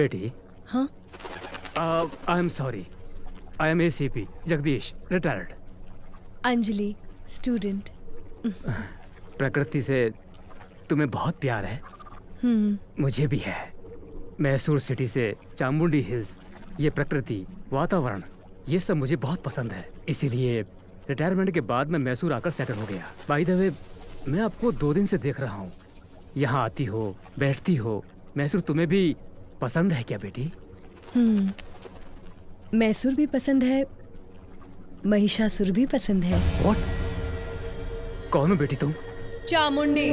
बेटी। हाँ? I am sorry, I am ACP Jagdish, retired. Anjali, student. प्रकृति से तुम्हें बहुत प्यार है। मुझे भी है। मैसूर सिटी से चामुंडी हिल्स, ये प्रकृति, वातावरण, ये सब मुझे बहुत पसंद है। इसीलिए रिटायरमेंट के बाद मैं मैसूर आकर सेटल हो गया। बाय द वे, मैं आपको 2 दिन से देख रहा हूँ, यहाँ आती हो, बैठती हो। मैसूर तुम्हें भी पसंद है क्या बेटी? मैसूर भी पसंद है, महिषासुर भी पसंद है। What? कौन हो बेटी तुम? चामुंडी।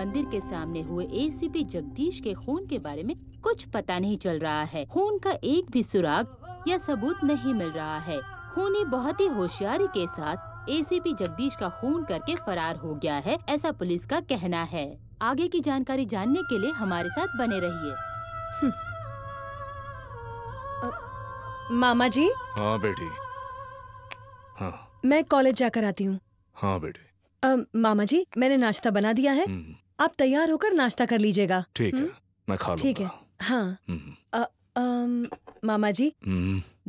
मंदिर के सामने हुए ACP जगदीश के खून के बारे में कुछ पता नहीं चल रहा है। खून का एक भी सुराग या सबूत नहीं मिल रहा है। खूनी बहुत ही होशियारी के साथ ACP जगदीश का खून करके फरार हो गया है, ऐसा पुलिस का कहना है। आगे की जानकारी जानने के लिए हमारे साथ बने रहिए। मामा जी। हाँ बेटी। हाँ। मैं कॉलेज जाकर आती हूँ। हाँ बेटी। मामा जी, मैंने नाश्ता बना दिया है, आप तैयार होकर नाश्ता कर लीजिएगा। ठीक है, मैं खा लूँगा। ठीक है। हाँ। मामा जी,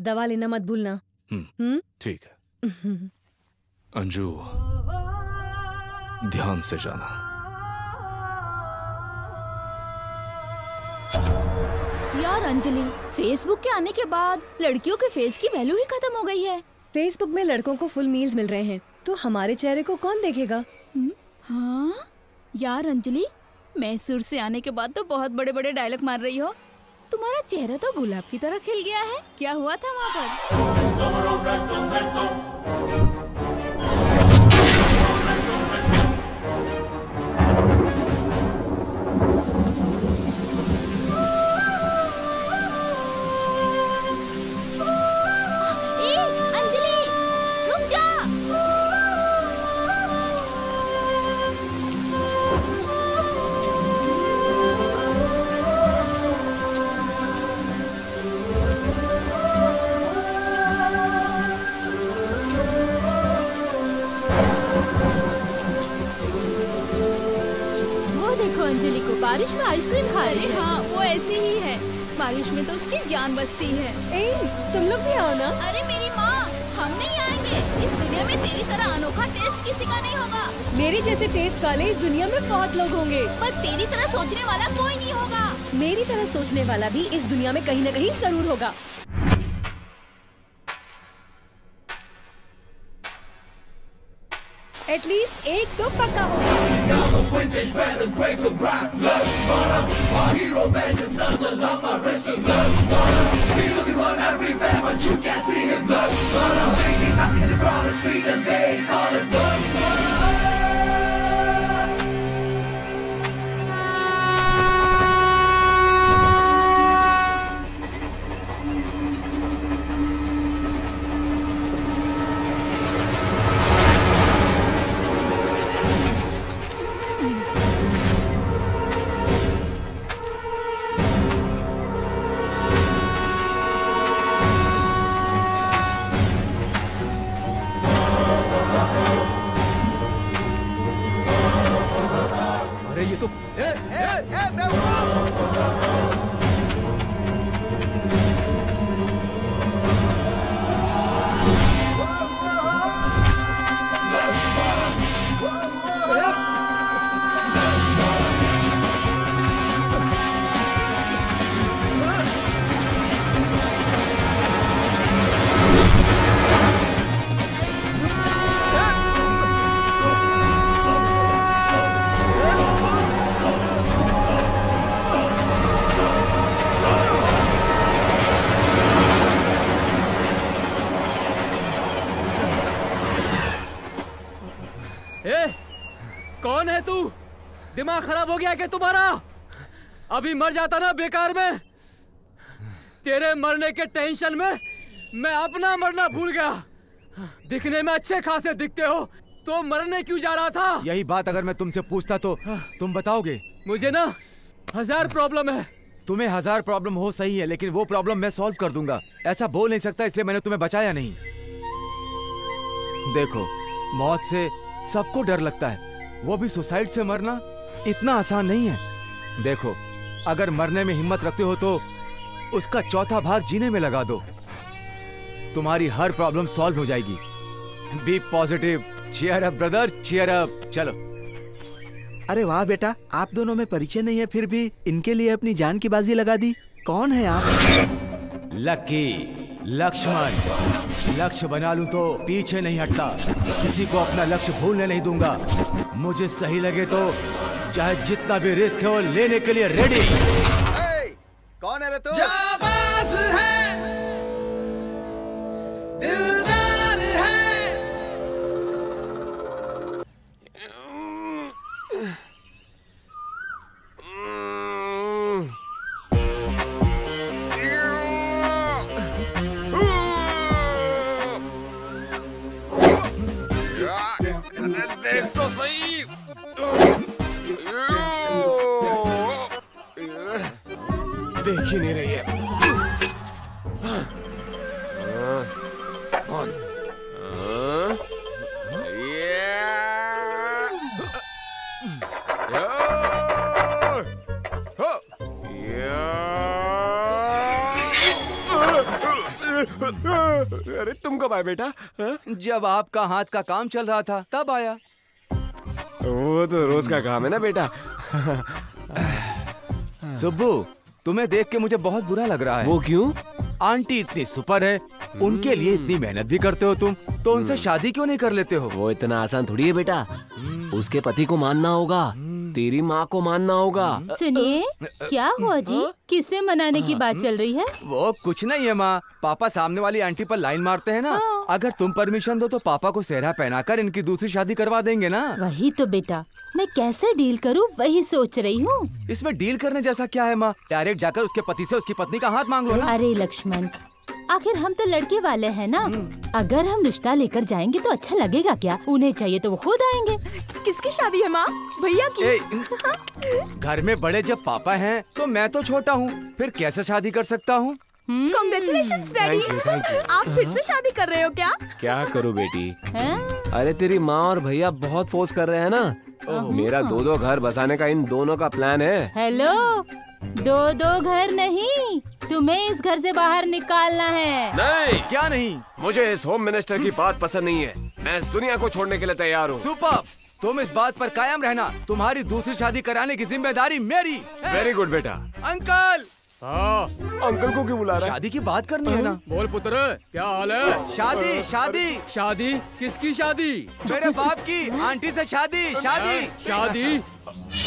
दवा लेना मत भूलना। ठीक है। अंजू, ध्यान से जाना। यार अंजलि, फेसबुक के आने के बाद लड़कियों के फेस की वैल्यू ही खत्म हो गई है। फेसबुक में लड़कों को फुल मील्स मिल रहे हैं, तो हमारे चेहरे को कौन देखेगा? हाँ यार अंजलि, मैसूर से आने के बाद तो बहुत बड़े बड़े डायलॉग मार रही हो। तुम्हारा चेहरा तो गुलाब की तरह खिल गया है। क्या हुआ था वहाँ पर? बारिश में आइसक्रीम खा रही है। हाँ, वो ऐसी ही है। बारिश में तो उसकी जान बचती है। ए, तुम लोग भी आओ ना। अरे मेरी माँ, हम नहीं आएंगे। इस दुनिया में तेरी तरह अनोखा टेस्ट किसी का नहीं होगा। मेरे जैसे टेस्ट वाले इस दुनिया में बहुत लोग होंगे, पर तेरी तरह सोचने वाला कोई नहीं होगा। मेरी तरह सोचने वाला भी इस दुनिया में कहीं न कहीं जरूर होगा। एटलीस्ट एक तो पक्का होगा। अरे ये तो कौन है तू? दिमाग खराब हो गया क्या तुम्हारा? अभी मर जाता ना बेकार में। तेरे मरने के टेंशन में मैं अपना मरना भूल गया। दिखने में अच्छे खासे दिखते हो तो मरने क्यों जा रहा था? यही बात अगर मैं तुमसे पूछता तो तुम बताओगे? मुझे ना 1000 प्रॉब्लम है। तुम्हें 1000 प्रॉब्लम हो सही है, लेकिन वो प्रॉब्लम मैं सॉल्व कर दूंगा। ऐसा बोल नहीं सकता, इसलिए मैंने तुम्हें बचाया नहीं। देखो, मौत से सबको डर लगता है, वो भी सुसाइड से मरना इतना आसान नहीं है। देखो, अगर मरने में हिम्मत रखते हो तो उसका चौथा भाग जीने में लगा दो, तुम्हारी हर प्रॉब्लम सॉल्व हो जाएगी। Be positive, cheer up brother, cheer up. चलो। अरे वाह बेटा, आप दोनों में परिचय नहीं है फिर भी इनके लिए अपनी जान की बाजी लगा दी। कौन है आप? लकी लक्ष्मण। लक्ष्य बना लूं तो पीछे नहीं हटता, किसी को अपना लक्ष्य भूलने नहीं दूंगा। मुझे सही लगे तो चाहे जितना भी रिस्क है वो लेने के लिए रेडी। कौन है रे तू? जाबाज है, दिलदार है। देख ही नहीं रही है। अरे तुम कब आए बेटा? जब आपका हाथ का काम चल रहा था तब आया। वो तो रोज का काम है ना बेटा। सुब्बू, तुम्हें देख के मुझे बहुत बुरा लग रहा है। वो क्यों? आंटी इतनी सुपर है, उनके लिए इतनी मेहनत भी करते हो तुम, तो उनसे शादी क्यों नहीं कर लेते हो? वो इतना आसान थोड़ी है बेटा। उसके पति को मानना होगा, तेरी माँ को मानना होगा। सुनिए, क्या हुआ जी? किसे मनाने की बात चल रही है? वो कुछ नहीं है माँ, पापा सामने वाली आंटी पर लाइन मारते हैं ना। अगर तुम परमिशन दो तो पापा को सेहरा पहनाकर इनकी दूसरी शादी करवा देंगे ना। वही तो बेटा, मैं कैसे डील करूं वही सोच रही हूँ। इसमें डील करने जैसा क्या है माँ? डायरेक्ट जाकर उसके पति से उसकी पत्नी का हाथ मांग लो ना। अरे लक्ष्मण, आखिर हम तो लड़के वाले हैं ना। अगर हम रिश्ता लेकर जाएंगे तो अच्छा लगेगा क्या? उन्हें चाहिए तो वो खुद आएंगे। किसकी शादी है माँ? भैया की। घर में बड़े जब पापा हैं तो मैं तो छोटा हूँ, फिर कैसे शादी कर सकता हूँ? Congratulations डैडी, आप फिर से शादी कर रहे हो क्या? क्या करूँ बेटी है? अरे तेरी माँ और भैया बहुत फोर्स कर रहे हैं ना। मेरा 2-2 घर बसाने का इन दोनों का प्लान है। हेलो, 2-2 घर नहीं, तुम्हें इस घर से बाहर निकालना है। नहीं। क्या नहीं? मुझे इस होम मिनिस्टर की बात पसंद नहीं है। मैं इस दुनिया को छोड़ने के लिए तैयार हूँ। सुपर, तुम इस बात पर कायम रहना, तुम्हारी दूसरी शादी कराने की जिम्मेदारी मेरी। वेरी गुड बेटा। अंकल। हाँ। अंकल को क्यों बुला रहा है? शादी की बात करनी है ना। बोल पुत्र, क्या हाल है? शादी शादी शादी। किसकी शादी? मेरे बाप की आंटी से शादी। शादी शादी।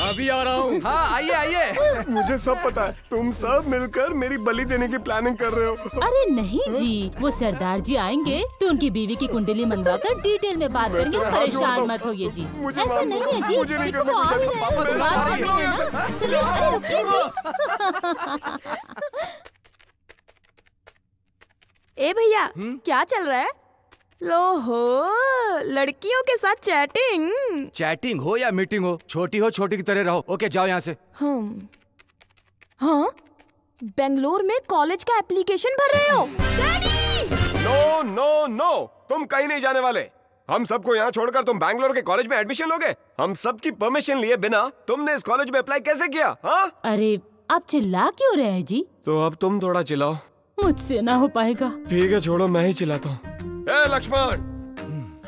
अभी आ रहा हूँ। हाँ आइए आइए। मुझे सब पता है, तुम सब मिलकर मेरी बलि देने की प्लानिंग कर रहे हो। अरे नहीं जी, वो सरदार जी आएंगे तो उनकी बीवी की कुंडली मंगवाकर डिटेल में बात करेंगे। परेशान मत होइए जी, ऐसा नहीं है जी। मुझे नहीं करना है। ए भैया, क्या चल रहा है? लो हो, लड़कियों के साथ चैटिंग। चैटिंग हो या मीटिंग हो, छोटी हो छोटी की तरह रहो। ओके, जाओ यहाँ से। हम हाँ, बेंगलोर में कॉलेज का एप्लीकेशन भर रहे हो? डैडी! नो नो नो, तुम कहीं नहीं जाने वाले। हम सबको यहाँ छोड़कर तुम बैंगलोर के कॉलेज में एडमिशन लोगे? हम सबकी परमिशन लिए बिना तुमने इस कॉलेज में अप्लाई कैसे किया? हाँ? अरे आप चिल्ला क्यों रहे हैं जी? तो अब तुम थोड़ा चिल्लाओ। मुझसे ना हो पाएगा। ठीक है छोड़ो, मैं ही चिल्लाता हूँ। ए लक्ष्मण,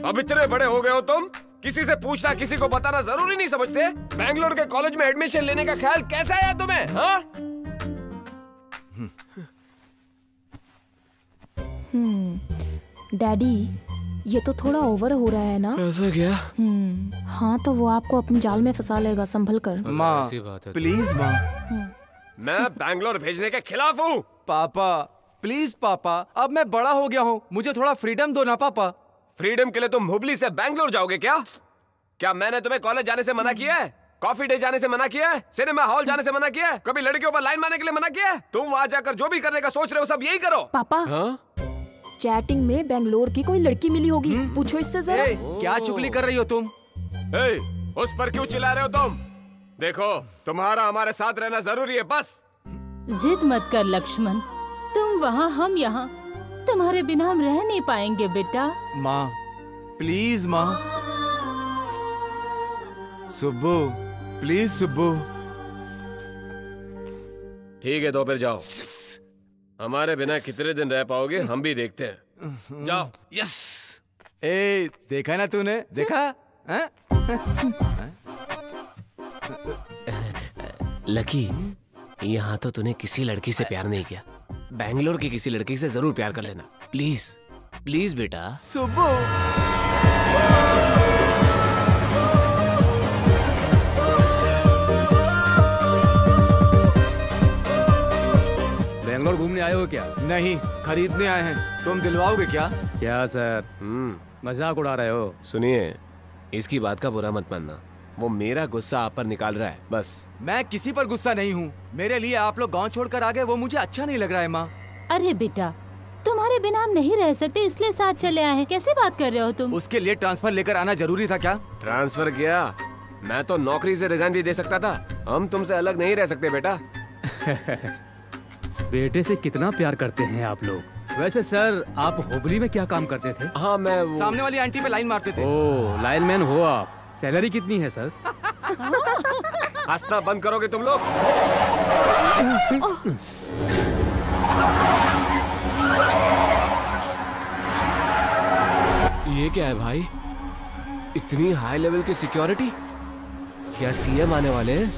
अब इतने बड़े हो गए हो तुम, किसी से पूछना किसी को बताना जरूरी नहीं समझते? बैंगलोर के कॉलेज में एडमिशन लेने का ख्याल कैसा आया तुम्हें? हाँ? डैडी ये तो थोड़ा ओवर हो रहा है ना? ऐसा क्या? हाँ तो वो आपको अपने जाल में फंसा लेगा, संभल कर। माँ प्लीज माँ, मैं बैंगलोर भेजने के खिलाफ हूँ। पापा प्लीज पापा, अब मैं बड़ा हो गया हूँ, मुझे थोड़ा फ्रीडम दो ना पापा। फ्रीडम के लिए तुम हुबली से बैंगलोर जाओगे क्या? क्या मैंने तुम्हें कॉलेज जाने से मना किया है? कॉफी डे जाने से मना किया है? सिनेमा हॉल जाने से मना किया है? कभी लड़कियों पर लाइन मारने के लिए मना किया है? तुम वहाँ जाकर जो भी करने का सोच रहे हो सब यही करो। पापा चैटिंग में बेंगलोर की कोई लड़की मिली होगी, पूछो इससे जरा। क्या चुगली कर रही हो तुम? उस पर क्यों चिल्ला रहे हो तुम? देखो तुम्हारा हमारे साथ रहना जरूरी है बस। जिद मत कर लक्ष्मण, तुम वहाँ हम यहाँ, तुम्हारे बिना हम रह नहीं पाएंगे बेटा। माँ प्लीज माँ। सुब्बू प्लीज सुब्बू। ठीक है तो फिर जाओ, हमारे बिना कितने दिन रह पाओगे हम भी देखते हैं, जाओ। यस ए देखा ना तूने, देखा? लकी यहाँ तो तूने किसी लड़की से प्यार नहीं किया, बैंगलोर की किसी लड़की से जरूर प्यार कर लेना। प्लीज प्लीज बेटा। सुबह बैंगलोर घूमने आए हो क्या? नहीं खरीदने आए हैं। तुम दिलवाओगे क्या? क्या सर मजाक उड़ा रहे हो? सुनिए इसकी बात का बुरा मत मानना, वो मेरा गुस्सा आप पर निकाल रहा है बस। मैं किसी पर गुस्सा नहीं हूँ, मेरे लिए आप लोग गांव छोड़कर आ गए वो मुझे अच्छा नहीं लग रहा है माँ। अरे बेटा तुम्हारे बिना हम नहीं रह सकते इसलिए साथ चले आए हैं, कैसे बात कर रहे हो तुम? उसके लिए ट्रांसफर लेकर आना जरूरी था क्या? ट्रांसफर किया? मैं तो नौकरी से रिजाइन भी दे सकता था, हम तुमसे अलग नहीं रह सकते बेटा। बेटे से कितना प्यार करते हैं आप लोग। वैसे सर आप हुबली में क्या काम करते थे? हाँ मैं वो... सामने वाली आंटी पे लाइन मारते थे। ओ लाइनमैन हो आप। सैलरी कितनी है सर? हंसना बंद करोगे तुम लोग? ये क्या है भाई, इतनी हाई लेवल की सिक्योरिटी? क्या सीएम आने वाले हैं?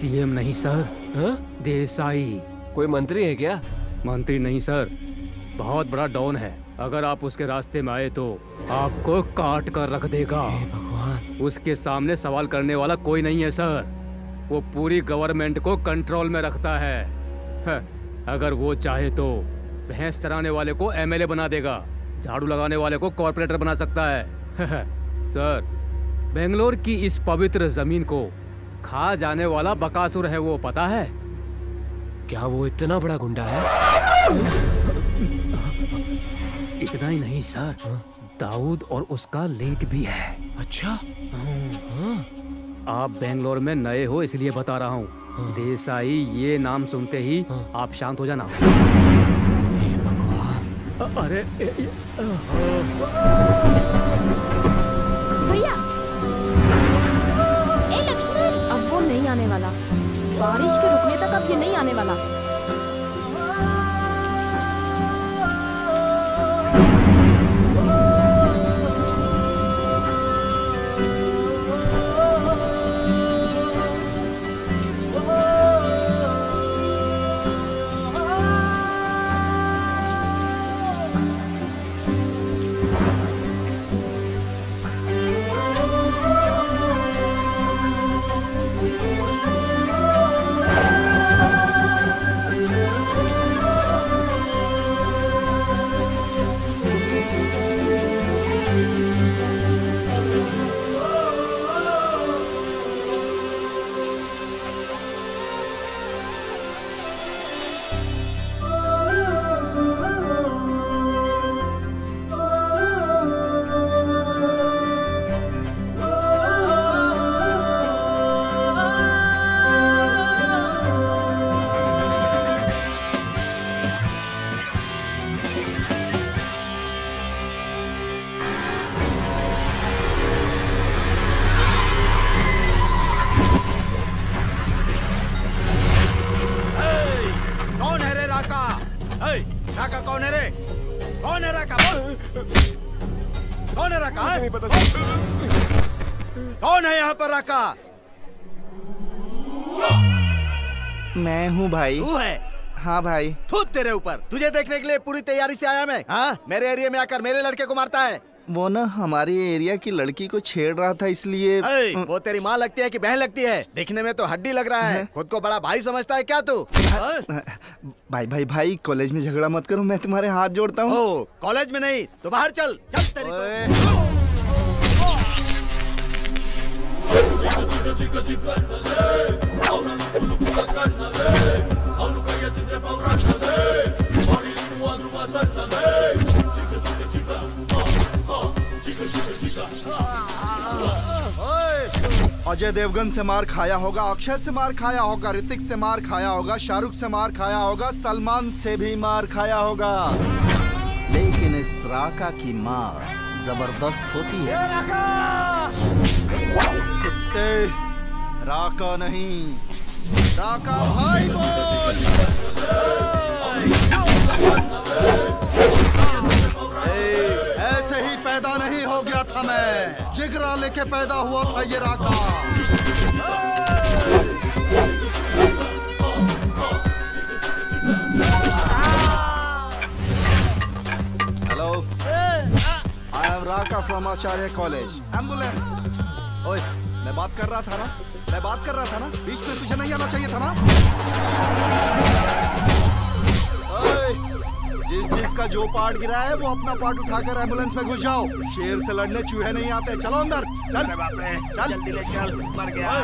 सीएम नहीं सर। हा? देसाई। कोई मंत्री है क्या? मंत्री नहीं सर, बहुत बड़ा डॉन है, अगर आप उसके रास्ते में आए तो आपको काट कर रख देगा। भगवान, उसके सामने सवाल करने वाला कोई नहीं है सर, वो पूरी गवर्नमेंट को कंट्रोल में रखता है। अगर वो चाहे तो भैंस चराने वाले को एमएलए बना देगा, झाड़ू लगाने वाले को कॉर्पोरेटर बना सकता है। सर बेंगलोर की इस पवित्र जमीन को खा जाने वाला बकासुर है वो, पता है? क्या वो इतना बड़ा गुंडा है? इतना ही नहीं सर, दाऊद और उसका लिंक भी है। अच्छा? आप बेंगलोर में नए हो इसलिए बता रहा हूँ। देसाई ये नाम सुनते ही आप शांत हो जाना। भगवान। अरे भैया, अब वो नहीं आने वाला, बारिश के रुकने तक अब ये नहीं आने वाला। राका? कौन है यहाँ पर राका? मैं हूँ भाई। तू है? हाँ भाई। थूत तेरे ऊपर, तुझे देखने के लिए पूरी तैयारी से आया मैं। हाँ, मेरे एरिया में आकर मेरे लड़के को मारता है। वो ना हमारे एरिया की लड़की को छेड़ रहा था इसलिए। वो तेरी माँ लगती है कि बहन लगती है? दिखने में तो हड्डी लग रहा है, खुद को बड़ा भाई समझता है क्या तू? भाई भाई भाई कॉलेज में झगड़ा मत करो, मैं तुम्हारे हाथ जोड़ता हूँ। कॉलेज में नहीं तो बाहर चल। अजय देवगन से मार खाया होगा, अक्षय से मार खाया होगा, ऋतिक से मार खाया होगा, शाहरुख से मार खाया होगा, सलमान से भी मार खाया होगा, लेकिन इस राका की मार जबरदस्त होती है। कुत्ते, राका नहीं, राका भाई बोल। ऐसे ही पैदा नहीं हो गया था मैं, जिगरा लेके पैदा हुआ था ये Raka. Hello, I am Raka from Acharya college. Ambulance. ओए, मैं बात कर रहा था ना, बीच में पीछे नहीं आना चाहिए था ना। ओए, जिस चीज का जो पार्ट गिरा है वो अपना पार्ट उठाकर एम्बुलेंस में घुस जाओ। शेर से लड़ने चूहे नहीं आते। चलो अंदर चल। बाप रे, चल जल्दी ले चल, मर गया।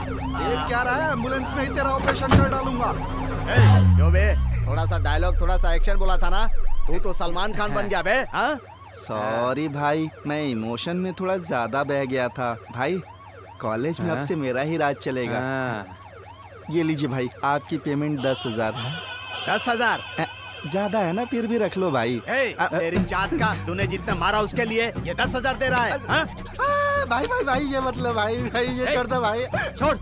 ये क्या रहा है, एम्बुलेंस में ही तेरा ऑपरेशन कर डालूंगा। जो बे, थोड़ा सा डायलॉग, थोड़ा सा एक्शन बोला था ना, तू तो सलमान खान बन गया बे। सॉरी भाई, मैं इमोशन में थोड़ा ज्यादा बह गया था। भाई कॉलेज में अब से मेरा ही राज चलेगा। ये लीजिए भाई, आपकी पेमेंट 10,000। 10,000 ज्यादा है ना, फिर भी रख लो भाई। तेरी जात का, तूने जितना मारा उसके लिए ये 10,000 दे रहा है। भाई भाई भाई ये मतलब भाई ये छोड़ दो भाई, छोड़।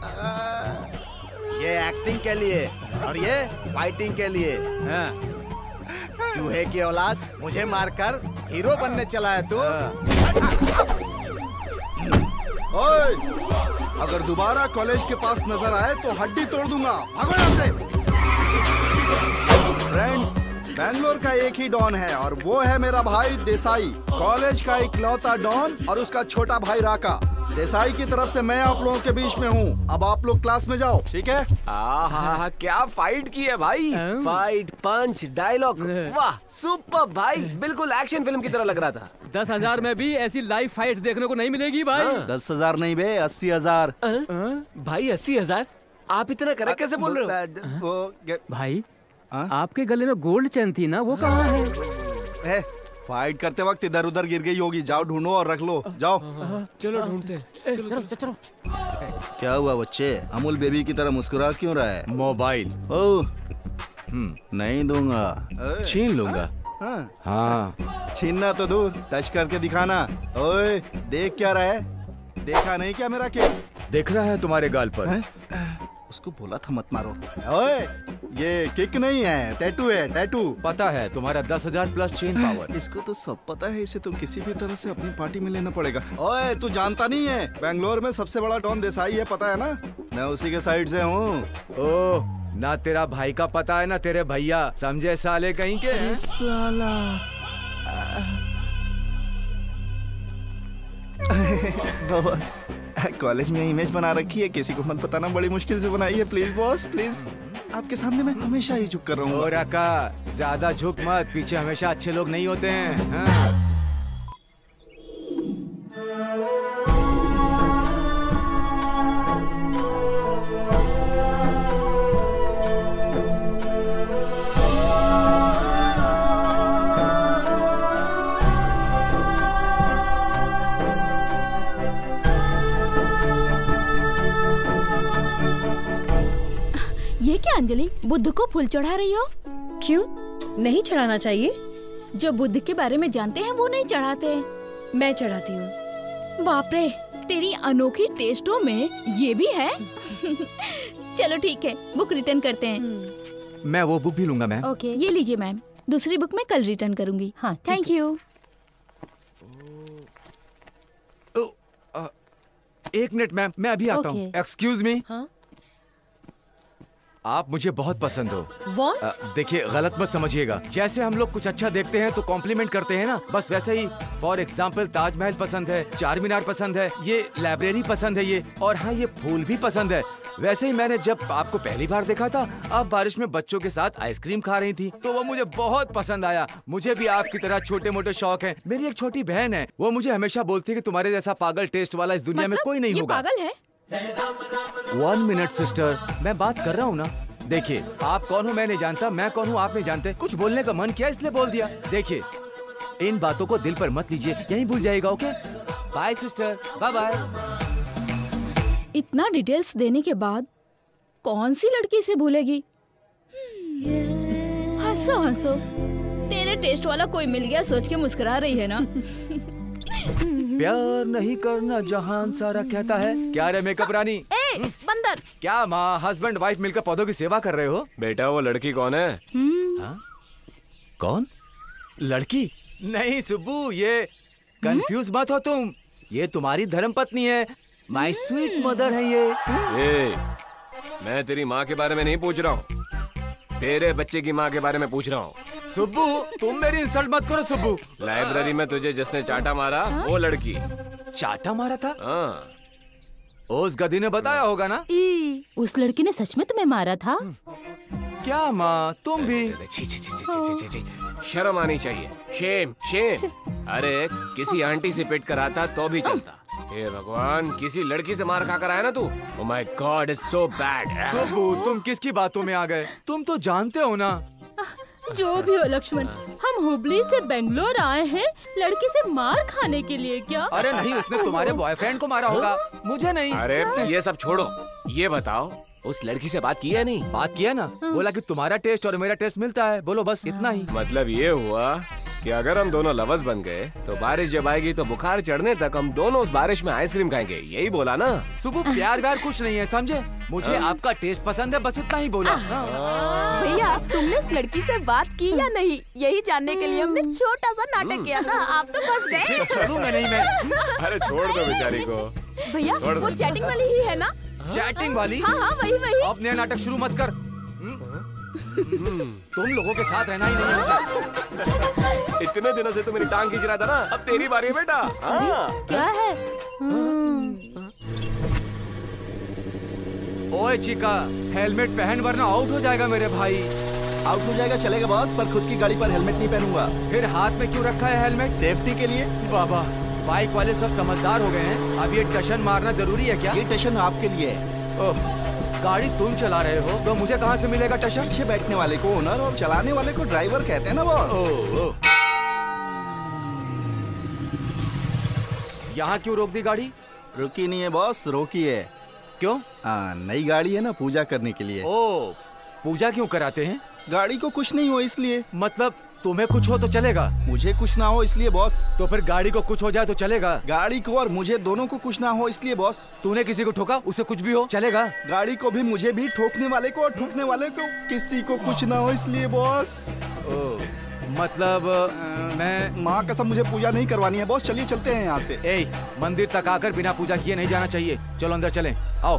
ये एक्टिंग के लिए और ये फाइटिंग के लिए। चूहे की औलाद, मुझे मारकर हीरो बनने चला है तू। ओए, अगर दोबारा कॉलेज के पास नजर आए तो हड्डी तोड़ दूंगा। भागो यहाँ से। फ्रेंड्स, बैंगलोर का एक ही डॉन है और वो है मेरा भाई देसाई, कॉलेज का इकलौता डॉन और उसका छोटा भाई राका। देसाई की तरफ से मैं आप लोगों के बीच में हूँ, अब आप लोग क्लास में जाओ, ठीक है? आहा, क्या फाइट की है भाई। फाइट, पंच, डायलॉग, वाह सुपर भाई, बिल्कुल एक्शन फिल्म की तरह लग रहा था। 10,000 में भी ऐसी लाइव फाइट देखने को नहीं मिलेगी भाई। 10,000 नहीं बे, 80,000 भाई। 80,000? आप इतना करेक्ट कैसे बोल रहे हो भाई? आपके गले में गोल्ड चैन थी ना, वो कहाँ है? फाइट करते वक्त इधर उधर गिर गई होगी, जाओ ढूंढो और रख लो, जाओ। चलो ढूंढते हैं। चलो। क्या हुआ बच्चे, अमूल बेबी की तरह मुस्कुरा क्यों रहा है? मोबाइल। ओह, नहीं दूंगा, छीन लूंगा। हाँ, छीनना तो दूर, टच करके दिखाना। ओए, देख क्या रहा है, देखा नहीं क्या मेरा केक? देख रहा है तुम्हारे गाल पर। उसको बोला था मत मारो। ओए, ये किक नहीं है, टैटू है, टैटू। पता है तुम्हारा 10,000 प्लस चेन पावर। इसको तो सब पता है, इसे तो किसी भी तरह से अपनी पार्टी में लेना पड़ेगा। ओए, तू जानता नहीं है, बैंगलोर में सबसे बड़ा डॉन देसाई है, पता है ना? मैं उसी के साइड से हूँ। ओह, ना तेरा भाई का पता है ना तेरे भैया, समझे साले कहीं के साला। बस, कॉलेज में इमेज बना रखी है, किसी को मत बताना, बड़ी मुश्किल से बनाई है। प्लीज बॉस, प्लीज, आपके सामने मैं हमेशा ही झुक कर रहा हूँ। राका, ज्यादा झुक मत, पीछे हमेशा अच्छे लोग नहीं होते हैं। अंजलि, बुद्ध को फूल चढ़ा रही हो? क्यों? नहीं चढ़ाना चाहिए। जो बुद्ध के बारे में जानते हैं वो नहीं चढ़ाते। मैं चढ़ाती हूँ। बाप रे, तेरी अनोखी टेस्टों में ये भी है। चलो ठीक है, बुक रिटर्न करते हैं। मैं वो बुक भी लूंगा मैम। ओके, ये लीजिए मैम, दूसरी बुक मैं कल रिटर्न करूंगी। हाँ, थैंक यू। एक मिनट मैम, मैं अभी आता हूँ। एक्सक्यूज मी, आप मुझे बहुत पसंद हो। देखिए गलत मत समझिएगा, जैसे हम लोग कुछ अच्छा देखते हैं तो कॉम्प्लीमेंट करते हैं ना, बस वैसे ही। फॉर एग्जाम्पल ताजमहल पसंद है, चार मीनार पसंद है, ये लाइब्रेरी पसंद है ये, और हाँ ये फूल भी पसंद है। वैसे ही मैंने जब आपको पहली बार देखा था, आप बारिश में बच्चों के साथ आइसक्रीम खा रही थी, तो वो मुझे बहुत पसंद आया। मुझे भी आपकी तरह छोटे मोटे शौक हैं। मेरी एक छोटी बहन है, वो मुझे हमेशा बोलती है कि तुम्हारे जैसा पागल टेस्ट वाला इस दुनिया में कोई नहीं होगा। पागल है? 1 मिनट सिस्टर, मैं बात कर रहा हूँ ना। देखिए आप कौन हो मैं नहीं जानता, मैं कौन हूँ आप नहीं जानते। कुछ बोलने का मन किया इसलिए बोल दिया। देखिए इन बातों को दिल पर मत लीजिए, यहीं भूल जाएगा। Okay bye sister, bye bye. इतना डिटेल्स देने के बाद कौन सी लड़की से भूलेगी। हंसो हंसो, तेरे टेस्ट वाला कोई मिल गया सोच के मुस्कुरा रही है ना। प्यार नहीं करना जहान सारा कहता है। क्या रे मेकअप रानी? ए बंदर, क्या माँ हस्बैंड वाइफ मिलकर पौधों की सेवा कर रहे हो? बेटा वो लड़की कौन है? हाँ? कौन लड़की? नहीं सुब्बू, ये कंफ्यूज मत हो तुम, ये तुम्हारी धर्मपत्नी है, माय स्वीट मदर है ये। मैं तेरी माँ के बारे में नहीं पूछ रहा हूँ, तेरे बच्चे की माँ के बारे में पूछ रहा हूँ। सुब्बू तुम मेरी इंसल्ट मत करो सुब्बू। लाइब्रेरी में तुझे जिसने चाटा मारा वो लड़की। चाटा मारा था? हाँ। उस गधी ने बताया होगा ना। उस लड़की ने सच में तुम्हें मारा था? क्या माँ तुम भी? शर्म आनी चाहिए, शेम शेम। अरे किसी आंटी से पेट कराता तो भी चलता, हे भगवान किसी लड़की से मार खाकर आया ना तू। Oh my God, it's so bad. Subbu तुम किसकी बातों में आ गए? तुम तो जानते हो ना। जो भी हो लक्ष्मण, हम हुबली से बेंगलोर आए हैं लड़की से मार खाने के लिए। क्या? अरे नहीं, उसने तुम्हारे बॉयफ्रेंड को मारा होगा, मुझे नहीं। अरे ये सब छोड़ो, ये बताओ उस लड़की से बात की या नहीं? बात किया ना, बोला कि तुम्हारा टेस्ट और मेरा टेस्ट मिलता है, बोलो बस इतना ही। मतलब ये हुआ कि अगर हम दोनों लवर्स बन गए तो बारिश जब आएगी तो बुखार चढ़ने तक हम दोनों उस बारिश में आइसक्रीम खाएंगे, यही बोला ना? सुबह प्यार व्यार कुछ नहीं है समझे, मुझे आपका टेस्ट पसंद है बस इतना ही बोला। भैया तुमने इस लड़की से बात की या नहीं यही जानने के लिए हमने छोटा सा नाटक किया था, आप तो फंस गए। छोड़ूंगा नहीं मैं। अरे छोड़ दो बेचारी को भैया, वो चैटिंग वाली ही है ना। चैटिंग वाली? हाँ वही वही। अपने नाटक शुरू मत कर, तुम लोगों के साथ रहना ही नहीं। इतने दिनों से तो मेरी टांग खींच रहा था ना, अब तेरी बारी है बेटा। क्या है? ओए चिका हेलमेट पहन वरना आउट हो जाएगा मेरे भाई। आउट हो जाएगा चलेगा बॉस, पर खुद की गाड़ी पर हेलमेट नहीं पहनूंगा। फिर हाथ में क्यों रखा है हेलमेट? सेफ्टी के लिए। बाबा बाइक वाले सब समझदार हो गए हैं, अब ये टशन मारना जरूरी है क्या? ये टशन आपके लिए है। गाड़ी तुम चला रहे हो तो मुझे कहाँ से मिलेगा टशन? पीछे बैठने वाले को ओनर और चलाने वाले को ड्राइवर कहते हैं ना बॉस। यहाँ क्यों रोक दी गाड़ी? रुकी नहीं है बॉस, रोकी है। क्यों? नई गाड़ी है ना, पूजा करने के लिए। ओ, पूजा क्यों कराते हैं? गाड़ी को कुछ नहीं हो इसलिए। मतलब तुम्हें कुछ हो तो चलेगा? मुझे कुछ ना हो इसलिए बॉस। तो फिर गाड़ी को कुछ हो जाए तो चलेगा? गाड़ी को और मुझे दोनों को कुछ ना हो इसलिए बॉस। तूने किसी को ठोका उसे कुछ भी हो चलेगा? गाड़ी को भी मुझे भी, ठोकने वाले को और ठोकने वाले को, किसी को कुछ ना हो इसलिए बॉस। मतलब मैं माँ कसम मुझे पूजा नहीं करवानी है बॉस, चलिए चलते हैं यहाँ से। ए मंदिर तक आकर बिना पूजा किए नहीं जाना चाहिए, चलो अंदर चले आओ।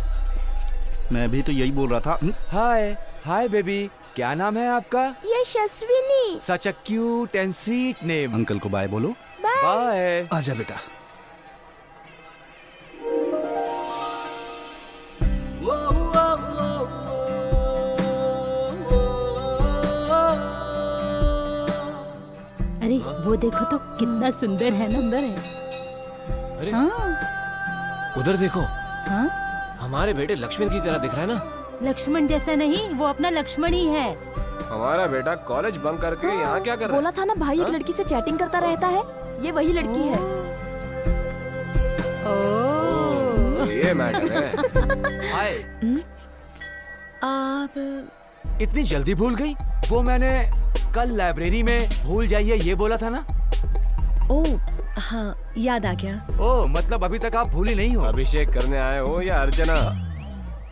मैं भी तो यही बोल रहा था। हाय हाय बेबी, क्या नाम है आपका? Yashaswini. Such a cute and sweet name. Uncle को बाय बोलो। बाय। आजा बेटा। अरे वो देखो तो कितना सुंदर है ना। सुंदर है। अरे हाँ उधर देखो। हाँ हमारे बेटे लक्ष्मण की तरह दिख रहा है ना। लक्ष्मण जैसा नहीं, वो अपना लक्ष्मण ही है। हमारा बेटा कॉलेज बंक करके यहाँ क्या कर रहा है? बोला था ना भाई, एक लड़की से चैटिंग करता रहता है, ये वही लड़की है। ओह ये मैटर है। हाय आप इतनी जल्दी भूल गई? वो मैंने कल लाइब्रेरी में भूल जाइए ये बोला था ना। ओह हाँ याद आ गया। ओह मतलब अभी तक आप भूली नहीं हो। अभिषेक करने आए हो या अर्चना?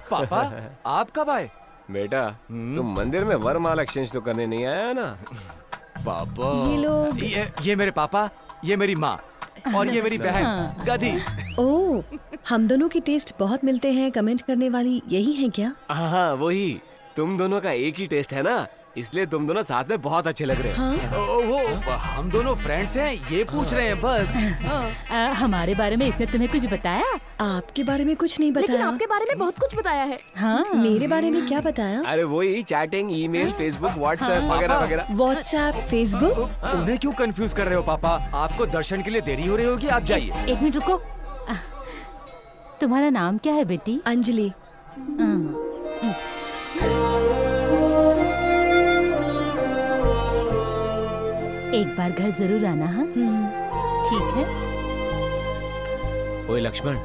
पापा आप कब आए? बेटा तुम मंदिर में वरमाला एक्सचेंज तो करने नहीं आया ना। पापा ये लोग, ये मेरे पापा, ये मेरी माँ, और ये मेरी बहन गधी। ओह, हम दोनों की टेस्ट बहुत मिलते हैं। कमेंट करने वाली यही है क्या? हाँ वही, तुम दोनों का एक ही टेस्ट है ना, इसलिए तुम दोनों साथ में बहुत अच्छे लग रहे हैं। ओहो, हम दोनों फ्रेंड्स हैं ये पूछ रहे हैं बस। हमारे बारे में इसने तुम्हें कुछ बताया? आपके बारे में कुछ नहीं बताया, लेकिन आपके बारे में बहुत कुछ बताया है। हाँ। मेरे बारे में क्या बताया? अरे वही चैटिंग, ईमेल, फेसबुक, व्हाट्सएप वगैरह वगैरह। व्हाट्सएप, फेसबुक, उन्हें क्यों कंफ्यूज कर रहे हो पापा? आपको दर्शन के लिए देरी हो रही होगी, आप जाइए। एक मिनट रुको, तुम्हारा नाम क्या है बेटी? अंजलि। एक बार घर जरूर आना। हाँ ठीक है। ओए लक्ष्मण,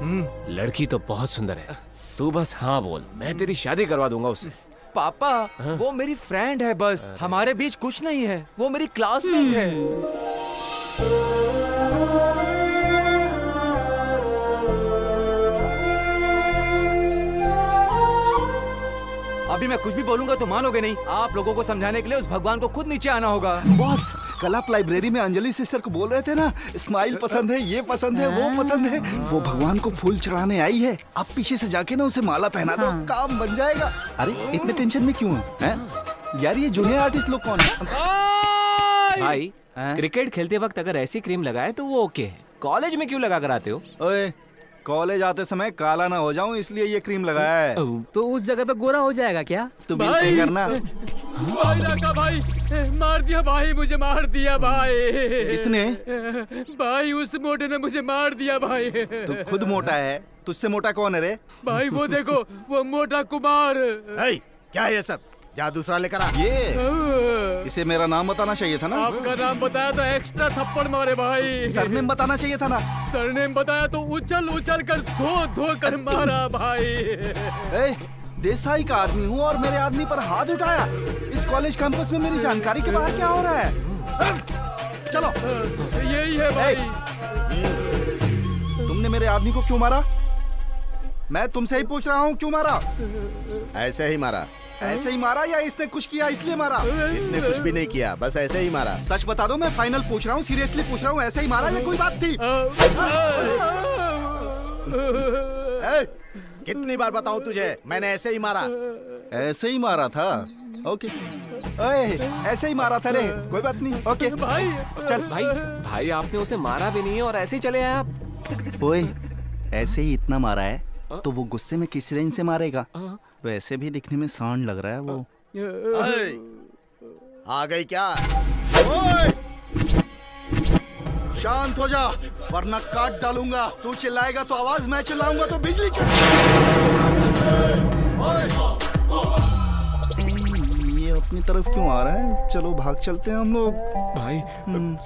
लड़की तो बहुत सुंदर है, तू बस हाँ बोल, मैं तेरी शादी करवा दूंगा उससे। पापा हाँ? वो मेरी फ्रेंड है बस, हमारे बीच कुछ नहीं है, वो मेरी क्लासमेट है। अभी मैं कुछ भी बोलूंगा तो मानोगे नहीं, आप लोगों को समझाने के लिए उस भगवान को खुद नीचे आना होगा। बॉस, कल आप लाइब्रेरी में अंजलि सिस्टर को बोल रहे थे ना, स्माइल पसंद है, ये पसंद है, वो पसंद है, वो भगवान को फूल चढ़ाने आई है, आप पीछे से जाके ना उसे माला पहना दो, काम बन जाएगा। अरे इतने टेंशन में क्यों है यार, ये जूनियर आर्टिस्ट लोग कौन है भाई? क्रिकेट खेलते वक्त अगर ऐसी क्रीम लगाए तो वो ओके है, कॉलेज में क्यों लगा कर आते हो? कॉलेज आते समय काला ना हो जाऊं इसलिए ये क्रीम लगाया है। तो उस जगह पे गोरा हो जाएगा क्या? तू बिल्कुल करना। भाई राका भाई, मार दिया भाई, मुझे मार दिया भाई। किसने? भाई उस मोटे ने मुझे मार दिया भाई। तू खुद मोटा है, तुझसे मोटा कौन है रे? भाई वो देखो, वो मोटा कुमार। क्या है ये सब? जा दूसरा लेकर आ। ये इसे मेरा नाम बताना चाहिए था ना। आपका नाम बताया तो एक्स्ट्रा थप्पड़ मारे भाई। सरनेम बताना चाहिए था ना। सरनेम बताया तो उछल उछल कर धो धो कर मारा भाई। देसाई का आदमी हूँ और मेरे आदमी पर हाथ उठाया। इस कॉलेज कैंपस में मेरी जानकारी के बाहर क्या हो रहा है? चलो यही है भाई। तुमने मेरे आदमी को क्यों मारा? मैं तुमसे ही पूछ रहा हूँ, क्यों मारा? ऐसे ही मारा। ऐसे ही मारा या इसने कुछ किया इसलिए मारा? इसने कुछ भी नहीं किया, बस ऐसे ही मारा। सच बता दो, मैं फाइनल पूछ रहा हूँ, सीरियसली पूछ रहा हूँ, ऐसे ही मारा या कोई बात थी? कितनी बार बताऊँ तुझे, मैंने ऐसे ही मारा। ऐसे ही मारा था? ओके, ऐसे ही मारा था रे, कोई बात नहीं। ओके भाई, चल भाई। भाई आपने उसे मारा भी नहीं है और ऐसे ही चले आए आप। ओए, ऐसे ही इतना मारा है तो वो गुस्से में किस रेंज से मारेगा? वैसे भी दिखने में सांड लग रहा है वो। आ गई क्या? शांत हो जा वरना काट डालूंगा। तू चिल्लाएगा तो आवाज, मैं चिल्लाऊंगा तो बिजली। ये अपनी तरफ क्यों आ रहा है? चलो भाग चलते हैं हम लोग। भाई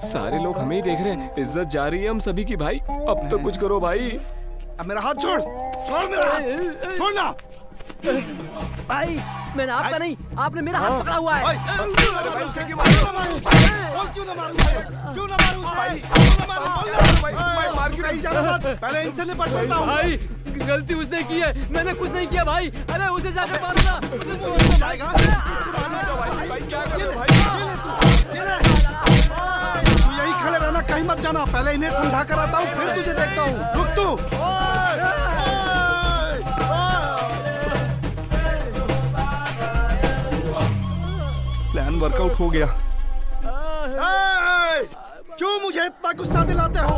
सारे लोग हमें ही देख रहे हैं, इज्जत जा रही है हम सभी की। भाई अब तो कुछ करो भाई। अब मेरा हाथ छोड़, छोड़ मेरा हाथ, छोड़ना भाई। मैंने आपका नहीं, आपने मेरा हाथ पकड़ा हुआ है। भाई गलती उसने की है, मैंने कुछ नहीं किया भाई। अरे उसे जाकर यही खड़े रहना, कहीं मत जाना। पहले इन्हें समझा कर आता हूँ, फिर तुझे देखता हूँ। रुक तू। प्लान वर्कआउट हो गया। क्यों मुझे इतना गुस्सा दिलाते हो?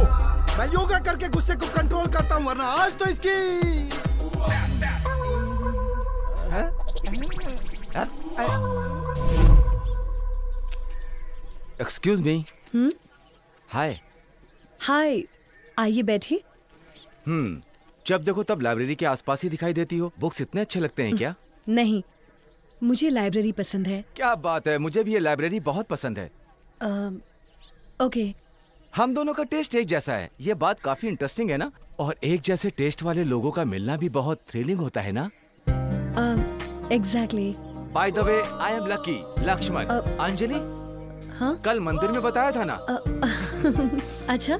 मैं योगा करके गुस्से को कंट्रोल करता हूँ, वरना आज तो इसकी। Excuse me. हाय। हाय, आइए बैठिए। जब देखो तब लाइब्रेरी के आसपास ही दिखाई देती हो। बुक्स इतने अच्छे लगते हैं क्या? नहीं, मुझे लाइब्रेरी पसंद है। क्या बात है, मुझे भी ये लाइब्रेरी बहुत पसंद है। ओके। हम दोनों का टेस्ट एक जैसा है, ये बात काफी इंटरेस्टिंग है ना। और एक जैसे टेस्ट वाले लोगों का मिलना भी बहुत थ्रिलिंग होता है ना। Exactly. By the way, I am Lucky. Lakshman, Anjali. हाँ, कल मंदिर में बताया था ना। अच्छा,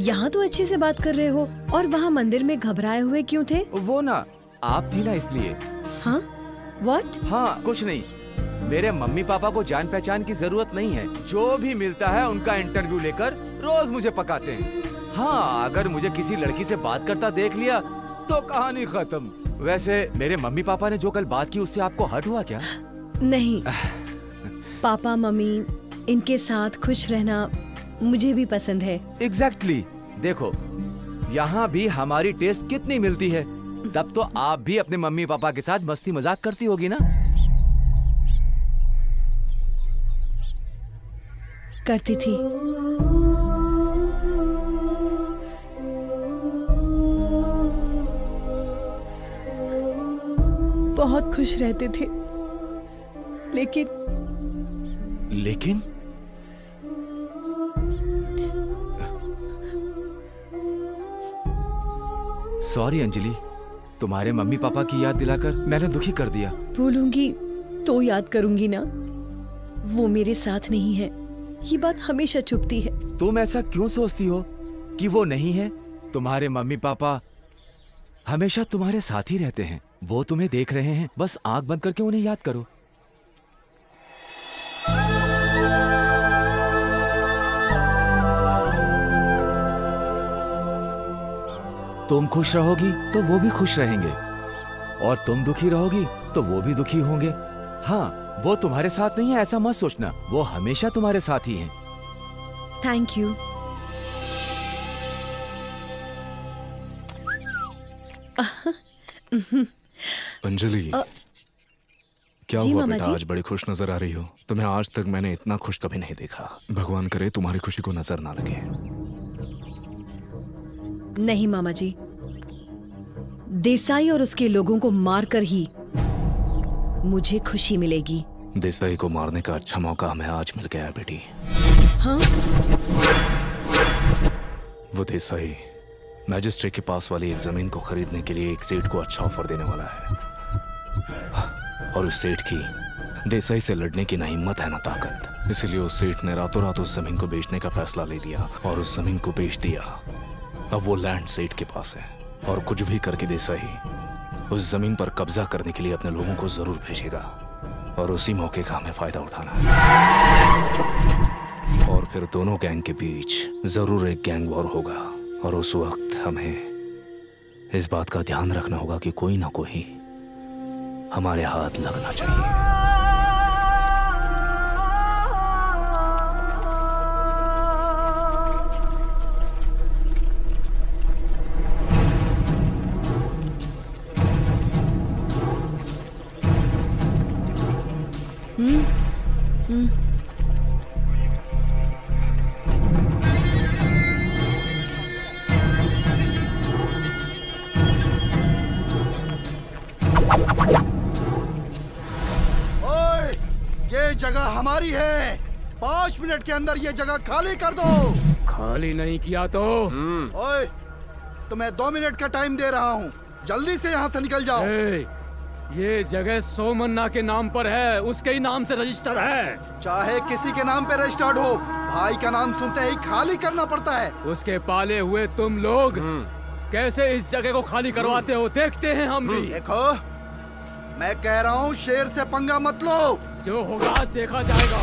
यहाँ तो अच्छे से बात कर रहे हो और वहाँ मंदिर में घबराए हुए क्यों थे? वो ना, आप थी ना इसलिए। हाँ, What? हाँ कुछ नहीं। मेरे मम्मी पापा को जान पहचान की जरूरत नहीं है, जो भी मिलता है उनका इंटरव्यू लेकर रोज मुझे पकाते हैं। हाँ, अगर मुझे किसी लड़की से बात करता देख लिया तो कहानी खत्म। वैसे मेरे मम्मी पापा ने जो कल बात की उससे आपको हर्ट हुआ क्या? नहीं पापा मम्मी, इनके साथ खुश रहना मुझे भी पसंद है। एग्जैक्टली देखो यहाँ भी हमारी टेस्ट कितनी मिलती है। तब तो आप भी अपने मम्मी पापा के साथ मस्ती मजाक करती होगी ना? करती थी। बहुत खुश रहते थे, लेकिन सॉरी अंजलि, तुम्हारे मम्मी पापा की याद दिलाकर मैंने दुखी कर दिया। भूलूंगी तो याद करूंगी ना। वो मेरे साथ नहीं है, ये बात हमेशा चुपती है। तुम ऐसा क्यों सोचती हो कि वो नहीं है? तुम्हारे मम्मी पापा हमेशा तुम्हारे साथ ही रहते हैं, वो तुम्हें देख रहे हैं, बस आंख बंद करके उन्हें याद करो। तुम खुश रहोगी तो वो भी खुश रहेंगे, और तुम दुखी रहोगी तो वो भी दुखी होंगे। हाँ, वो तुम्हारे साथ नहीं है ऐसा मत सोचना, वो हमेशा तुम्हारे साथ ही हैं। Thank you. अंजलि, क्या हुआ बेटा, आज बड़ी खुश नजर आ रही हो। तुम्हें आज तक मैंने इतना खुश कभी नहीं देखा। भगवान करे तुम्हारी खुशी को नजर ना लगे। नहीं मामा जी, देसाई और उसके लोगों को मारकर ही मुझे खुशी मिलेगी। देसाई को मारने का अच्छा मौका हमें आज मिल गया है बेटी। हाँ? वो देसाई मैजिस्ट्रेट के पास वाली एक जमीन को खरीदने के लिए एक सेठ को अच्छा ऑफर देने वाला है, और उस सेठ की देसाई से लड़ने की ना हिम्मत है ना ताकत। इसलिए उस सेठ ने रातों रात उस जमीन को बेचने का फैसला ले लिया और उस जमीन को बेच दिया। अब वो लैंड सेठ के पास है, और कुछ भी करके देसाई उस जमीन पर कब्जा करने के लिए अपने लोगों को जरूर भेजेगा, और उसी मौके का हमें फायदा उठाना है। और फिर दोनों गैंग के बीच जरूर एक गैंग वॉर होगा, और उस वक्त हमें इस बात का ध्यान रखना होगा कि कोई ना कोई हमारे हाथ लगना चाहिए। हमारी है, 5 मिनट के अंदर ये जगह खाली कर दो। खाली नहीं किया तो ओए, तो मैं 2 मिनट का टाइम दे रहा हूँ, जल्दी से यहाँ से निकल जाओ। ये जगह सोमन्ना के नाम पर है, उसके ही नाम से रजिस्टर है। चाहे किसी के नाम पे रजिस्टर्ड हो, भाई का नाम सुनते ही खाली करना पड़ता है। उसके पाले हुए तुम लोग कैसे इस जगह को खाली करवाते हो, देखते हैं हम भी। देखो मैं कह रहा हूँ, शेर से पंगा मत लो, जो होगा देखा जाएगा।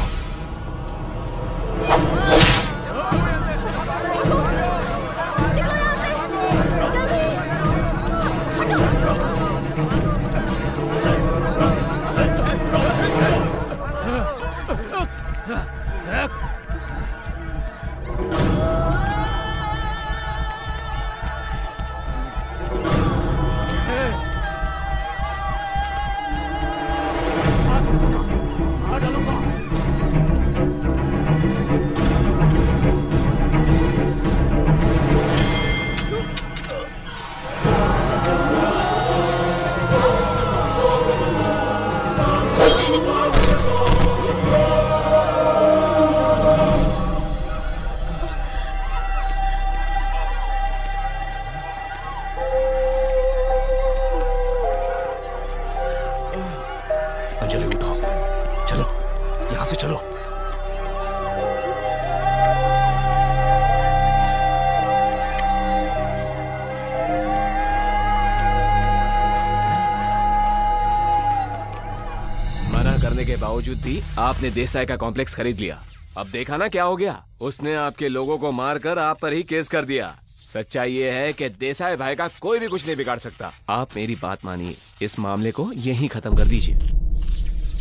करने के बावजूद भी आपने देसाई का कॉम्प्लेक्स खरीद लिया। अब देखा ना क्या हो गया, उसने आपके लोगों को मारकर आप पर ही केस कर दिया। सच्चाई ये है कि देसाई भाई का कोई भी कुछ नहीं बिगाड़ सकता। आप मेरी बात मानिए, इस मामले को यहीं खत्म कर दीजिए।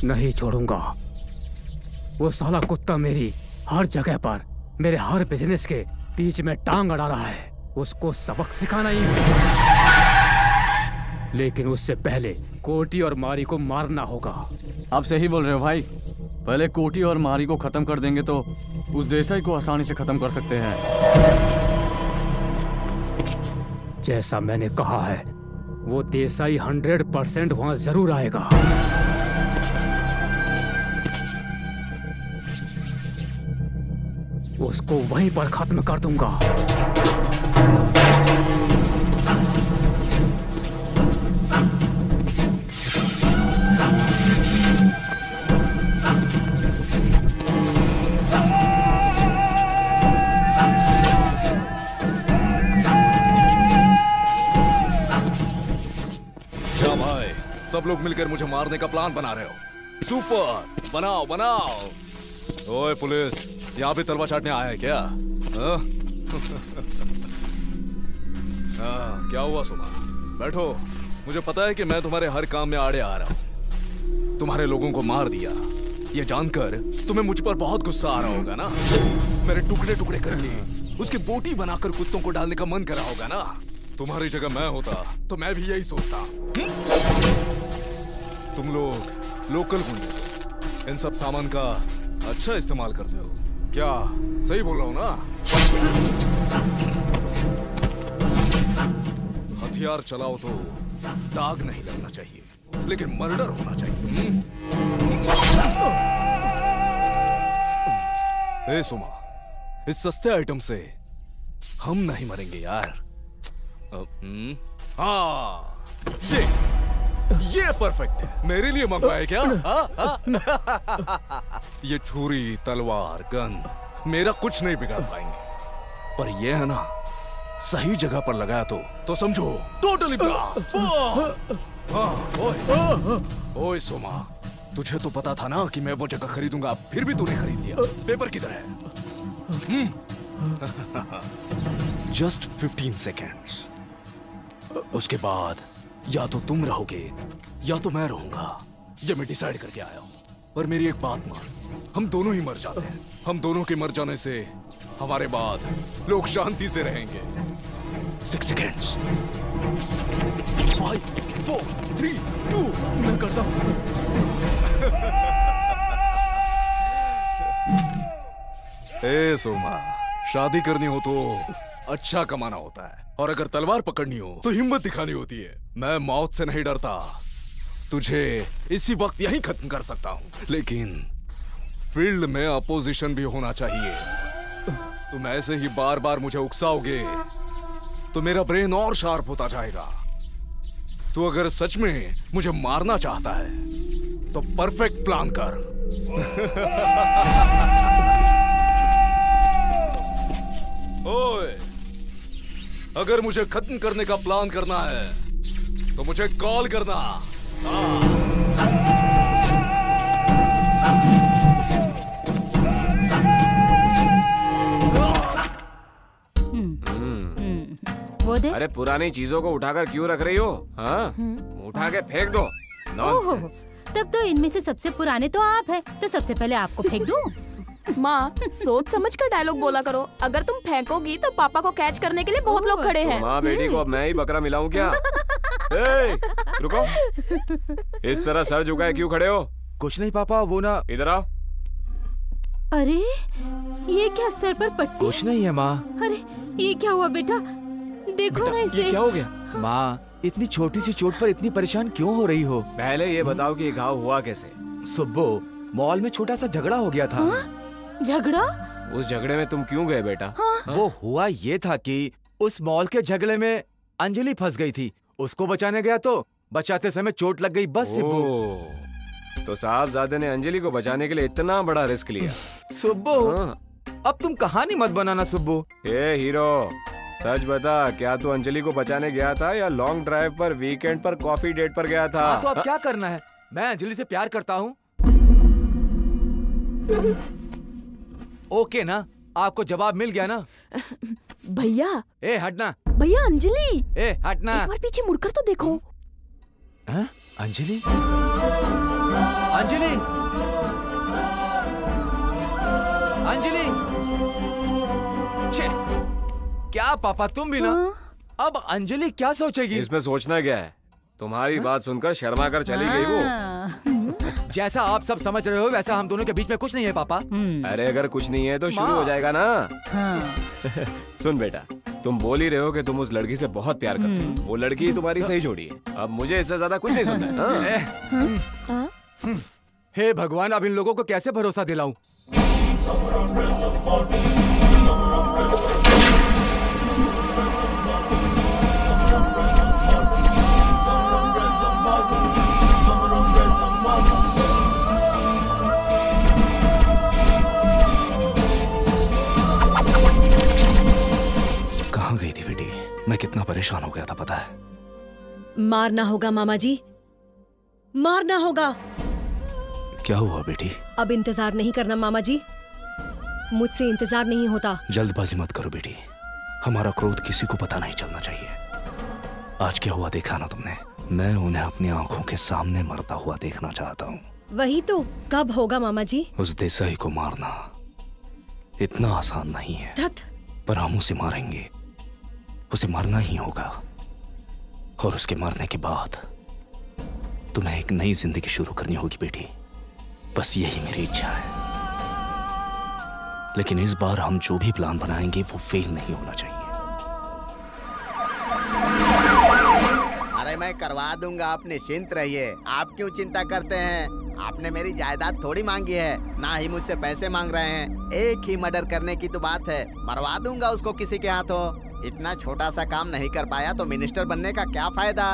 नहीं छोड़ूंगा, वो साला कुत्ता मेरी हर जगह पर, मेरे हर बिजनेस के बीच में टांग अड़ा रहा है। उसको सबक सिखाना ही होगा, लेकिन उससे पहले कोटी और मारी को मारना होगा। आप सही बोल रहे हो भाई, पहले कोटी और मारी को खत्म कर देंगे तो उस देसाई को आसानी से खत्म कर सकते हैं। जैसा मैंने कहा है, वो देसाई 100% वहां जरूर आएगा। उसको वहीं पर खत्म कर दूंगा। सब लोग मिलकर मुझे मारने का प्लान बना रहे हो। सुपर, बनाओ बनाओ। ओए पुलिस, यहाँ पे तलवा चाटने आया है क्या? क्या हुआ सुना? बैठो, मुझे पता है कि मैं तुम्हारे हर काम में आड़े आ रहा हूँ। तुम्हारे लोगों को मार दिया ये जानकर तुम्हें मुझ पर बहुत गुस्सा आ रहा होगा ना। मेरे टुकड़े टुकड़े कर लिए, उसकी बोटी बनाकर कुत्तों को डालने का मन करा होगा ना। तुम्हारी जगह मैं होता तो मैं भी यही सोचता। तुम लोग लोकल गुंडे इन सब सामान का अच्छा इस्तेमाल करते हो, क्या सही बोल रहा हूँ ना? हथियार चलाओ तो दाग नहीं लगना चाहिए, लेकिन मर्डर होना चाहिए। ए सुमा, इस सस्ते आइटम से हम नहीं मरेंगे यार। हाँ, ये परफेक्ट है। मेरे लिए मंगवाया क्या? ये छुरी, तलवार, गन मेरा कुछ नहीं बिगाड़ पाएंगे, पर ये है ना सही जगह पर लगाया तो समझो टोटली ब्लास्ट। ओए सोमा, तुझे तो पता था ना कि मैं वो जगह खरीदूंगा, फिर भी तूने खरीद लिया। पेपर किधर है? जस्ट 15 सेकेंड्स, उसके बाद या तो तुम रहोगे या तो मैं रहूंगा। ये मैं डिसाइड करके आया हूँ, पर मेरी एक बात मान, हम दोनों ही मर जाते हैं। हम दोनों के मर जाने से हमारे बाद लोग शांति से रहेंगे। 6 सेकेंड्स। 5, 4, 3, 2। मैं करता हूँ। ए सोमा, शादी करनी हो तो अच्छा कमाना होता है, और अगर तलवार पकड़नी हो तो हिम्मत दिखानी होती है। मैं मौत से नहीं डरता, तुझे इसी वक्त यहीं खत्म कर सकता हूँ, लेकिन फील्ड में अपोजिशन भी होना चाहिए। तुम ऐसे ही बार बार मुझे उकसाओगे तो मेरा ब्रेन और शार्प होता जाएगा। तू अगर सच में मुझे मारना चाहता है तो परफेक्ट प्लान कर। ओए, अगर मुझे खत्म करने का प्लान करना है तो मुझे कॉल करना। वो दे। अरे पुरानी चीजों को उठाकर क्यों रख रही हो? हाँ, उठा के फेंक दो। नॉनसेंस। तब तो इनमें से सबसे पुराने तो आप हैं, तो सबसे पहले आपको फेंक दूं। माँ, सोच समझ कर डायलॉग बोला करो, अगर तुम फेंकोगी तो पापा को कैच करने के लिए बहुत लोग खड़े हैं। माँ बेटी को अब मैं ही बकरा मिलाऊं क्या? ए, रुको, इस तरह सर झुकाए क्यों खड़े हो? कुछ नहीं पापा, वो ना। इधर आओ। अरे ये क्या, सर पर पट्टी? कुछ नहीं है माँ। अरे ये क्या हुआ बेटा, देखो बेटा, ना इसे। ये क्या हो गया? माँ, इतनी छोटी सी चोट पर इतनी परेशान क्यों हो रही हो? पहले ये बताओ कि घाव हुआ कैसे? सुबह मॉल में छोटा सा झगड़ा हो गया था। झगड़ा? उस झगड़े में तुम क्यों गए बेटा? वो हुआ ये था कि उस मॉल के झगड़े में अंजलि फंस गई थी, उसको बचाने गया तो बचाते समय चोट लग गई। बस सिब्बू, तो साहबजादे ने अंजलि को बचाने के लिए इतना बड़ा रिस्क लिया। सुब्बू, अब तुम कहानी मत बनाना। सुब्बू, ए हीरो, सच बता, क्या तू अंजलि को बचाने गया था या लॉन्ग ड्राइव पर, वीकेंड पर, कॉफी डेट पर गया था? तो अब क्या करना है, मैं अंजलि से प्यार करता हूँ। ओके ना, आपको जवाब मिल गया ना? भैया ए हटना, भैया अंजलि ए हटना, एक बार पीछे मुड़कर तो देखो। हाँ? अंजलि अंजलि अंजलि, छे क्या पापा तुम भी ना। हाँ? अब अंजलि क्या सोचेगी? इसमें सोचना क्या है, तुम्हारी बात सुनकर शर्मा कर चली गई वो। जैसा आप सब समझ रहे हो वैसा हम दोनों के बीच में कुछ नहीं है पापा। अरे अगर कुछ नहीं है तो शुरू हो जाएगा ना। हाँ। सुन बेटा, तुम बोल ही रहे हो कि तुम उस लड़की से बहुत प्यार करते हो, वो लड़की तुम्हारी सही जोड़ी है। अब मुझे इससे ज्यादा कुछ नहीं सुनना है। हाँ? हे भगवान, अब इन लोगों को कैसे भरोसा दिलाऊं? मैं कितना परेशान हो गया था पता है। मारना होगा मामा जी, मारना होगा। क्या हुआ बेटी? अब इंतजार नहीं करना मामा जी, मुझसे इंतजार नहीं होता। जल्दबाजी मत करो बेटी, हमारा क्रोध किसी को पता नहीं चलना चाहिए। आज क्या हुआ देखा ना तुमने, मैं उन्हें अपनी आंखों के सामने मरता हुआ देखना चाहता हूँ। वही तो, कब होगा मामा जी? उस देसाई को मारना इतना आसान नहीं है, पर हम उसे मारेंगे, उसे मारना ही होगा। और उसके मारने के बाद तुम्हें एक नई जिंदगी शुरू करनी होगी बेटी, बस यही मेरी इच्छा है। लेकिन इस बार हम जो भी प्लान बनाएंगे वो फेल नहीं होना चाहिए। अरे मैं करवा दूंगा, आप निश्चिंत रहिए। आप क्यों चिंता करते हैं? आपने मेरी जायदाद थोड़ी मांगी है, ना ही मुझसे पैसे मांग रहे हैं। एक ही मर्डर करने की तो बात है, मरवा दूंगा उसको किसी के हाथों। इतना छोटा सा काम नहीं कर पाया तो मिनिस्टर बनने का क्या फायदा।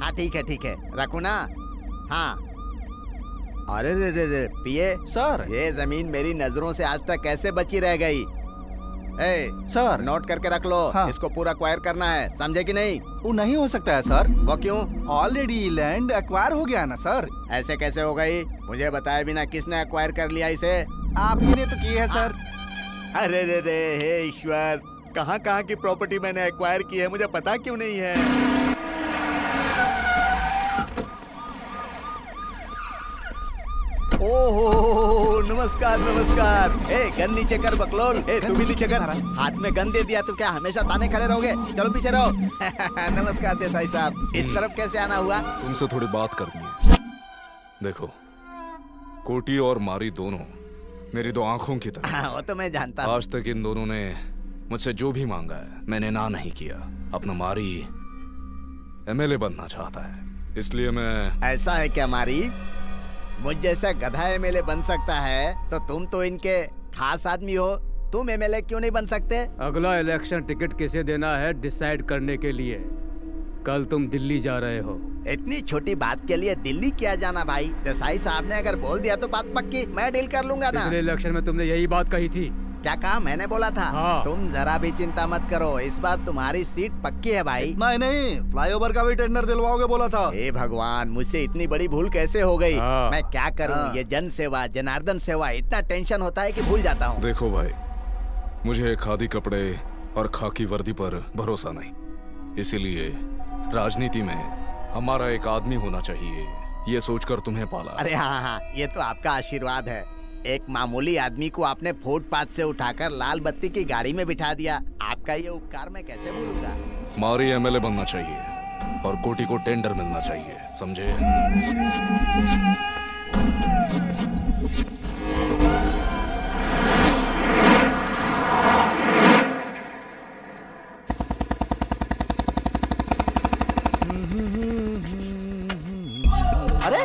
हाँ ठीक है रखू ना। हाँ अरे रे रे रे पिए सर, ये जमीन मेरी नजरों से आज तक कैसे बची रह गई। ए सर नोट करके रख लो। हाँ। इसको पूरा एक्वायर करना है, समझे कि नहीं? वो नहीं हो सकता है सर। वो क्यों? ऑलरेडी लैंड एक्वायर हो गया ना सर। ऐसे कैसे हो गई, मुझे बताए बिना किसने एक्वायर कर लिया इसे? आप ही ने तो की है सर। अरे रे रे हे ईश्वर, कहाँ कहाँ की प्रॉपर्टी मैंने एक्वायर की है मुझे पता क्यों नहीं है। ओहो नमस्कार नमस्कार। ए गन नीचे कर बकलोल। ए तू भी नीचे कर, हाथ में गन दे दिया तो क्या हमेशा ताने खड़े रहोगे? चलो पीछे रहो। नमस्कार देसाई साहब, इस तरफ कैसे आना हुआ? तुमसे थोड़ी बात करनी है। देखो कोटी और मारी दोनों मेरी दो आंखों की तरफ। हाँ, वो तो मैं जानता हूँ। आज तक इन दोनों ने मुझसे जो भी मांगा है मैंने ना नहीं किया। अपना मारी एमएलए बनना चाहता है, इसलिए मैं। ऐसा है क्या मारी? मुझ जैसा गधा एमएलए बन सकता है तो तुम तो इनके खास आदमी हो, तुम एमएलए क्यों नहीं बन सकते? अगला इलेक्शन टिकट किसे देना है डिसाइड करने के लिए कल तुम दिल्ली जा रहे हो। इतनी छोटी बात के लिए दिल्ली क्या जाना भाई? देसाई साहब ने अगर बोल दिया तो बात पक्की, मैं डील कर लूंगा ना। पिछले इलेक्शन में तुमने यही बात कही थी। क्या कहा? मैंने बोला था। हाँ। तुम जरा भी चिंता मत करो, इस बार तुम्हारी सीट पक्की है भाई। नहीं नहीं, फ्लाईओवर का भी टेंडर दिलवाओगे बोला था। हे भगवान, मुझसे इतनी बड़ी भूल कैसे हो गई। हाँ। मैं क्या करूँ। हाँ। ये जन सेवा जनार्दन सेवा, इतना टेंशन होता है कि भूल जाता हूँ। देखो भाई, मुझे खादी कपड़े और खाकी वर्दी पर भरोसा नहीं, इसीलिए राजनीति में हमारा एक आदमी होना चाहिए ये सोचकर तुम्हें पाला। अरे हाँ हाँ, ये तो आपका आशीर्वाद है। एक मामूली आदमी को आपने फुटपाथ से उठाकर लाल बत्ती की गाड़ी में बिठा दिया, आपका ये उपकार मैं कैसे भूलूंगा। मारी एमएलए बनना चाहिए और कोटी को टेंडर मिलना चाहिए, समझे? अरे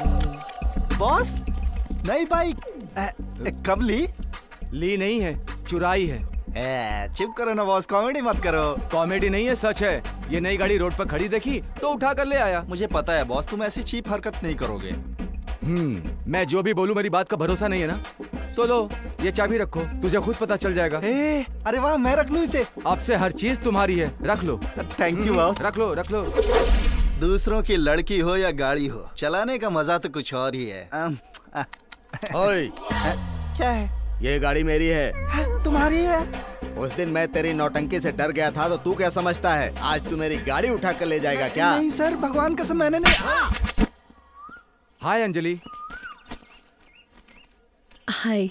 बॉस, नई बाइक कब ली? ली नहीं है, चुराई है। चुप करो ना बॉस, कॉमेडी मत करो। कॉमेडी नहीं है, सच है। ये नई गाड़ी रोड पर खड़ी देखी तो उठा कर ले आया। मुझे पता है बॉस, तुम ऐसी चीप हरकत नहीं करोगे। मैं जो भी बोलूं मेरी बात का भरोसा नहीं है ना, तो लो ये चाबी रखो, तुझे खुद पता चल जाएगा। अरे वाह, मैं रख लूं इसे? आपसे हर चीज तुम्हारी है, रख लो। Thank you boss. रख लो रख लो। दूसरों की लड़की हो या गाड़ी हो, चलाने का मजा तो कुछ और ही है। ओए, क्या है? ये गाड़ी मेरी है। तुम्हारी है? उस दिन मैं तेरी नौटंकी से डर गया था तो तू क्या समझता है आज तू मेरी गाड़ी उठा कर ले जाएगा क्या? नहीं सर, भगवान कसम मैंने नहीं। हाय अंजलि। हाय।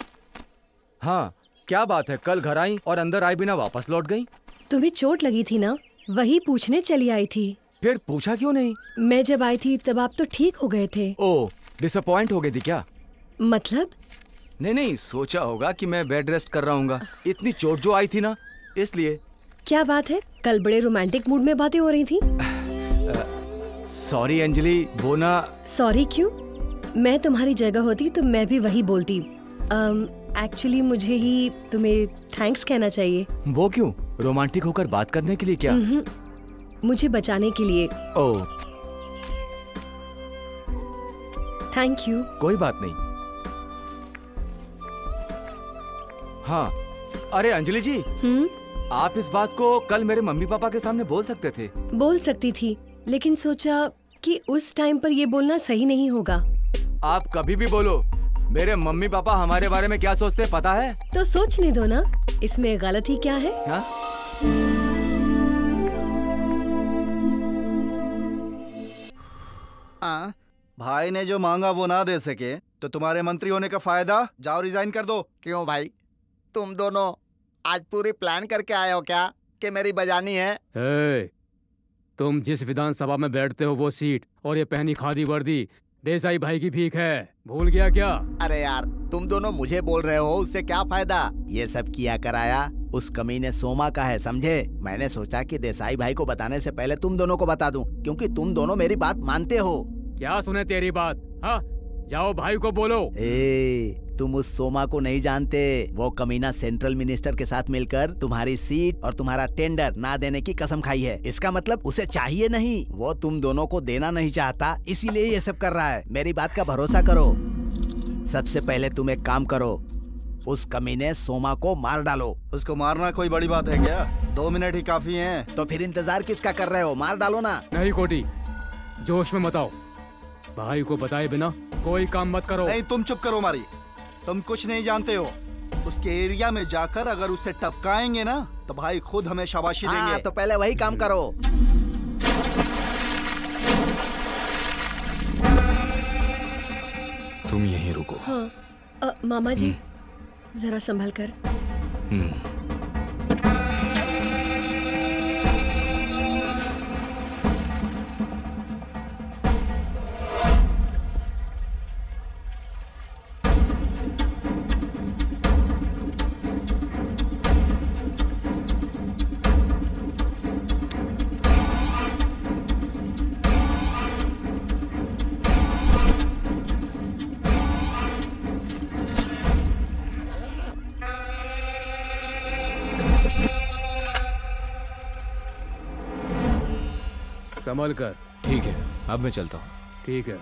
हाँ, क्या बात है, कल घर आई और अंदर आए बिना वापस लौट गई? तुम्हें चोट लगी थी ना, वही पूछने चली आई थी। फिर पूछा क्यों नहीं? मैं जब आई थी तब आप तो ठीक हो गए थे। ओह, डिसअपॉइंट हो गई थी क्या? मतलब? नहीं नहीं, सोचा होगा कि मैं बेड रेस्ट कर रहा हूँ, इतनी चोट जो आई थी ना इसलिए। क्या बात है, कल बड़े रोमांटिक मूड में बातें हो रही थी। सॉरी अंजलि, वो ना। सॉरी क्यों? मैं तुम्हारी जगह होती तो मैं भी वही बोलती। एक्चुअली मुझे ही तुम्हें थैंक्स कहना चाहिए। वो क्यों? रोमांटिक होकर बात करने के लिए क्या? मुझे बचाने के लिए। Oh thank you. कोई बात नहीं। हाँ, अरे अंजलि जी। आप इस बात को कल मेरे मम्मी पापा के सामने बोल सकते थे। बोल सकती थी, लेकिन सोचा कि उस टाइम पर ये बोलना सही नहीं होगा। आप कभी भी बोलो, मेरे मम्मी पापा हमारे बारे में क्या सोचते पता है? तो सोचने दो ना, इसमें गलत ही क्या है? हा? भाई ने जो मांगा वो ना दे सके तो तुम्हारे मंत्री होने का फायदा? जाओ रिजाइन कर दो। क्यों भाई, तुम दोनों आज पूरी प्लान करके आए हो क्या कि मेरी बजानी है? ए, तुम जिस विधानसभा में बैठते हो वो सीट और ये पहनी खादी वर्दी देसाई भाई की भीख है, भूल गया क्या? अरे यार, तुम दोनों मुझे बोल रहे हो, उससे क्या फायदा? ये सब किया कराया उस कमीने सोमा का है, समझे? मैंने सोचा कि देसाई भाई को बताने से पहले तुम दोनों को बता दूं, क्योंकि तुम दोनों मेरी बात मानते हो। क्या सुने तेरी बात? हाँ, जाओ भाई को बोलो। तुम उस सोमा को नहीं जानते, वो कमीना सेंट्रल मिनिस्टर के साथ मिलकर तुम्हारी सीट और तुम्हारा टेंडर ना देने की कसम खाई है। इसका मतलब उसे चाहिए नहीं, वो तुम दोनों को देना नहीं चाहता, इसीलिए ये सब कर रहा है। मेरी बात का भरोसा करो। सबसे पहले तुम एक काम करो, उस कमीने सोमा को मार डालो। उसको मारना कोई बड़ी बात है क्या? 2 मिनट ही काफी है। तो फिर इंतजार किसका कर रहे हो, मार डालो ना। नहीं कोटी, जोश में मत आओ, भाई को बताए बिना कोई काम मत करो। नहीं, तुम चुप करो मारी, तुम कुछ नहीं जानते हो। उसके एरिया में जाकर अगर उसे टपकाएंगे ना तो भाई खुद हमें शाबाशी देंगे। तो पहले वही काम करो। तुम यहीं रुको। हाँ, मामा जी जरा संभल कर। संभल कर। ठीक है, अब मैं चलता हूँ। ठीक है।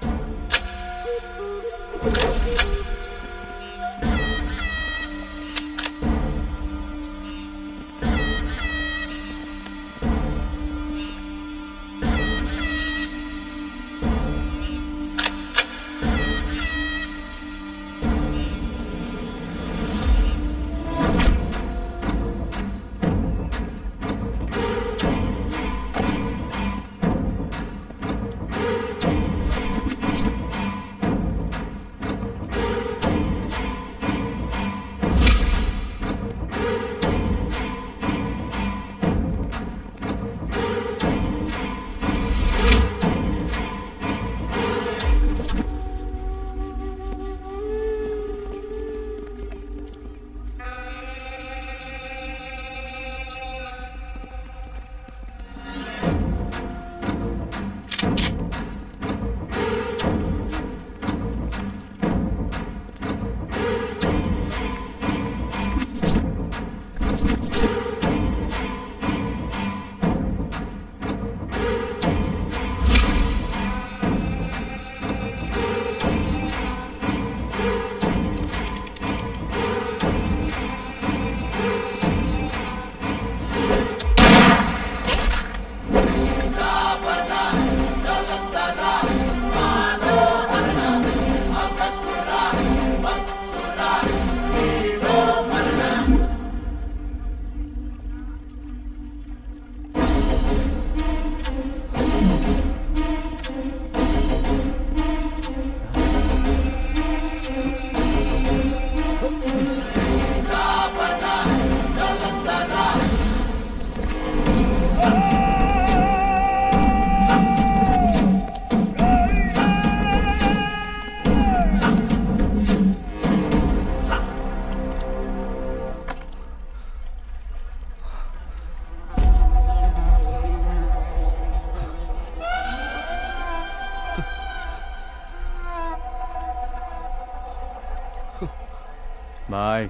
भाई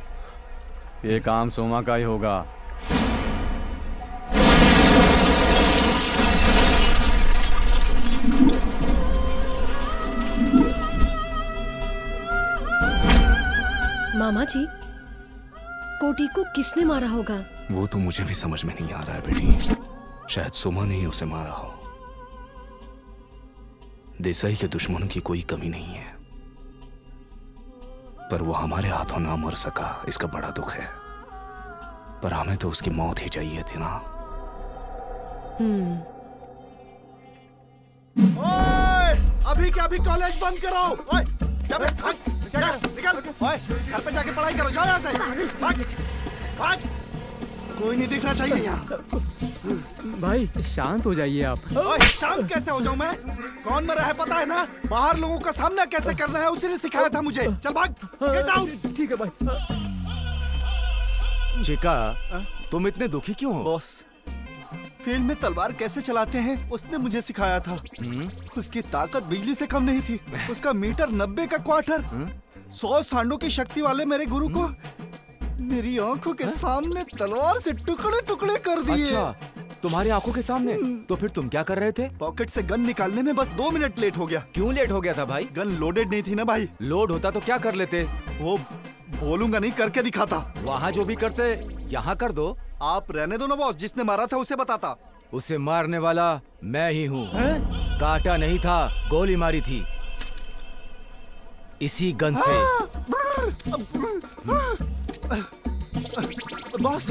ये काम सोमा का ही होगा। मामा जी, कोटी को किसने मारा होगा? वो तो मुझे भी समझ में नहीं आ रहा है बेटी। शायद सोमा ने ही उसे मारा हो। देसाई के दुश्मनों की कोई कमी नहीं है, पर वो हमारे हाथों ना मर सका, इसका बड़ा दुख है। पर हमें तो उसकी मौत ही चाहिए थी ना। ओए, अभी क्या अभी कॉलेज बंद कराओ। ओए, जब निकल, घर पे जाके पढ़ाई करो, जाओ यहाँ से। कोई नहीं दिखना चाहिए यहाँ। भाई शांत हो जाइए आप। शांत कैसे हो जाऊँ मैं? कौन मरा है पता है ना? बाहर लोगों का सामना कैसे करना है उसी ने सिखाया था मुझे। चल भाग, गेट आउट। ठीक है भाई। चिका, तुम इतने दुखी क्यों हो? बॉस, फील्ड में तलवार कैसे चलाते हैं उसने मुझे सिखाया था। उसकी ताकत बिजली से कम नहीं थी। उसका मीटर 90 का क्वार्टर। 100 सांडों की शक्ति वाले मेरे गुरु को मेरी आंखों के सामने तलवार से टुकड़े टुकड़े कर दिए। अच्छा, तुम्हारी आंखों के सामने? तो फिर तुम क्या कर रहे थे? पॉकेट से गन निकालने में बस 2 मिनट लेट हो गया। क्यों लेट हो गया था भाई? गन लोडेड नहीं थी ना भाई। लोड होता तो क्या कर लेते? वो बोलूंगा नहीं, करके दिखाता। वहाँ जो भी करते यहाँ कर दो। आप रहने दो ना बॉस, जिसने मारा था उसे बताता। उसे मारने वाला मैं ही हूँ। काटा नहीं था, गोली मारी थी इसी गन से। Boss,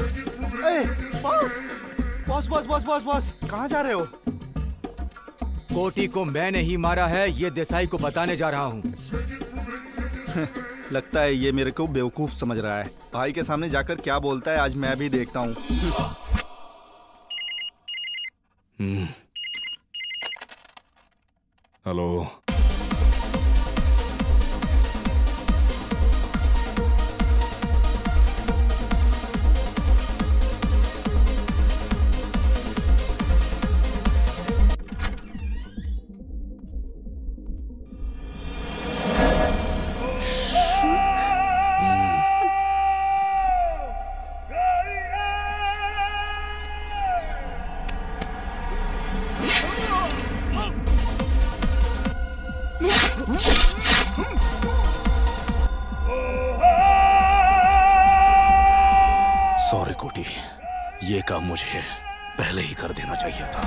boss, boss, boss, boss, boss, कहाँ जा रहे हो? कोटी को मैंने ही मारा है, ये देसाई को बताने जा रहा हूँ। लगता है ये मेरे को बेवकूफ समझ रहा है। भाई के सामने जाकर क्या बोलता है आज मैं भी देखता हूँ। हेलो, मुझे पहले ही कर देना चाहिए था।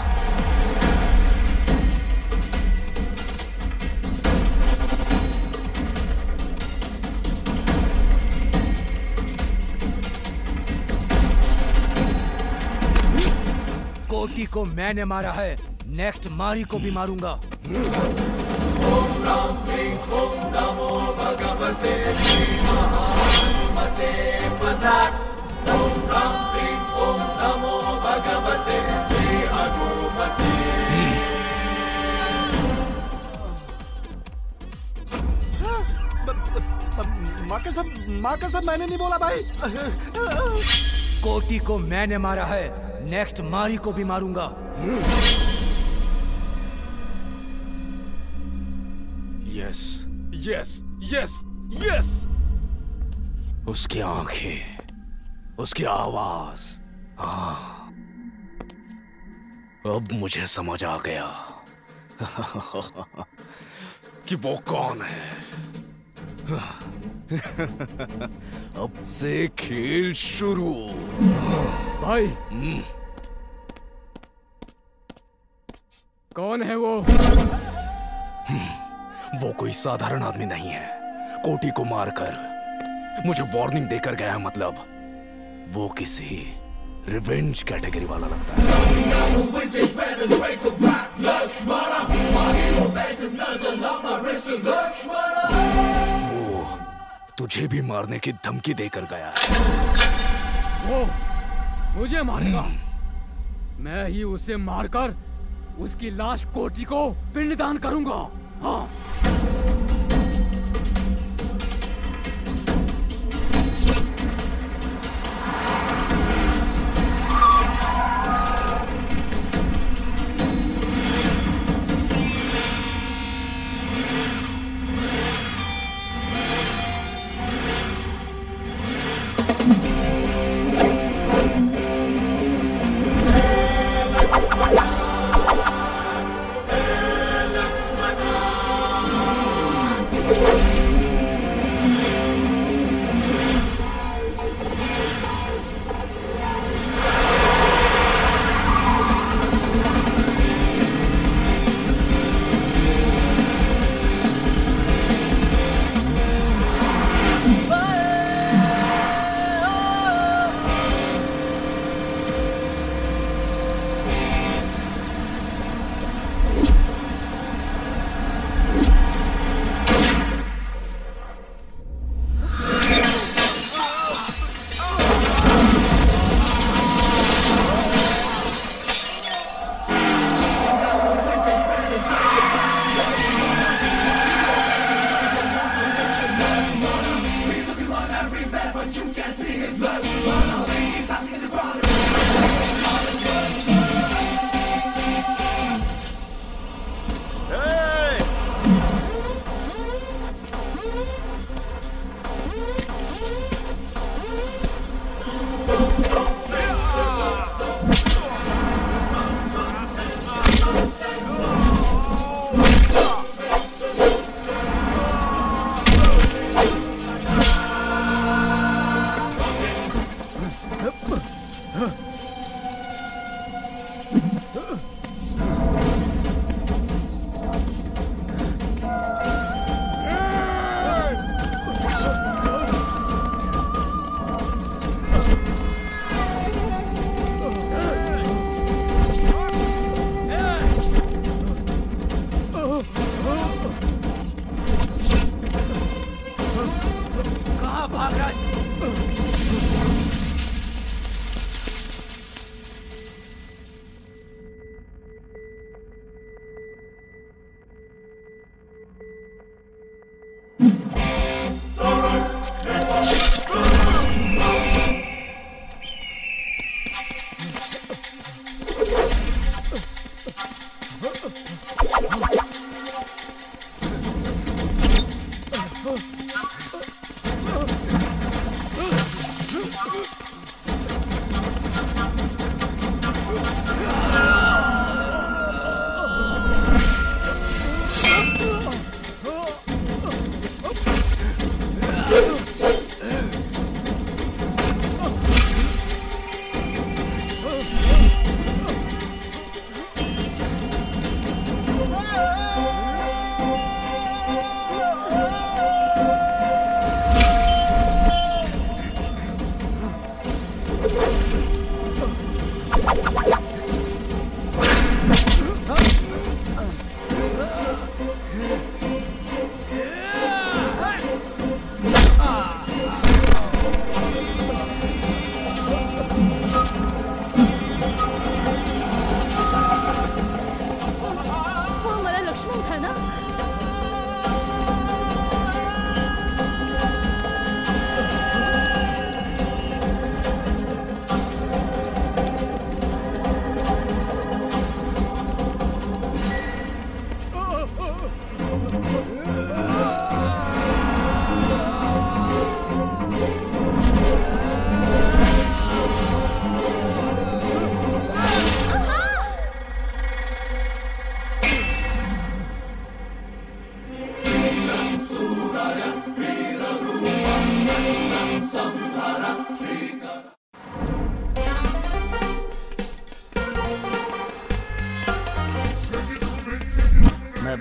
कोटी को मैंने मारा है, नेक्स्ट मारी को भी मारूंगा। माँ का सब मैंने नहीं बोला भाई। कोटी को मैंने मारा है, नेक्स्ट मारी को भी मारूंगा। Yes yes yes yes. उसकी आंखें, उसकी आवाज। हाँ, अब मुझे समझ आ गया कि वो कौन है। अब से खेल शुरू। भाई कौन है वो? वो कोई साधारण आदमी नहीं है। कोटी को मारकर मुझे वार्निंग देकर गया है, मतलब वो किसी रिवेंज कैटेगरी वाला लगता है। वो तुझे भी मारने की धमकी देकर गया है। वो मुझे मारेगा। मैं ही उसे मारकर उसकी लाश कोटी को पिंडदान करूंगा। हाँ।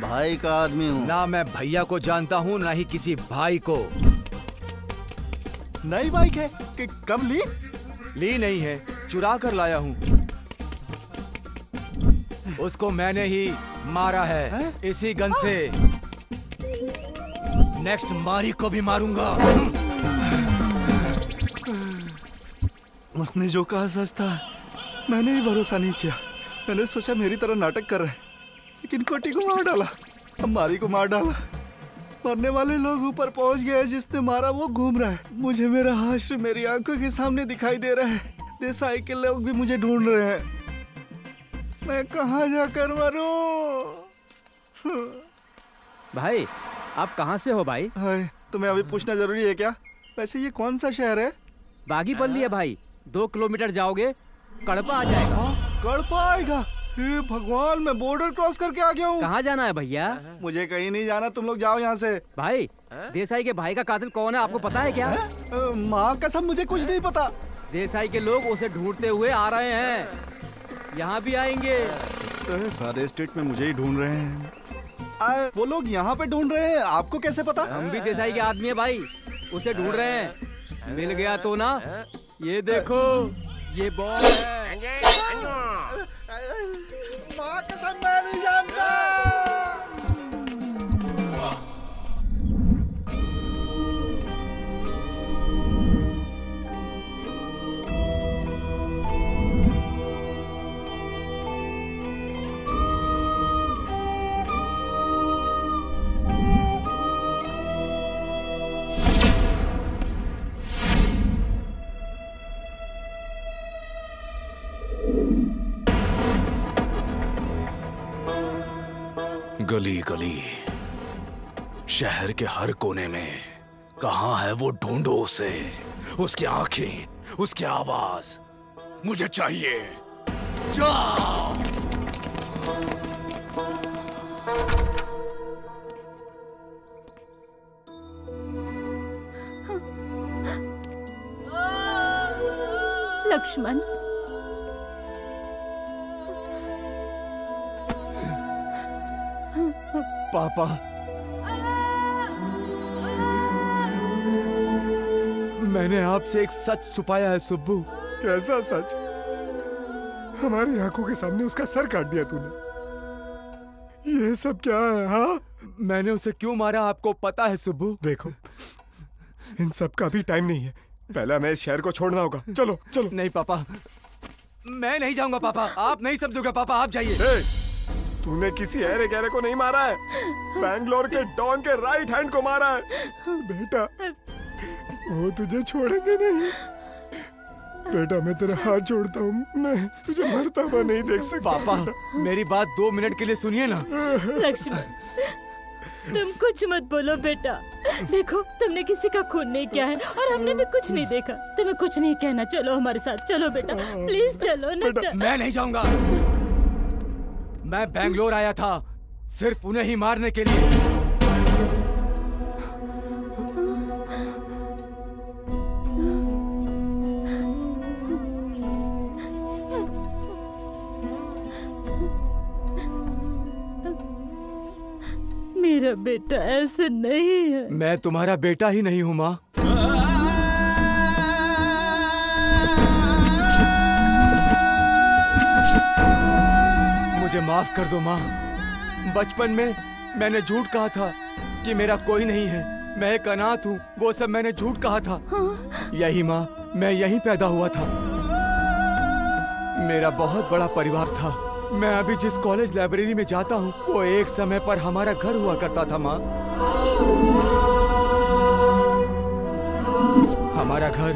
भाई का आदमी हूँ ना, मैं भैया को जानता हूँ ना ही किसी भाई को। नई बाइक है कि कब ली? ली नहीं है, चुरा कर लाया हूँ। उसको मैंने ही मारा है, इसी गन से। नेक्स्ट मारी को भी मारूंगा। उसने जो कहा सच था, मैंने ही भरोसा नहीं किया। मैंने सोचा मेरी तरह नाटक कर रहे हैं, लेकिन कोटी को मार डाला, मारी को मार डाला। मरने वाले लोग ऊपर पहुंच गए, जिसने मारा वो घूम रहा है। मुझे मेरा हाश्र मेरी आंखों के सामने दिखाई दे रहा है। देसाई के लोग भी मुझे ढूंढ रहे हैं। मैं कहाँ जाकर मरूं? भाई आप कहाँ से हो भाई? तुम्हें अभी पूछना जरूरी है क्या? वैसे ये कौन सा शहर है? बागीपल्ली है भाई। 2 किलोमीटर जाओगे कड़पा आ जाएगा। कड़पा आएगा? हे भगवान, मैं बॉर्डर क्रॉस करके आ गया हूँ। कहाँ जाना है भैया? मुझे कहीं नहीं जाना, तुम लोग जाओ यहाँ से। भाई देसाई के भाई का कातिल कौन है आपको पता है क्या? माँ कसम मुझे कुछ नहीं पता। देसाई के लोग उसे ढूंढते हुए आ रहे हैं, यहाँ भी आएंगे। तो सारे स्टेट में मुझे ही ढूंढ रहे हैं। वो लोग यहाँ पे ढूंढ रहे हैं, आपको कैसे पता? हम भी देसाई के आदमी है भाई, उसे ढूंढ रहे हैं। मिल गया तो ना। ये देखो, ये बॉल है। माँ कसम मैं नहीं जानता। गली गली शहर के हर कोने में कहाँ है वो, ढूंढो उसे। उसकी आंखें, उसकी आवाज मुझे चाहिए। जाओ। लक्ष्मण, पापा, मैंने आपसे एक सच छुपाया है। सुब्बू। कैसा सच? हमारी आंखों के सामने उसका सर काट दिया तूने। ये सब क्या है? हाँ, मैंने उसे क्यों मारा आपको पता है सुब्बू? देखो, इन सब का भी टाइम नहीं है, पहले हमें इस शहर को छोड़ना होगा। चलो चलो। नहीं पापा, मैं नहीं जाऊंगा पापा, आप नहीं समझोगे पापा, आप जाइए। तूने किसी हरे गहरे को नहीं मारा है, बैंगलोर के डॉन के राइट हैंड को मारा है। बेटा वो तुझे छोड़ेंगे नहीं। बेटा मैं तेरा हाथ जोड़ता हूँ, मैं तुझे मरता हुआ नहीं देख सकता। पापा मेरी बात 2 मिनट के लिए सुनिए ना। लक्ष्मण तुम कुछ मत बोलो बेटा, देखो तुमने किसी का खून नहीं किया है और हमने भी कुछ नहीं देखा, तुम्हें कुछ नहीं कहना। चलो हमारे साथ चलो बेटा, प्लीज चलो ना। मैं नहीं जाऊँगा, मैं बैंगलोर आया था सिर्फ उन्हें ही मारने के लिए। मेरा बेटा ऐसे नहीं है। मैं तुम्हारा बेटा ही नहीं हूँ माँ। मुझे माफ कर दो माँ, बचपन में मैंने झूठ कहा था कि मेरा कोई नहीं है, मैं एक अनाथ हूँ, वो सब मैंने झूठ कहा था। हाँ। यही माँ, मैं यहीं पैदा हुआ था, मेरा बहुत बड़ा परिवार था। मैं अभी जिस कॉलेज लाइब्रेरी में जाता हूँ वो एक समय पर हमारा घर हुआ करता था माँ। हमारा घर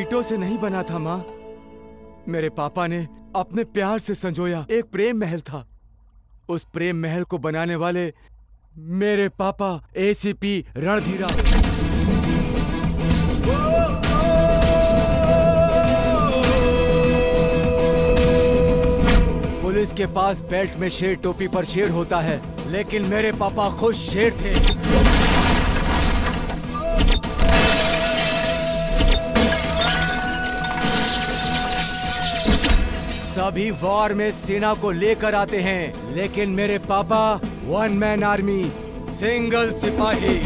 ईंटों से नहीं बना था माँ, मेरे पापा ने अपने प्यार से संजोया एक प्रेम महल था। उस प्रेम महल को बनाने वाले मेरे पापा एसीपी रणधीरा। पुलिस के पास बेल्ट में शेर, टोपी पर शेर होता है, लेकिन मेरे पापा खुद शेर थे। सभी वॉर में सेना को लेकर आते हैं, लेकिन मेरे पापा वन मैन आर्मी, सिंगल सिपाही।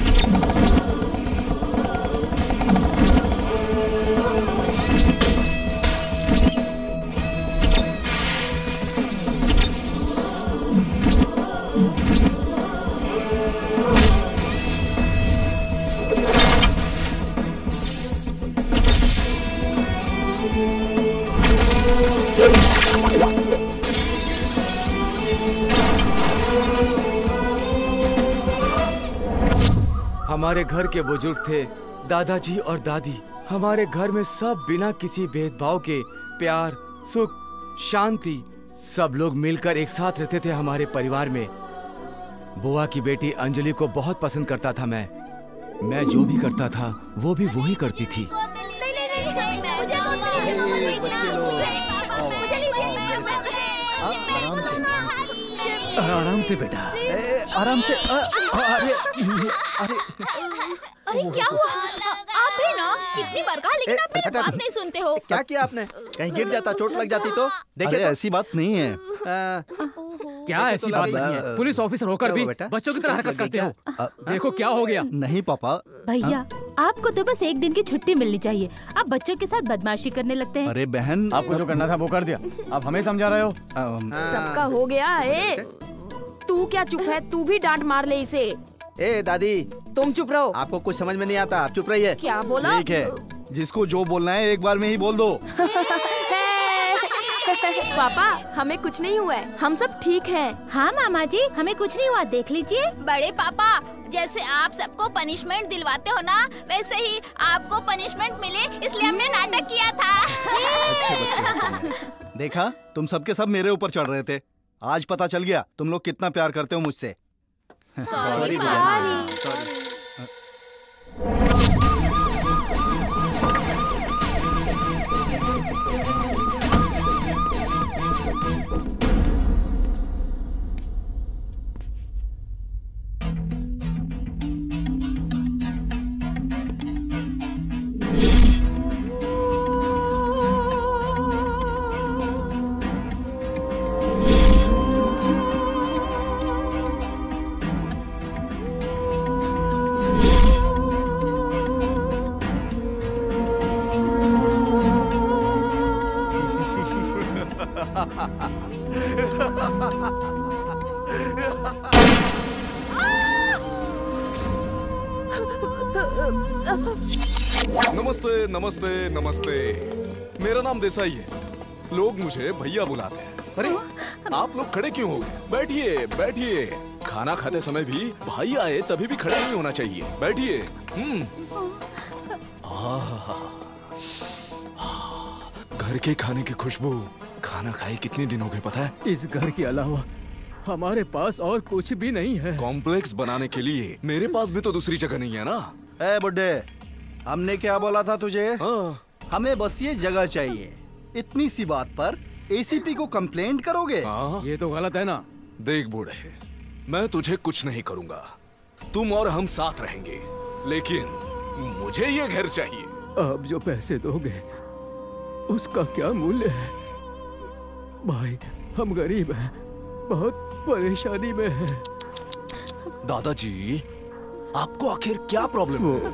हमारे घर के बुजुर्ग थे दादाजी और दादी। हमारे घर में सब बिना किसी भेदभाव के प्यार, सुख, शांति, सब लोग मिलकर एक साथ रहते थे हमारे परिवार में। बुआ की बेटी अंजलि को बहुत पसंद करता था मैं जो भी करता था वो भी वही करती थी। आराम से बेटा, आराम से। अरे अरे क्या हुआ? आप है ना, कितनी बार कहा लेकिन आप मेरी बात नहीं सुनते हो। क्या किया आपने? कहीं गिर जाता, चोट लग जाती तो? देखिए ऐसी बात नहीं है। क्या ऐसी बात नहीं है? पुलिस ऑफिसर होकर भी बच्चों की तरह हरकत करते हो, देखो क्या हो गया। नहीं पापा। भैया आपको तो बस एक दिन की छुट्टी मिलनी चाहिए, आप बच्चों के साथ बदमाशी करने लगते हैं। अरे बहन आपको जो करना था वो कर दिया, आप हमें समझा रहे हो। सबका हो गया है, तू क्या चुप है? तू भी डांट मार ले इसे। ए दादी तुम चुप रहो, आपको कुछ समझ में नहीं आता, आप चुप रहिए। क्या बोला? ठीक है, जिसको जो बोलना है एक बार में ही बोल दो। पापा हमें कुछ नहीं हुआ है, हम सब ठीक हैं। हाँ मामा जी हमें कुछ नहीं हुआ, देख लीजिए। बड़े पापा जैसे आप सबको पनिशमेंट दिलवाते हो ना, वैसे ही आपको पनिशमेंट मिले इसलिए हमने नाटक किया था। अच्छे बच्चे, देखा तुम सबके सब मेरे ऊपर चढ़ रहे थे, आज पता चल गया तुम लोग कितना प्यार करते हो मुझसे। Sorry sorry. नमस्ते नमस्ते नमस्ते, मेरा नाम देसाई है, लोग मुझे भैया बुलाते हैं। अरे आप लोग खड़े क्यों हो गए? बैठिए बैठिए, खाना खाते समय भी भाई आए तभी भी खड़े नहीं होना चाहिए, बैठिए। घर के खाने की खुशबू, खाना खाए कितने दिन हो गए पता है? इस घर के अलावा हमारे पास और कुछ भी नहीं है। कॉम्प्लेक्स बनाने के लिए मेरे पास भी तो दूसरी जगह नहीं है ना। ए बुड्ढे, हमने क्या बोला था तुझे? हाँ। हमें बस ये जगह चाहिए, इतनी सी बात पर एसीपी को कंप्लेंट करोगे? हाँ। ये तो गलत है ना। देख बूढ़े, मैं तुझे कुछ नहीं करूँगा, तुम और हम साथ रहेंगे, लेकिन मुझे ये घर चाहिए। अब जो पैसे दोगे उसका क्या मूल्य है? भाई हम गरीब हैं, बहुत परेशानी में है। दादाजी आपको आखिर क्या प्रॉब्लम है?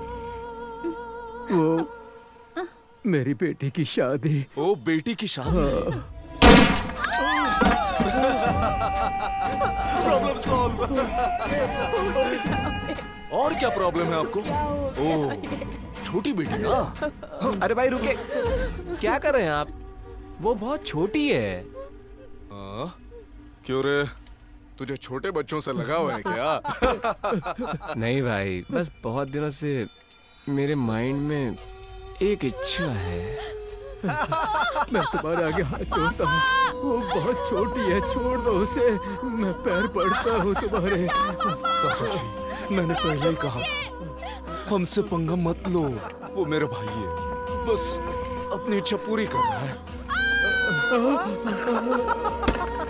वो मेरी बेटी की शादी। ओ बेटी की शादी? Problem solve. और क्या प्रॉब्लम है आपको? ओ छोटी बेटी ना? अरे भाई रुके, क्या कर रहे हैं आप? वो बहुत छोटी है। क्यों रे, तुझे छोटे बच्चों से लगाव है क्या? नहीं भाई, बस बहुत दिनों से मेरे माइंड में एक इच्छा है। मैं तुम्हारे आगे हाथ जोड़ता हूँ, वो बहुत छोटी है, छोड़ दो उसे, मैं पैर पड़ता हूँ तुम्हारे। दादाजी मैंने पहले ही कहा हमसे पंगा मत लो, वो मेरा भाई है, बस अपनी इच्छा पूरी कर रहा है।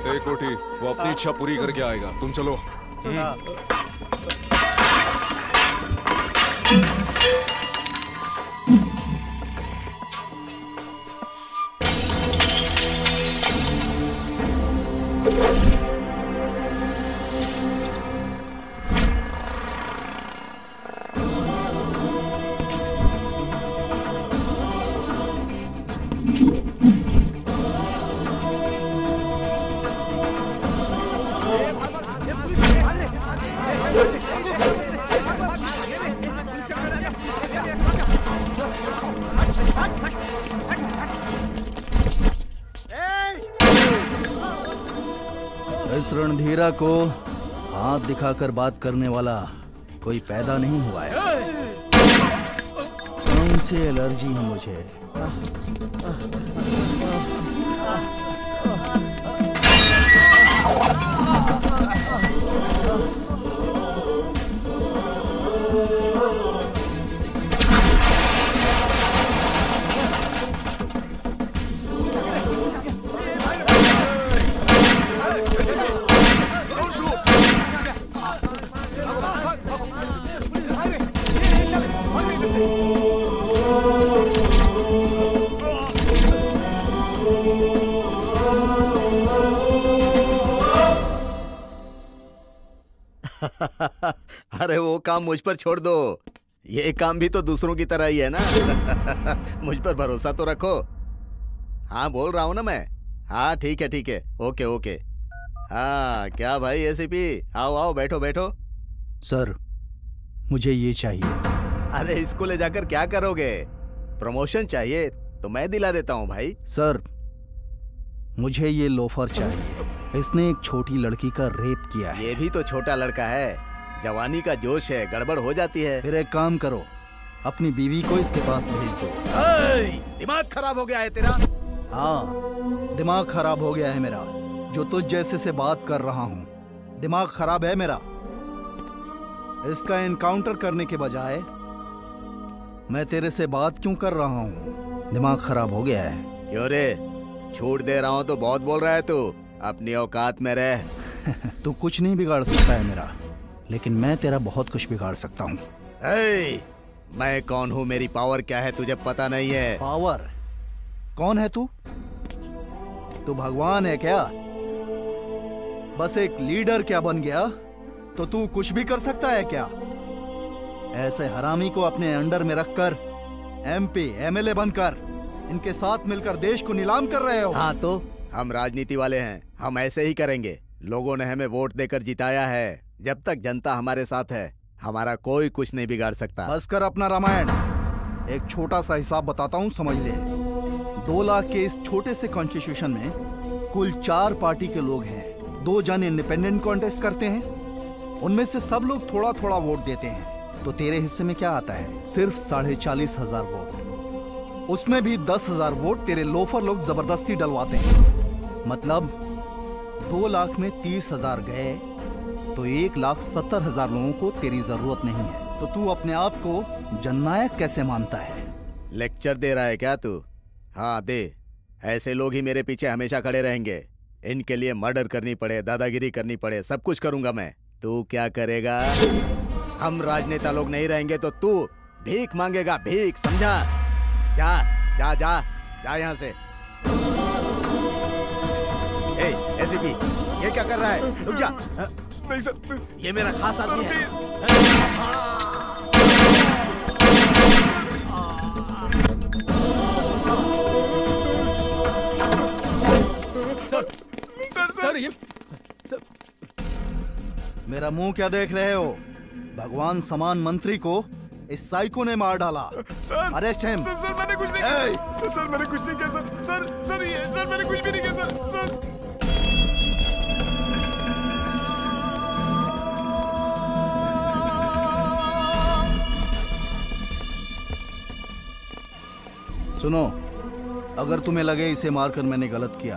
एक ओटी, वो अपनी इच्छा पूरी करके आएगा, तुम चलो। रणधीरा को हाथ दिखाकर बात करने वाला कोई पैदा नहीं हुआ है। सांस से एलर्जी है मुझे। अरे वो काम मुझ पर छोड़ दो, ये काम भी तो दूसरों की तरह ही है ना। मुझ पर भरोसा तो रखो। हाँ बोल रहा हूँ ना मैं। हाँ ठीक है ठीक है, ओके ओके। हाँ क्या भाई एसीपी, आओ आओ बैठो बैठो। सर मुझे ये चाहिए। अरे इसको ले जाकर क्या करोगे? प्रमोशन चाहिए तो मैं दिला देता हूँ भाई। सर मुझे ये लोफर चाहिए, इसने एक छोटी लड़की का रेप किया है। ये भी तो छोटा लड़का है, जवानी का जोश है, गड़बड़ हो जाती है। फिर एक काम करो, अपनी बीवी को इसके पास भेज दो। दिमाग खराब हो गया है तेरा? हाँ दिमाग खराब हो गया है मेरा, जो तुझ जैसे से बात कर रहा हूँ। दिमाग खराब है मेरा। इसका एनकाउंटर करने के बजाय मैं तेरे से बात क्यों कर रहा हूँ? दिमाग खराब हो गया है। क्यों रे, छूट दे रहा हूँ तो बहुत बोल रहा है तू, अपनी औकात में रह। तू कुछ नहीं बिगाड़ सकता है मेरा, लेकिन मैं तेरा बहुत कुछ बिगाड़ सकता हूँ। मैं कौन हूँ, मेरी पावर क्या है, तुझे पता नहीं है? पावर? कौन है तू? तू भगवान है क्या? बस एक लीडर क्या बन गया तो तू कुछ भी कर सकता है क्या? ऐसे हरामी को अपने अंडर में रखकर एमपी एमएलए बनकर इनके साथ मिलकर देश को नीलाम कर रहे हो। हाँ तो हम राजनीति वाले हैं, हम ऐसे ही करेंगे। लोगों ने हमें वोट देकर जिताया है, जब तक जनता हमारे साथ है हमारा कोई कुछ नहीं बिगाड़ सकता। बस कर अपना रामायण। एक छोटा सा हिसाब बताता हूँ, समझ ले। 2 लाख के इस छोटे से कॉन्स्टिट्यूशन में कुल 4 पार्टी के लोग हैं। 2 जन इंडिपेंडेंट कॉन्टेस्ट करते हैं, उनमें से सब लोग थोड़ा थोड़ा वोट देते हैं। तो तेरे हिस्से में क्या आता है? सिर्फ 45,000 वोट। उसमें भी 10,000 वोट तेरे लोफर लोग जबरदस्ती डलवाते हैं। मतलब 2 लाख में 30,000 गए तो 1,70,000 लोगों को तेरी जरूरत नहीं है। तो तू अपने आप को जननायक कैसे मानता है? लेक्चर दे रहा है क्या तू? हाँ दे। ऐसे लोग ही मेरे पीछे हमेशा खड़े रहेंगे। इनके लिए मर्डर करनी पड़े, दादागिरी करनी पड़े, सब कुछ करूंगा मैं। तू क्या करेगा? हम राजनेता लोग नहीं रहेंगे तो तू भीख मांगेगा, भीख, समझा? जा जा जा जा यहाँ से। ए, एसीपी, ये क्या कर रहा है? रुक जा। नहीं सर, ये मेरा खास आदमी है। सर ये सर। मेरा मुंह क्या देख रहे हो? भगवान समान मंत्री को इस साइको ने मार डाला। Arrest him. सर मैंने कुछ नहीं किया। सर मैंने कुछ नहीं किया। सर मैंने कुछ भी नहीं किया। सर सुनो, अगर तुम्हें लगे इसे मारकर मैंने गलत किया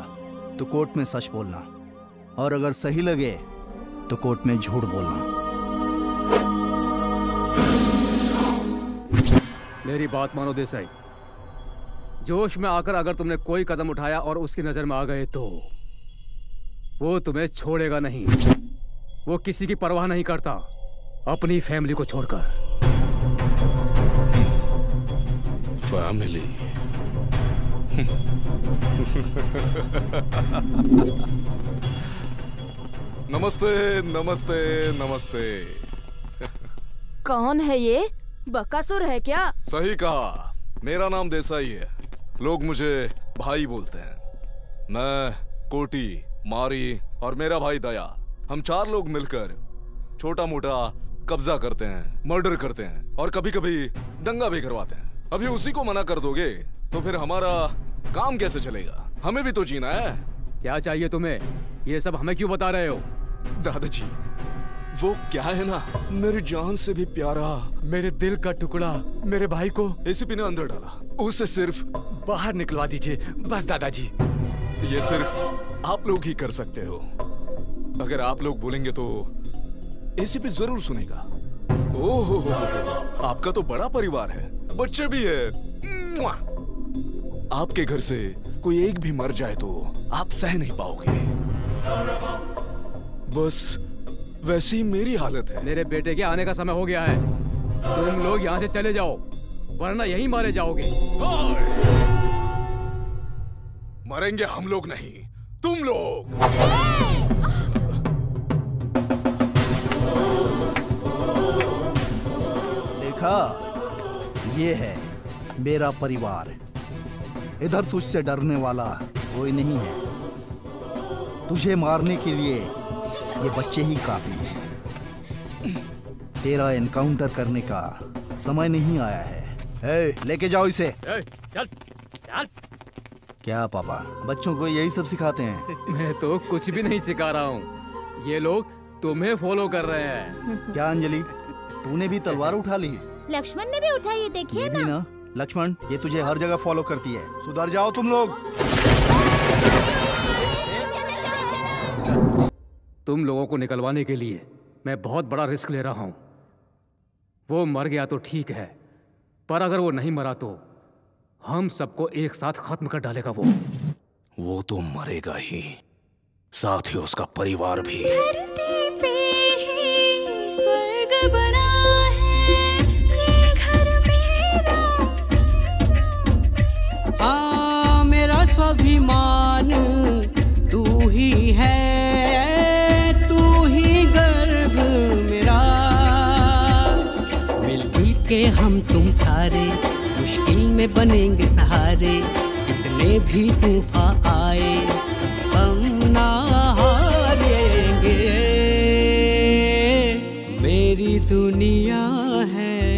तो कोर्ट में सच बोलना, और अगर सही लगे तो कोर्ट में झूठ बोलना। मेरी बात मानो देसाई, जोश में आकर अगर तुमने कोई कदम उठाया और उसकी नजर में आ गए तो वो तुम्हें छोड़ेगा नहीं। वो किसी की परवाह नहीं करता, अपनी फैमिली को छोड़कर। फैमिली नमस्ते नमस्ते नमस्ते। कौन है ये? बकासुर है क्या? सही कहा, मेरा नाम देसाई है। लोग मुझे भाई बोलते हैं। मैं कोटी, मारी और मेरा भाई दया, हम 4 लोग मिलकर छोटा मोटा कब्जा करते हैं, मर्डर करते हैं और कभी कभी दंगा भी करवाते हैं। अभी उसी को मना कर दोगे तो फिर हमारा काम कैसे चलेगा? हमें भी तो जीना है। क्या चाहिए तुम्हें? ये सब हमें क्यों बता रहे हो? दादाजी, वो क्या है ना, मेरी जान से भी प्यारा, मेरे दिल का टुकड़ा, मेरे भाई को एसीपी ने अंदर डाला। उसे सिर्फ बाहर निकलवा दीजिए बस। दादाजी, ये सिर्फ आप लोग ही कर सकते हो। अगर आप लोग बोलेंगे तो एसीपी जरूर सुनेगा। ओहो, आपका तो बड़ा परिवार है, बच्चे भी है। आपके घर से कोई एक भी मर जाए तो आप सह नहीं पाओगे। बस वैसी मेरी हालत है। मेरे बेटे के आने का समय हो गया है, तुम लोग यहाँ से चले जाओ वरना यहीं मारे जाओगे। मरेंगे हम लोग नहीं, तुम लोग। ये है मेरा परिवार। इधर तुझसे डरने वाला कोई नहीं है। तुझे मारने के लिए ये बच्चे ही काफी हैं। तेरा एनकाउंटर करने का समय नहीं आया है। ए, लेके जाओ इसे। ए, चल, चल। क्या पापा, बच्चों को यही सब सिखाते हैं? मैं तो कुछ भी नहीं सिखा रहा हूँ, ये लोग तुम्हें फॉलो कर रहे हैं। क्या अंजलि, तूने भी तलवार उठा ली? लक्ष्मण ने भी उठाई, देखिए ना। लक्ष्मण, ये तुझे हर जगह फॉलो करती है। सुधर जाओ तुम लोग। तुम लोगों को निकलवाने के लिए मैं बहुत बड़ा रिस्क ले रहा हूँ। वो मर गया तो ठीक है, पर अगर वो नहीं मरा तो हम सबको एक साथ खत्म कर डालेगा। वो तो मरेगा ही, साथ ही उसका परिवार भी। स्वाभिमान तू ही है, तू ही गर्व मेरा। मिलजुल के हम तुम सारे, मुश्किल में बनेंगे सहारे। कितने भी तूफान आए हम ना हारेंगे। मेरी दुनिया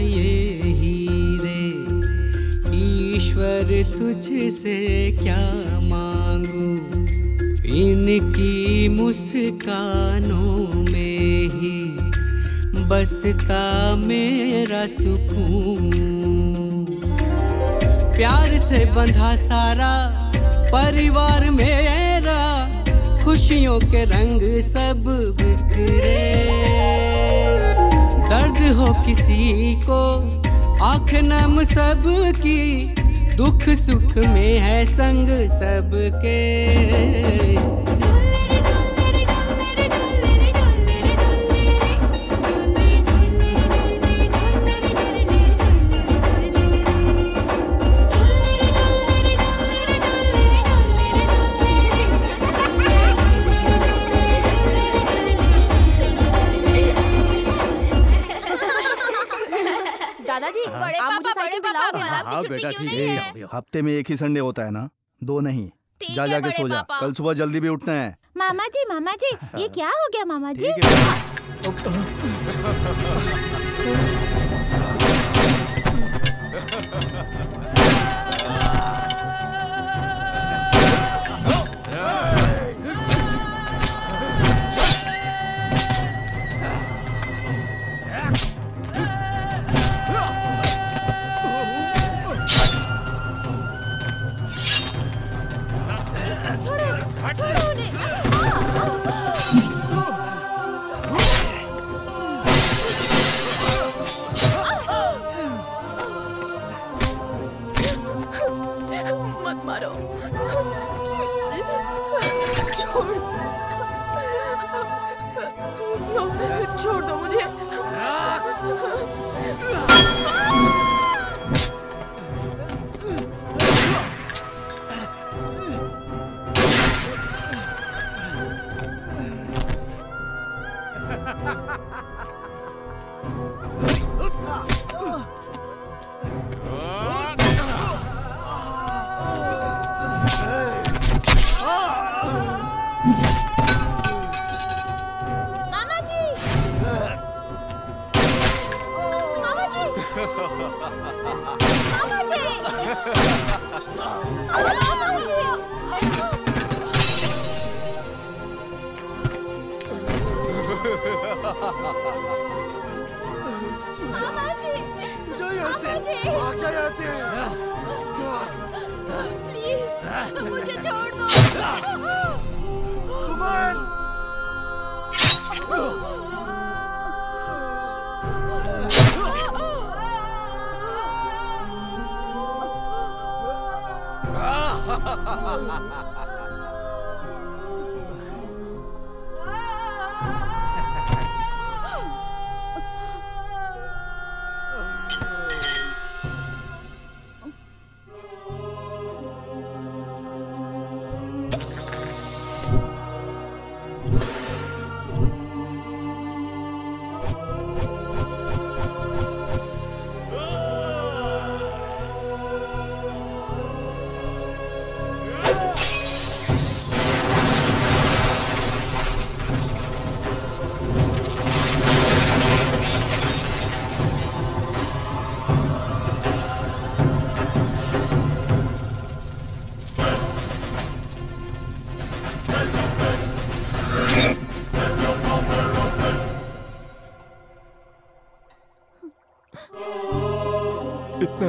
ये हीरे, ईश्वर तुझसे क्या मांगूं, इनकी मुस्कानों में ही बसता मेरा सुकून। प्यार से बंधा सारा परिवार मेरा, खुशियों के रंग सब बिखरे। दर्द हो किसी को आंख नम सब की, दुख सुख में है संग सबके। बेटा ठीक है, हफ्ते में एक ही संडे होता है ना, दो नहीं। जा जा के सो जा, कल सुबह जल्दी भी उठना है। मामा जी ये क्या हो गया मामा जी?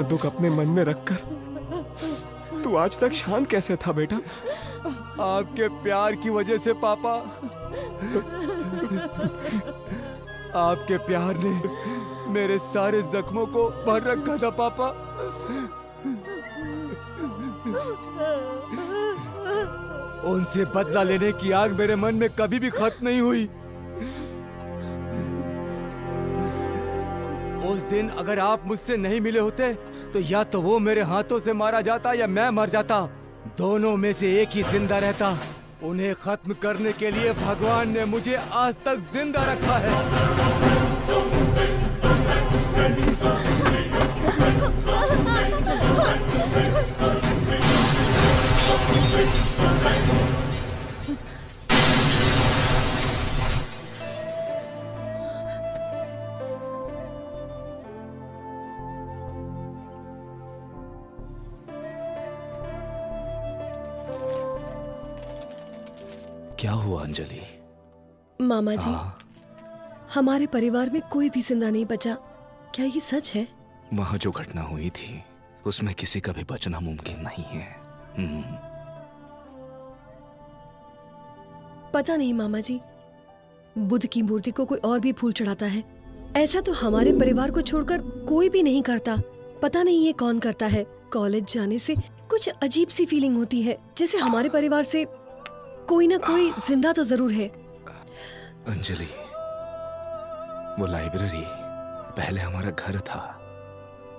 दुख अपने मन में रखकर तू आज तक शांत कैसे था बेटा? आपके प्यार की वजह से पापा, आपके प्यार ने मेरे सारे जख्मों को भर रखा था पापा। उनसे बदला लेने की आग मेरे मन में कभी भी खत्म नहीं हुई। उस दिन अगर आप मुझसे नहीं मिले होते तो या तो वो मेरे हाथों से मारा जाता या मैं मर जाता, दोनों में से एक ही जिंदा रहता। उन्हें खत्म करने के लिए भगवान ने मुझे आज तक जिंदा रखा है। क्या हुआ अंजलि? मामा जी, हमारे परिवार में कोई भी जिंदा नहीं बचा। क्या ये सच है? वहाँ जो घटना हुई थी उसमें किसी का भी बचना मुमकिन नहीं है। पता नहीं मामा जी, बुद्ध की मूर्ति को कोई और भी फूल चढ़ाता है। ऐसा तो हमारे परिवार को छोड़कर कोई भी नहीं करता। पता नहीं ये कौन करता है। कॉलेज जाने से कुछ अजीब सी फीलिंग होती है, जैसे हमारे परिवार से कोई ना कोई जिंदा तो जरूर है। अंजलि, वो लाइब्रेरी पहले हमारा घर था,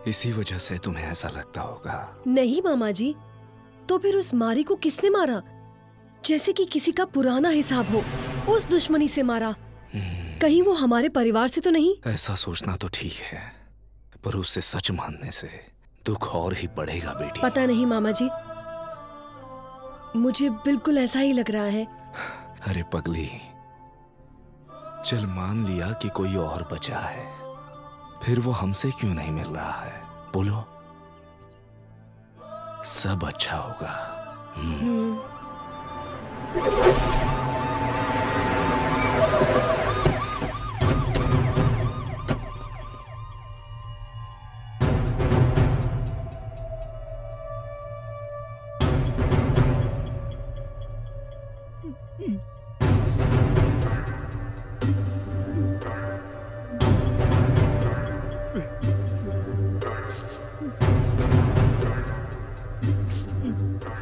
इसी वजह से तुम्हें ऐसा लगता होगा। नहीं मामा जी, तो फिर उस मारी को किसने मारा? जैसे कि किसी का पुराना हिसाब हो, उस दुश्मनी से मारा। कहीं वो हमारे परिवार से तो नहीं? ऐसा सोचना तो ठीक है, पर उससे सच मानने से दुख और ही बढ़ेगा बेटी। पता नहीं मामा जी, मुझे बिल्कुल ऐसा ही लग रहा है। अरे पगली, चल मान लिया कि कोई और बचा है, फिर वो हमसे क्यों नहीं मिल रहा है? बोलो, सब अच्छा होगा।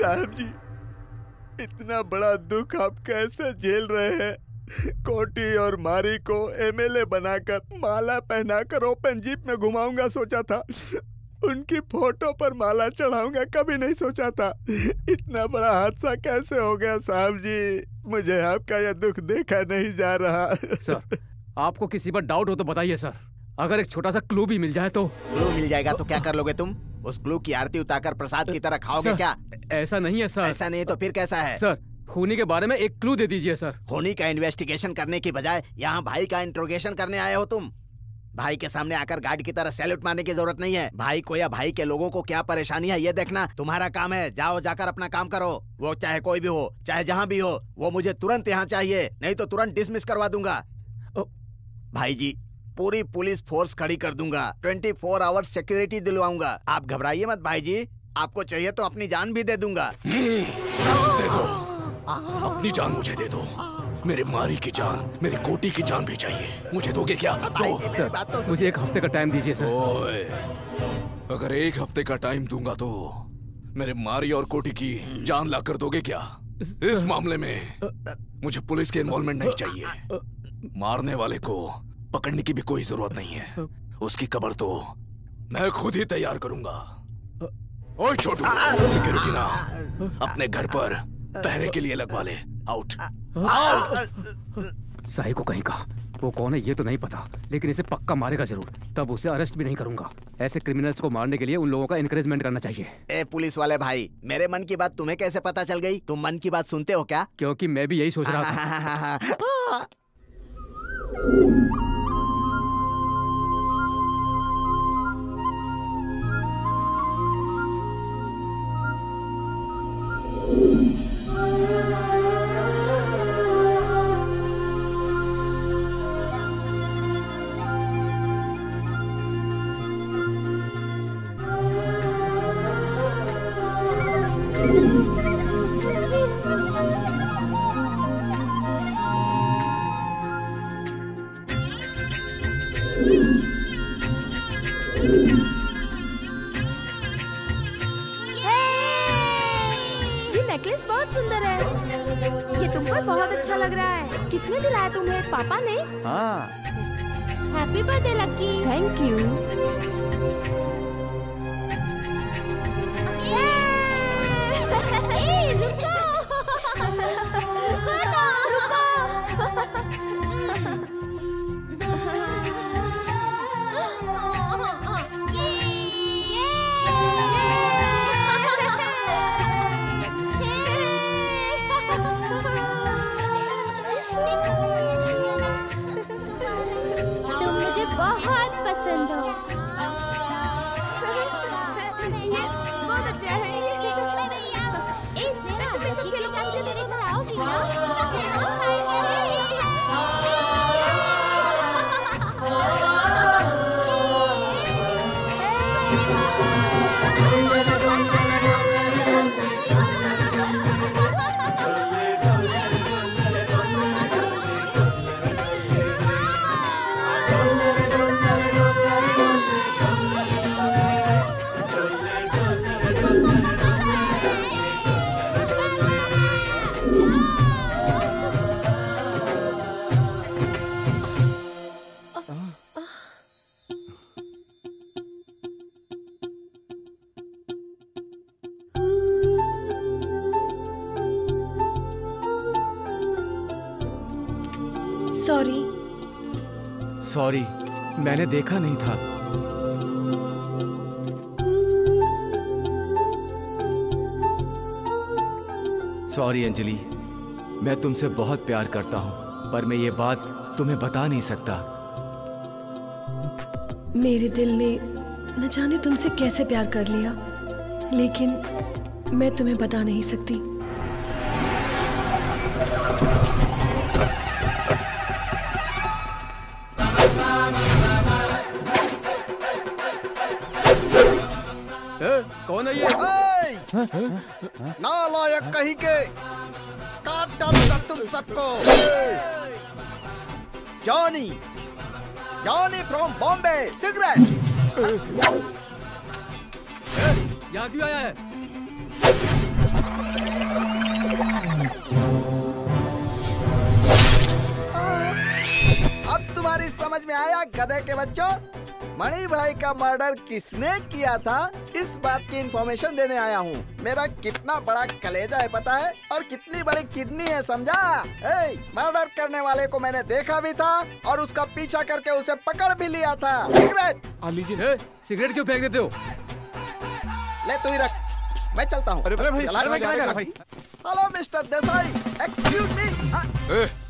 साहब जी, इतना बड़ा दुख आप कैसे झेल रहे हैं? कोटी और मारी को एमएलए बनाकर, माला पहनाकर ओपन जीप में घुमाऊंगा सोचा था। उनकी फोटो पर माला चढ़ाऊंगा कभी नहीं सोचा था। इतना बड़ा हादसा कैसे हो गया साहब जी? मुझे आपका यह दुख देखा नहीं जा रहा। सर, आपको किसी पर डाउट हो तो बताइए सर। अगर एक छोटा सा क्लू भी मिल जाए तो। क्लू मिल जाएगा तो क्या कर लोगे तुम? उस क्लू की आरती उतारकर प्रसाद की तरह खाओगे क्या? ऐसा नहीं है सर। ऐसा नहीं तो फिर कैसा है? सर, खूनी के बारे में एक क्लू दे दीजिए सर। खूनी का इन्वेस्टिगेशन करने की बजाय यहाँ भाई का इंट्रोगेशन करने आए हो तुम। भाई के सामने आकर गार्ड की तरह सैल्यूट मारने की जरूरत नहीं है। भाई को या भाई के लोगों को क्या परेशानी है ये देखना तुम्हारा काम है। जाओ, जाकर अपना काम करो। वो चाहे कोई भी हो, चाहे जहाँ भी हो, वो मुझे तुरंत यहाँ चाहिए, नहीं तो तुरंत डिसमिस करवा दूंगा। भाई जी, पूरी पुलिस फोर्स खड़ी कर दूंगा, 24 आवर्स सिक्योरिटी दिलवाऊंगा। आप घबराइए मत भाई जी, आपको चाहिए तो अपनी जान भी दे दूंगा। दे दो, अपनी जान मुझे दे दो। मेरे मारी की जान, मेरे कोटी की जान भी चाहिए। मुझे दोगे क्या? दो। सर, तो मुझे 1 हफ्ते का टाइम दीजिए सर। ओए, अगर 1 हफ्ते का टाइम दूंगा तो मेरे मारी और कोटी की जान ला कर दोगे क्या? इस मामले में मुझे पुलिस के इन्वॉल्वमेंट नहीं चाहिए। मारने वाले को पकड़ने की भी कोई जरूरत नहीं है। उसकी कब्र तो मैं खुद ही तैयार करूंगा। ओए छोटू, सिक्योरिटी ना अपने घर पर पहरे के लिए लगवा ले। आउट। साई को कहीं का, वो कौन है ये तो नहीं पता, लेकिन इसे पक्का मारेगा जरूर, तब उसे अरेस्ट भी नहीं करूंगा। ऐसे क्रिमिनल्स को मारने के लिए उन लोगों का एनकरेजमेंट करना चाहिए। ए पुलिस वाले भाई, मेरे मन की बात तुम्हें कैसे पता चल गई? तुम मन की बात सुनते हो क्या? क्योंकि मैं भी यही सोच रहा था। सॉरी, मैंने देखा नहीं था। सॉरी अंजलि, मैं तुमसे बहुत प्यार करता हूँ, पर मैं ये बात तुम्हें बता नहीं सकता। मेरे दिल ने न जाने तुमसे कैसे प्यार कर लिया, लेकिन मैं तुम्हें बता नहीं सकती। कौन है ये? नालायक कहीं के, काट डालूंगा तुम सबको। Johnny, Johnny from Bombay, cigarette. यहाँ क्यों आया है? अब तुम्हारी समझ में आया गधे के बच्चों? मणि भाई का मर्डर किसने किया था, इस बात की इंफॉर्मेशन देने आया हूँ। मेरा कितना बड़ा कलेजा है पता है, और कितनी बड़ी किडनी है समझा। मर्डर करने वाले को मैंने देखा भी था और उसका पीछा करके उसे पकड़ भी लिया था। सिगरेट आली जी, सिगरेट क्यों फेंक देते हो? ले तू ही रख, मैं चलता हूँ। अरे भाई, भाई। Hello mister Desai, excuse me.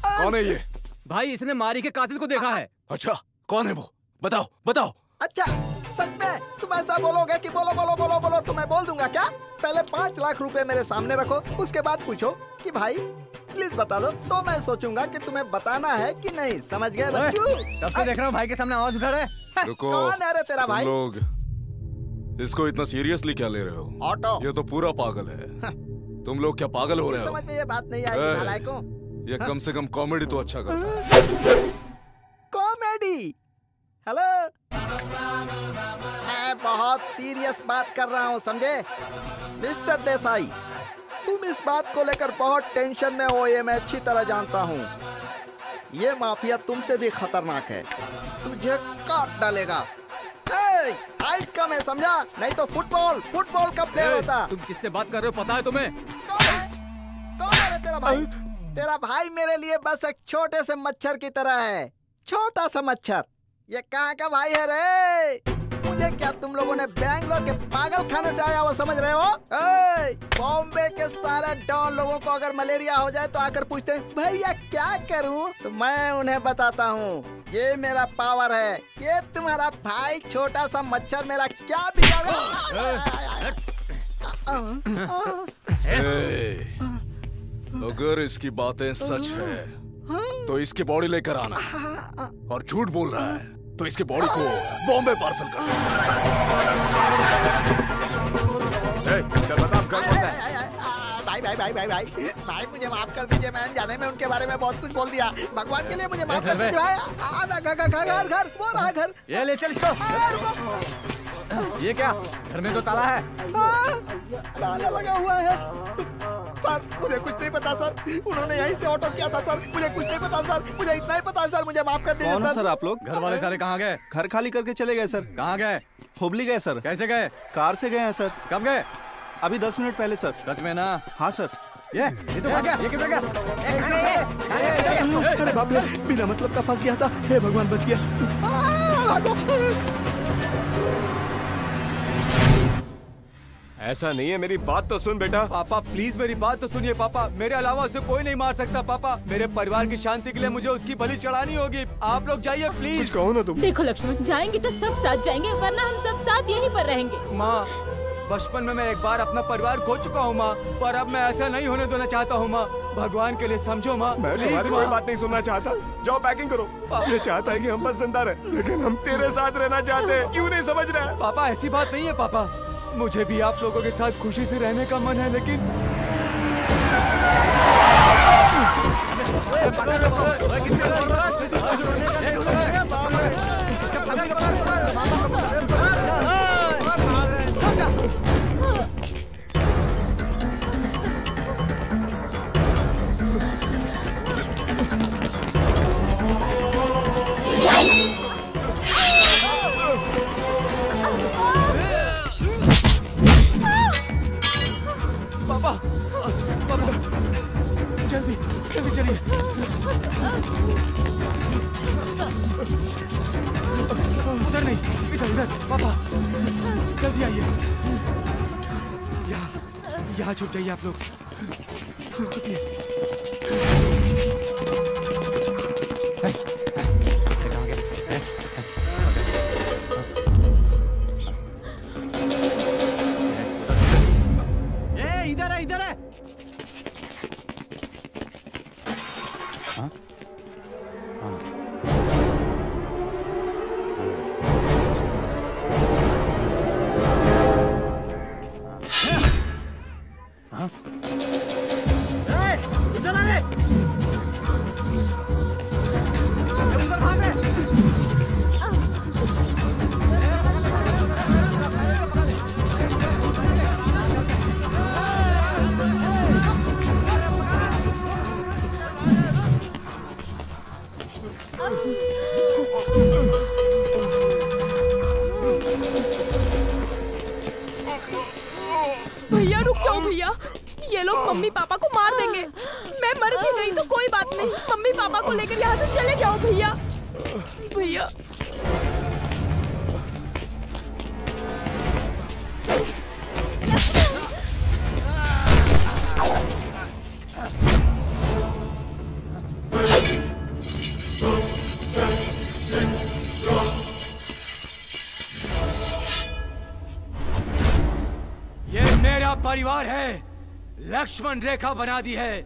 कौन है ये? भाई, इसने मारी के कातिल को देखा है। अच्छा, कौन है वो? बताओ बताओ। अच्छा, सच में तुम ऐसा बोलोगे कि बोलो बोलो बोलो बोलो तो मैं बोल दूंगा क्या? पहले 5 लाख रुपए मेरे सामने रखो, उसके बाद पूछो कि भाई प्लीज बता दो, तो मैं सोचूंगा कि तुम्हें बताना है कि नहीं। समझ गए बच्चों? तब से देख रहा हूँ भाई के सामने आवाज उठा रहा है। कौन है रे तेरा भाई? इसको इतना सीरियसली क्या ले रहे हो? ऑटो, ये तो पूरा पागल है। तुम लोग क्या पागल हो रहे हो? समझ में ये बात नहीं आई नालायकों। ये कम से कम कॉमेडी तो अच्छा करता है। कॉमेडी? हेलो, मैं बहुत सीरियस बात कर रहा हूँ समझे। मिस्टर देसाई, तुम इस बात को लेकर बहुत टेंशन में हो, ये मैं अच्छी तरह जानता हूँ। ये माफिया तुमसे भी खतरनाक है, तुझे काट डालेगा। हाइट कम है समझा, नहीं तो फुटबॉल का प्लेयर होता। तुम किससे बात कर रहे हो पता है तुम्हें? कौन है तेरा भाई? तेरा भाई मेरे लिए बस एक छोटे से मच्छर की तरह है, छोटा सा मच्छर। ये कहाँ का भाई है रे? मुझे क्या तुम लोगों ने बैंगलोर के पागल खाने से आया वो समझ रहे हो? बॉम्बे के सारे डॉन लोगों को अगर मलेरिया हो जाए तो आकर पूछते हैं भैया क्या करूं, तो मैं उन्हें बताता हूँ ये मेरा पावर है। ये तुम्हारा भाई छोटा सा मच्छर मेरा क्या बिगाड़ेगा? अगर इसकी बातें सच है तो इसकी बॉडी लेकर आना, और झूठ बोल रहा है तो इसकी बॉडी को बॉम्बे पार्सल करना। भाई मुझे माफ कर दीजिए, मैंने जाने में उनके बारे में बहुत कुछ बोल दिया। भगवान के लिए मुझे माफ कर दीजिए भाई। घर वो रहा घर, ये ले चल इसको। ये क्या, घर में तो ताला है? ताला लगा हुआ है सर, मुझे कुछ नहीं पता सर। उन्होंने यहीं से ऑटो किया था सर, मुझे कुछ नहीं पता सर, मुझे इतना ही पता सर, मुझे माफ कर दीजिए सर। आप लोग घर वाले सारे कहाँ गए? घर खाली करके चले गए सर। कहाँ गए? हुबली गए सर। कैसे गए? कार से गए हैं सर। कब गए? अभी 10 मिनट पहले सर। सच में ना? हाँ सर। ये तो भाग गया, ये किधर गया? अरे बाप रे, बिना मतलब का फंस गया था। हे भगवान बच गया। ऐसा नहीं है, मेरी बात तो सुन बेटा। पापा प्लीज मेरी बात तो सुनिए पापा, मेरे अलावा उसे कोई नहीं मार सकता पापा। मेरे परिवार की शांति के लिए मुझे उसकी बलि चढ़ानी होगी। आप लोग जाइए प्लीज। कुछ कहो ना तुम। देखो लक्ष्मण, जाएंगे तो सब साथ जाएंगे, वरना हम सब साथ यहीं पर रहेंगे। माँ, बचपन में मैं एक बार अपना परिवार खो चुका हूँ माँ, पर अब मैं ऐसा नहीं होने देना चाहता हूँ माँ। भगवान के लिए समझो माँ। मैं तुम्हारी कोई बात नहीं सुनना चाहता, जाओ पैकिंग करो। ये चाहता है कि हम बस जिंदा रहें, लेकिन हम तेरे साथ रहना चाहते हैं। क्यों नहीं समझ रहा है? पापा ऐसी बात नहीं है पापा, मुझे भी आप लोगों के साथ खुशी से रहने का मन है, लेकिन जल्दी जल्दी चलिए। जल्दी आइए, यहाँ छुप जाइए आप लोग। इधर है, इधर है। परिवार है, लक्ष्मण रेखा बना दी है।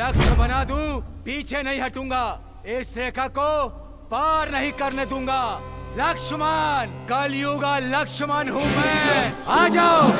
लक्ष्य बना दूं, पीछे नहीं हटूंगा, इस रेखा को पार नहीं करने दूंगा। लक्ष्मण, कलयुग लक्ष्मण हूं मैं। आ जाओ।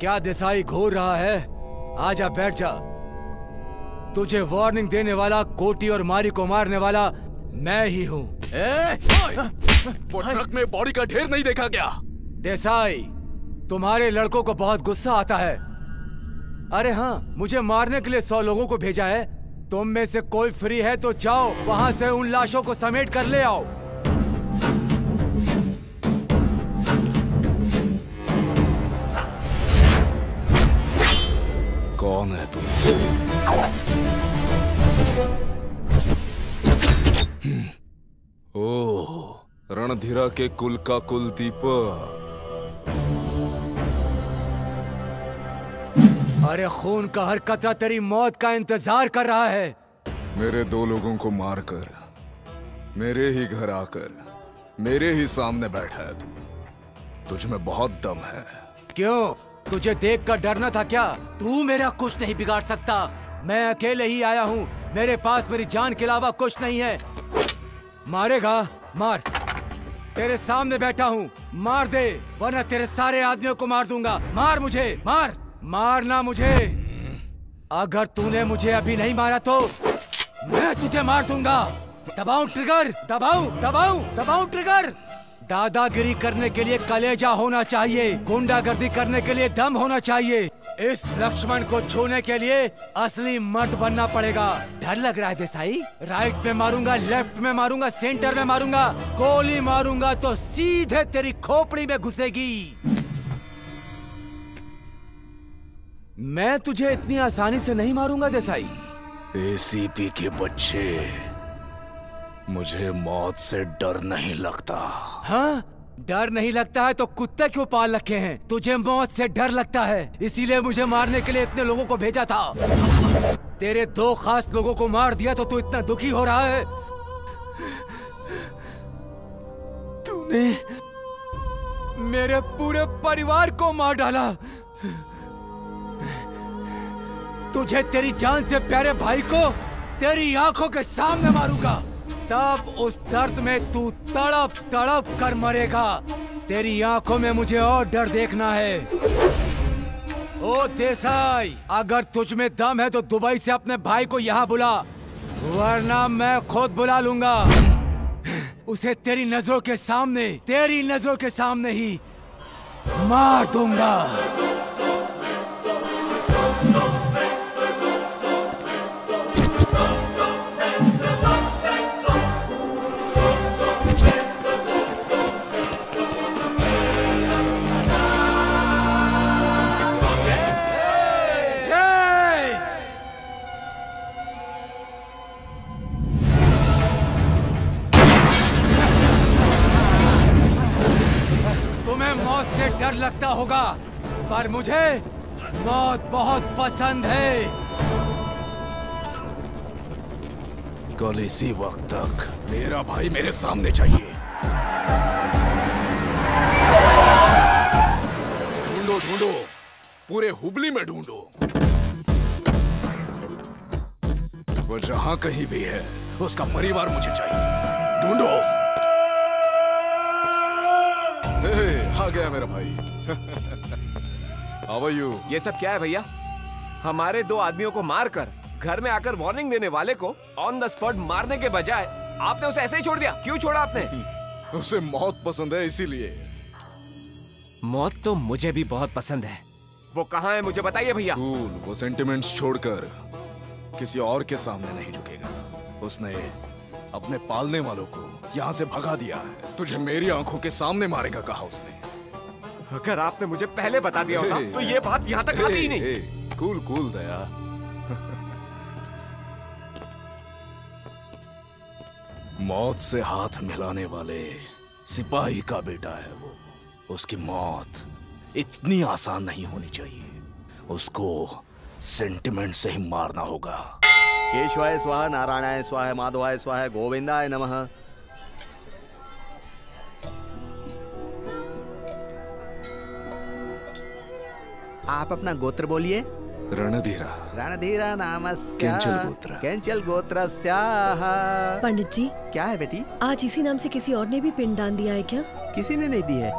क्या देसाई घूर रहा है? आजा बैठ जा। तुझे वार्निंग देने वाला, कोटी और मारी को मारने वाला मैं ही हूँ। वो ट्रक में बॉडी का ढेर नहीं देखा क्या? देसाई, तुम्हारे लड़कों को बहुत गुस्सा आता है। अरे हाँ, मुझे मारने के लिए 100 लोगों को भेजा है। तुम में से कोई फ्री है तो जाओ वहां से उन लाशों को समेट कर ले आओ। कौन है तुम? ओह, रणधीरा के कुल का कुलदीप। अरे खून का हर कतरा तेरी मौत का इंतजार कर रहा है। मेरे 2 लोगों को मारकर मेरे ही घर आकर मेरे ही सामने बैठा है तू। तुझ में बहुत दम है। क्यों, तुझे देखकर डरना था क्या? तू मेरा कुछ नहीं बिगाड़ सकता। मैं अकेले ही आया हूँ, मेरे पास मेरी जान के अलावा कुछ नहीं है। मारेगा मार, तेरे सामने बैठा हूँ, मार दे वरना तेरे सारे आदमियों को मार दूंगा। मार मुझे, मार, मारना मुझे। अगर तूने मुझे अभी नहीं मारा तो मैं तुझे मार दूंगा। दबाओ ट्रिगर, दबाओ दबाओ दबाओ ट्रिगर। दादागिरी करने के लिए कलेजा होना चाहिए, गुंडागर्दी करने के लिए दम होना चाहिए। इस लक्ष्मण को छूने के लिए असली मर्द बनना पड़ेगा। डर लग रहा है देसाई? राइट में मारूंगा, लेफ्ट में मारूंगा, सेंटर में मारूंगा, गोली मारूंगा तो सीधे तेरी खोपड़ी में घुसेगी। मैं तुझे इतनी आसानी से नहीं मारूंगा देसाई। एसीपी के बच्चे, मुझे मौत से डर नहीं लगता। हाँ, डर नहीं लगता है तो कुत्ते क्यों पाल रखे हैं? तुझे मौत से डर लगता है, इसीलिए मुझे मारने के लिए इतने लोगों को भेजा था। तेरे 2 खास लोगों को मार दिया तो तू इतना दुखी हो रहा है। तूने मेरे पूरे परिवार को मार डाला। तुझे तेरी जान से प्यारे भाई को तेरी आंखों के सामने मारूंगा, तब उस दर्द में तू तड़प तड़प कर मरेगा। तेरी आंखों में मुझे और डर देखना है। ओ देसाई, अगर तुझ में दम है तो दुबई से अपने भाई को यहाँ बुला, वरना मैं खुद बुला लूंगा उसे। तेरी नजरों के सामने, तेरी नजरों के सामने ही मार दूंगा। डर लगता होगा पर मुझे मौत बहुत पसंद है। कल इसी वक्त तक मेरा भाई मेरे सामने चाहिए। ढूंढो ढूंढो, पूरे हुबली में ढूंढो, वो जहां कहीं भी है उसका परिवार मुझे चाहिए। ढूंढो। आ गया मेरा भाई। How are you? ये सब क्या है भैया? हमारे 2 आदमियों को मारकर घर में आकर वार्निंग देने वाले को ऑन द स्पॉट मारने के बजाय आपने उसे ऐसे ही छोड़ दिया। क्यों छोड़ा आपने? उसे मौत पसंद है इसीलिए। मौत तो मुझे भी बहुत पसंद है। वो कहाँ है मुझे बताइए भैया। वो सेंटिमेंट्स छोड़कर किसी और के सामने नहीं झुकेगा। उसने अपने पालने वालों को यहाँ से भगा दिया है। तुझे मेरी आंखों के सामने मारेगा कहा उसने। अगर आपने मुझे पहले बता दिया होता तो ये बात यहाँ तक आती ही नहीं। Cool cool Daya. मौत से हाथ मिलाने वाले सिपाही का बेटा है वो। उसकी मौत इतनी आसान नहीं होनी चाहिए। उसको सेंटिमेंट से ही मारना होगा। केशवाय स्वाहा, नारायणाय स्वाहा, माधवाय स्वाहा, गोविंदाय नमः। आप अपना गोत्र बोलिए। रणधीरा। रणधीरा नामस्य केंचल गोत्र। केंचल गोत्रस्याः। पंडित जी। क्या है बेटी? आज इसी नाम से किसी और ने भी पिंडदान दिया है क्या? किसी ने नहीं दी है।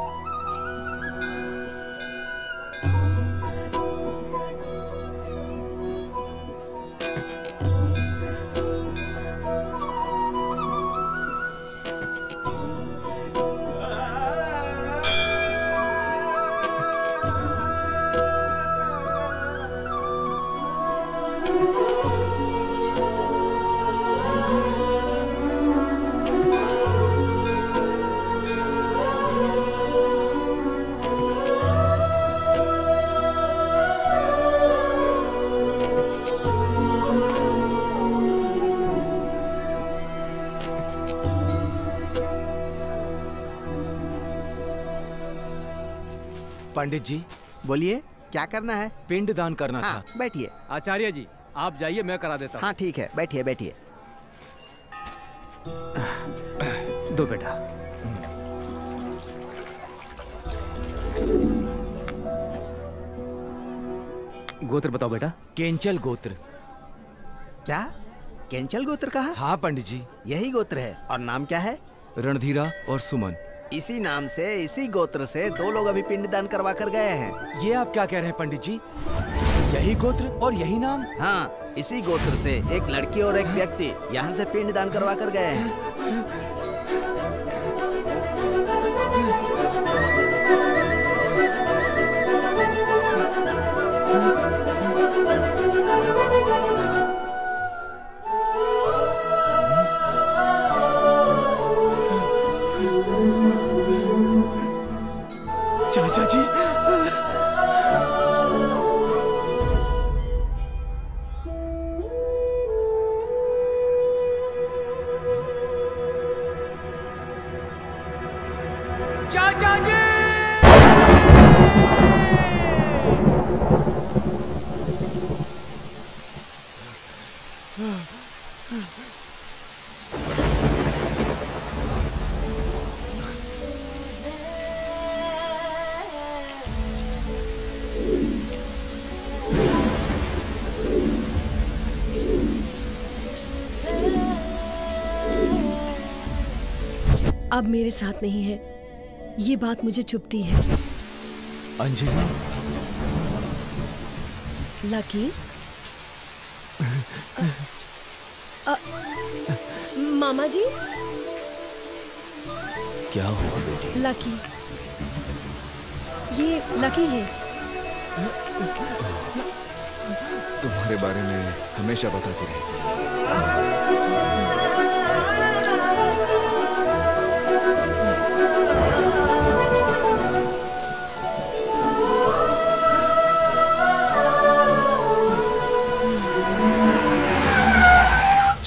पंडित जी बोलिए, क्या करना है? पिंड दान करना था। बैठिए आचार्य जी, आप जाइए, मैं करा देता हूँ। हाँ ठीक है, बैठिए बैठिए। दो बेटा। गोत्र बताओ बेटा। केंचल गोत्र। क्या केंचल गोत्र कहा? हाँ पंडित जी, यही गोत्र है। और नाम क्या है? रणधीरा और सुमन। इसी नाम से, इसी गोत्र से दो लोग अभी पिंडदान करवा कर गए हैं। ये आप क्या कह रहे हैं पंडित जी? यही गोत्र और यही नाम? हाँ, इसी गोत्र से एक लड़की और एक व्यक्ति यहाँ से पिंडदान करवा कर गए हैं। अब मेरे साथ नहीं है, ये बात मुझे चुभती है। अंजलि। लकी। मामा जी, क्या हुआ बेटी? लकी, ये लकी है। तुम्हारे बारे में हमेशा बताती रहती।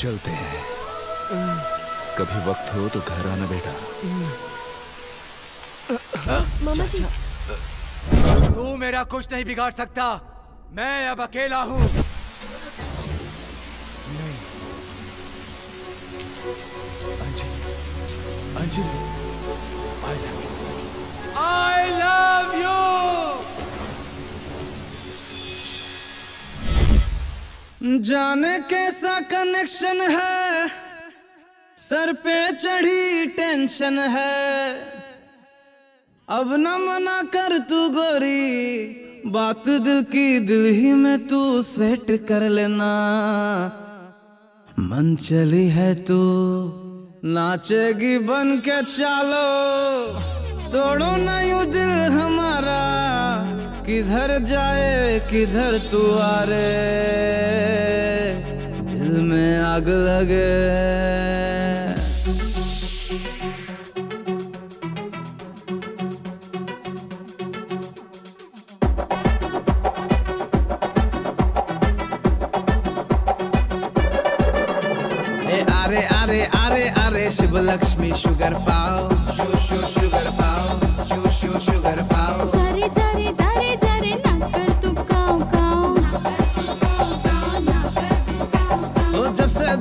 चलते हैं, कभी वक्त हो तो घर आना बेटा। मामा जी, तू मेरा कुछ नहीं बिगाड़ सकता, मैं अब अकेला हूँ। नहीं Anjali, Anjali, I love you. जाने कैसा कनेक्शन है, सर पे चढ़ी टेंशन है। अब न मना कर तू गोरी, बात दिल की दिल ही में तू सेट कर लेना। मन चली है तू, नाचेगी बन के चालो। तोड़ो ना यूं दिल हमारा, किधर जाए किधर तू आ रे, दिल में आग लगे। ए आरे आरे आरे आरे शिव लक्ष्मी शुगर पाओ, शू शू शुगर पाओ, शू शू शुगर पाओ। जारे जारे जारे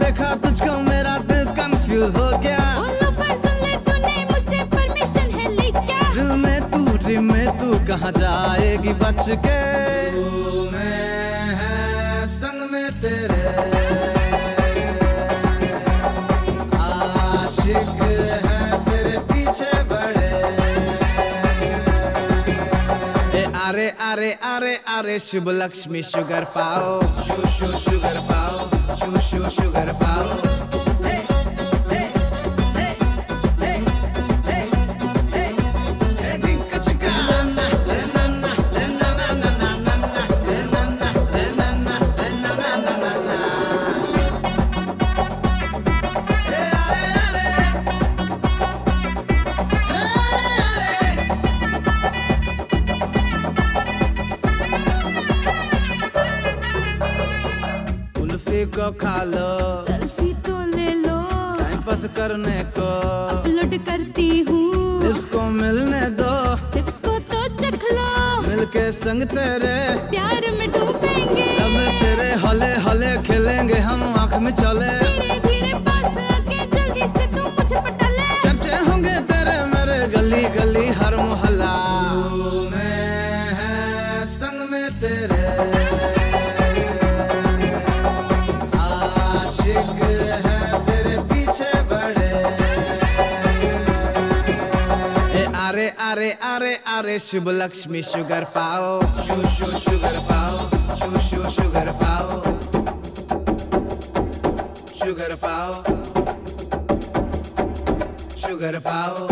देखा तुझको मेरा दिल कंफ्यूज हो गया। मुझसे परमिशन है क्या? में तू कहाँ जाएगी बच के, तू मैं है संग में तेरे, आशिक है तेरे पीछे बड़े। ए आरे आरे आरे आरे शुभ लक्ष्मी शुगर पाओ, शू शू शुगर पाओ, शू शू शुगर पाओ। खा लो, सेल्फी तो ले लो, टाइम पास करने को अपलोड करती हूँ। इसको मिलने दो, चिप्स को तो चख लो। के संग तेरे प्यार में डूबेंगे, अब तेरे हले हले खेलेंगे हम आँख में चले, धीरे धीरे पास आके जल्दी से तू मुझे पटा ले, चर्चे होंगे तेरे मेरे गली गली हर मोहल्ला में है संग में तेरे आशिक है तेरे पीछे बड़े। ए आरे आरे आरे अरे शुभ लक्ष्मी शुगर पाओ, शू शू शुगर पाओ, शू शू शुगर पाओ, शुगर पाओ, शुगर पाओ।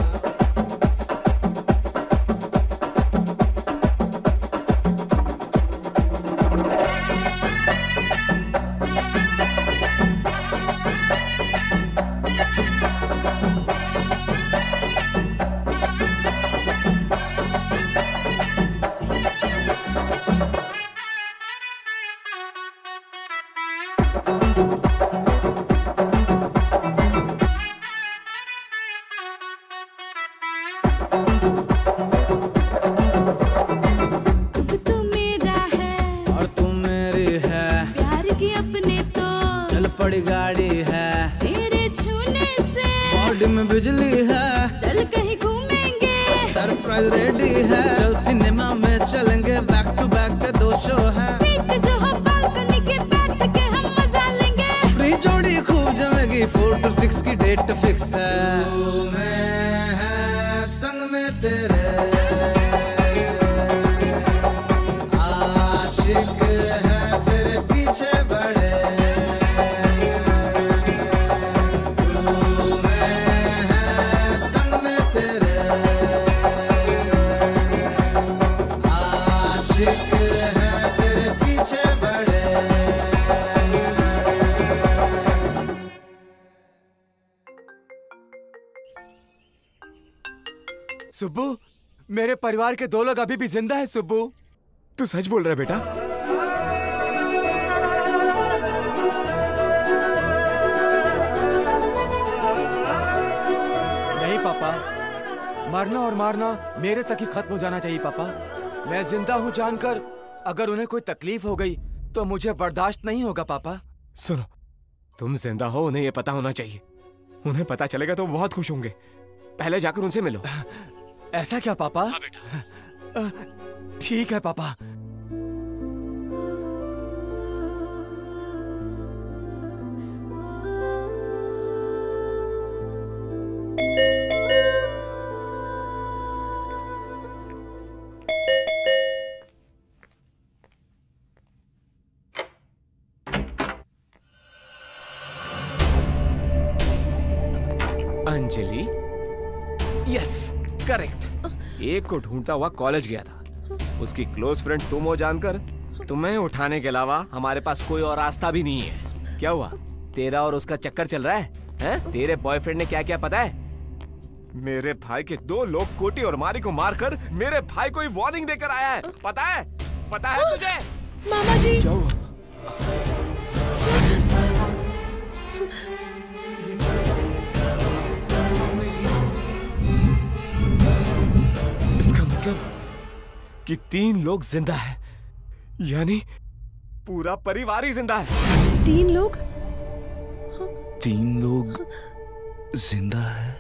सुब्बू, मेरे परिवार के दो लोग अभी भी जिंदा हैं। सुब्बू, तू सच बोल रहा है बेटा? नहीं पापा, मरना और मारना मेरे तक ही खत्म हो जाना चाहिए। पापा, मैं जिंदा हूँ जानकर अगर उन्हें कोई तकलीफ हो गई तो मुझे बर्दाश्त नहीं होगा। पापा सुनो, तुम जिंदा हो उन्हें ये पता होना चाहिए। उन्हें पता चलेगा तो बहुत खुश होंगे। पहले जाकर उनसे मिलो। ऐसा क्या पापा? हाँ बेटा। ठीक है पापा। Anjali, yes correct. एक को ढूंढता हुआ कॉलेज गया था। उसकी क्लोज फ्रेंड तुम हो जानकर तुम्हें उठाने के अलावा हमारे पास कोई और रास्ता भी नहीं है। क्या हुआ, तेरा और उसका चक्कर चल रहा है, हैं? तेरे बॉयफ्रेंड ने क्या क्या पता है? मेरे भाई के दो लोग कोटी और मारी को मारकर मेरे भाई को ही वार्निंग देकर आया है। पता है, पता है तुझे? मामा जी क्या हुआ? कि 3 लोग जिंदा हैं, यानी पूरा परिवार ही जिंदा है। 3 लोग? 3 लोग जिंदा है।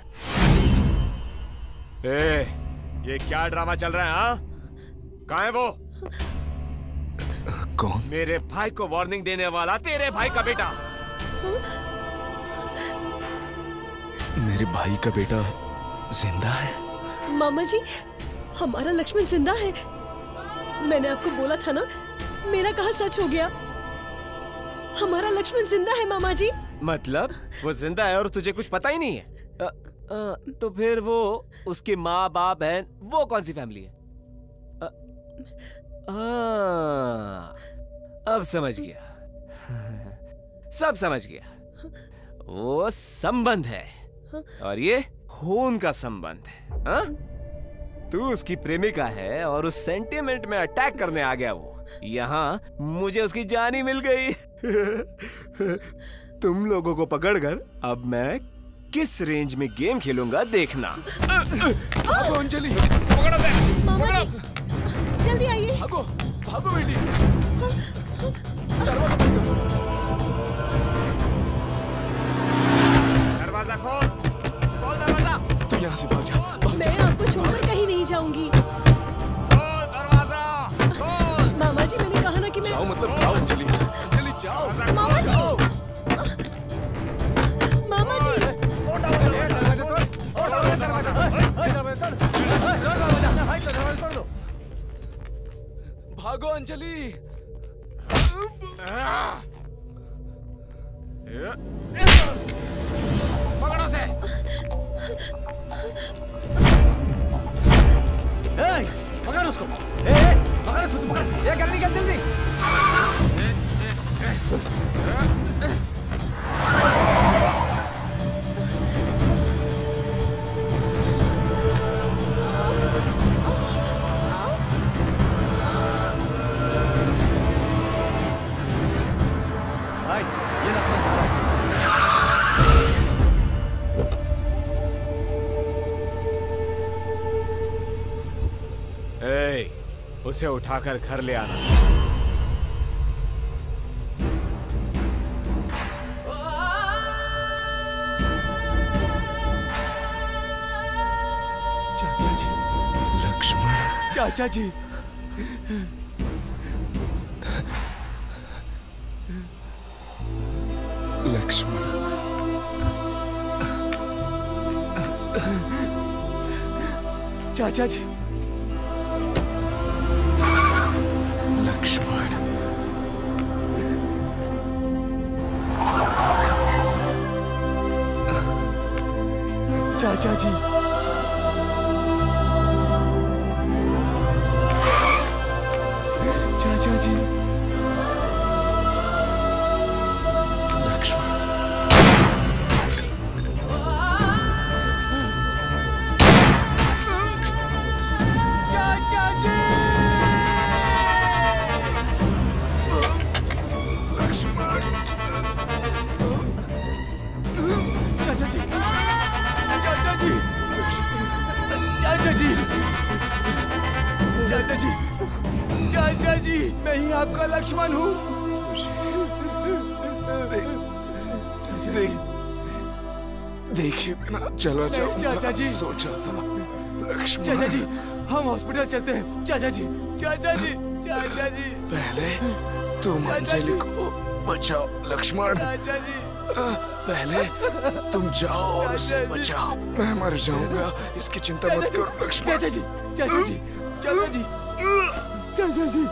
ए, ये क्या ड्रामा चल रहा है? हाँ, कहाँ है वो? कौन? मेरे भाई को वार्निंग देने वाला तेरे भाई का बेटा। मेरे भाई का बेटा जिंदा है? मामा जी, हमारा लक्ष्मण जिंदा है। मैंने आपको बोला था ना, मेरा कहा सच हो गया। हमारा लक्ष्मण जिंदा है मामा जी। मतलब वो जिंदा है और तुझे कुछ पता ही नहीं है? तो फिर वो उसकी माँ बाप बहन वो कौन सी फैमिली है? अब समझ गया, सब समझ गया। वो संबंध है और ये खून का संबंध है। हा? तू उसकी प्रेमिका है और उस सेंटीमेंट में अटैक करने आ गया वो। यहाँ मुझे उसकी जान ही मिल गई। तुम लोगों को पकड़कर अब मैं किस रेंज में गेम खेलूंगा देखना। अंजलि, पकड़ो, पकड़ो, जल्दी आइए। जाओ, मतलब जाओ अंजलि, अंजलि जाओ। मामा जी, मामा जी। भागो अंजलि। पकड़ो से। पकड़ उसको। पकड़ उसको, पकड़। ये कर निकल जल्दी। उसे उठाकर घर ले आना। चाचा जी, लक्ष्मण चाचा जी, लक्ष्मण चाचा जी, चाचा जी, चाचा जी, लक्ष्मण, चाचा जी, लक्ष्मण, चाचा जी, चाचा जी, चाचा जी, चाचा जी, मैं ही आपका लक्ष्मण हूँ। चाचा जी, देखिए मैं चला जाऊँगा, चाचा जी, सोचा था लक्ष्मण। चाचा जी, हम हॉस्पिटल चलते हैं। चाचा जी, चाचा जी, चाचा जी, पहले तुम अंजलि को बचाओ लक्ष्मण। चाचा जी, पहले तुम जाओ और उसे बचाओ। मैं मर जाऊंगा, इसकी चिंता मत करो लक्ष्मण। चाचा जी, चाचा जी, चाचा जी, चाचा जी,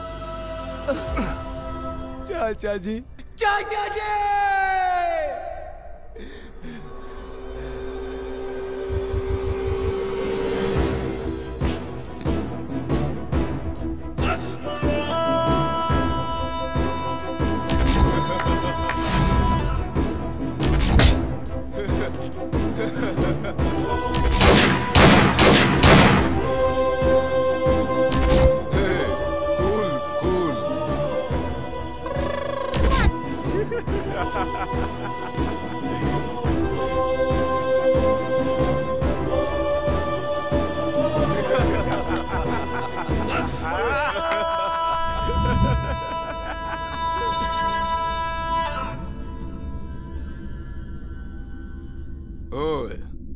चाचा जी, चाचा जी,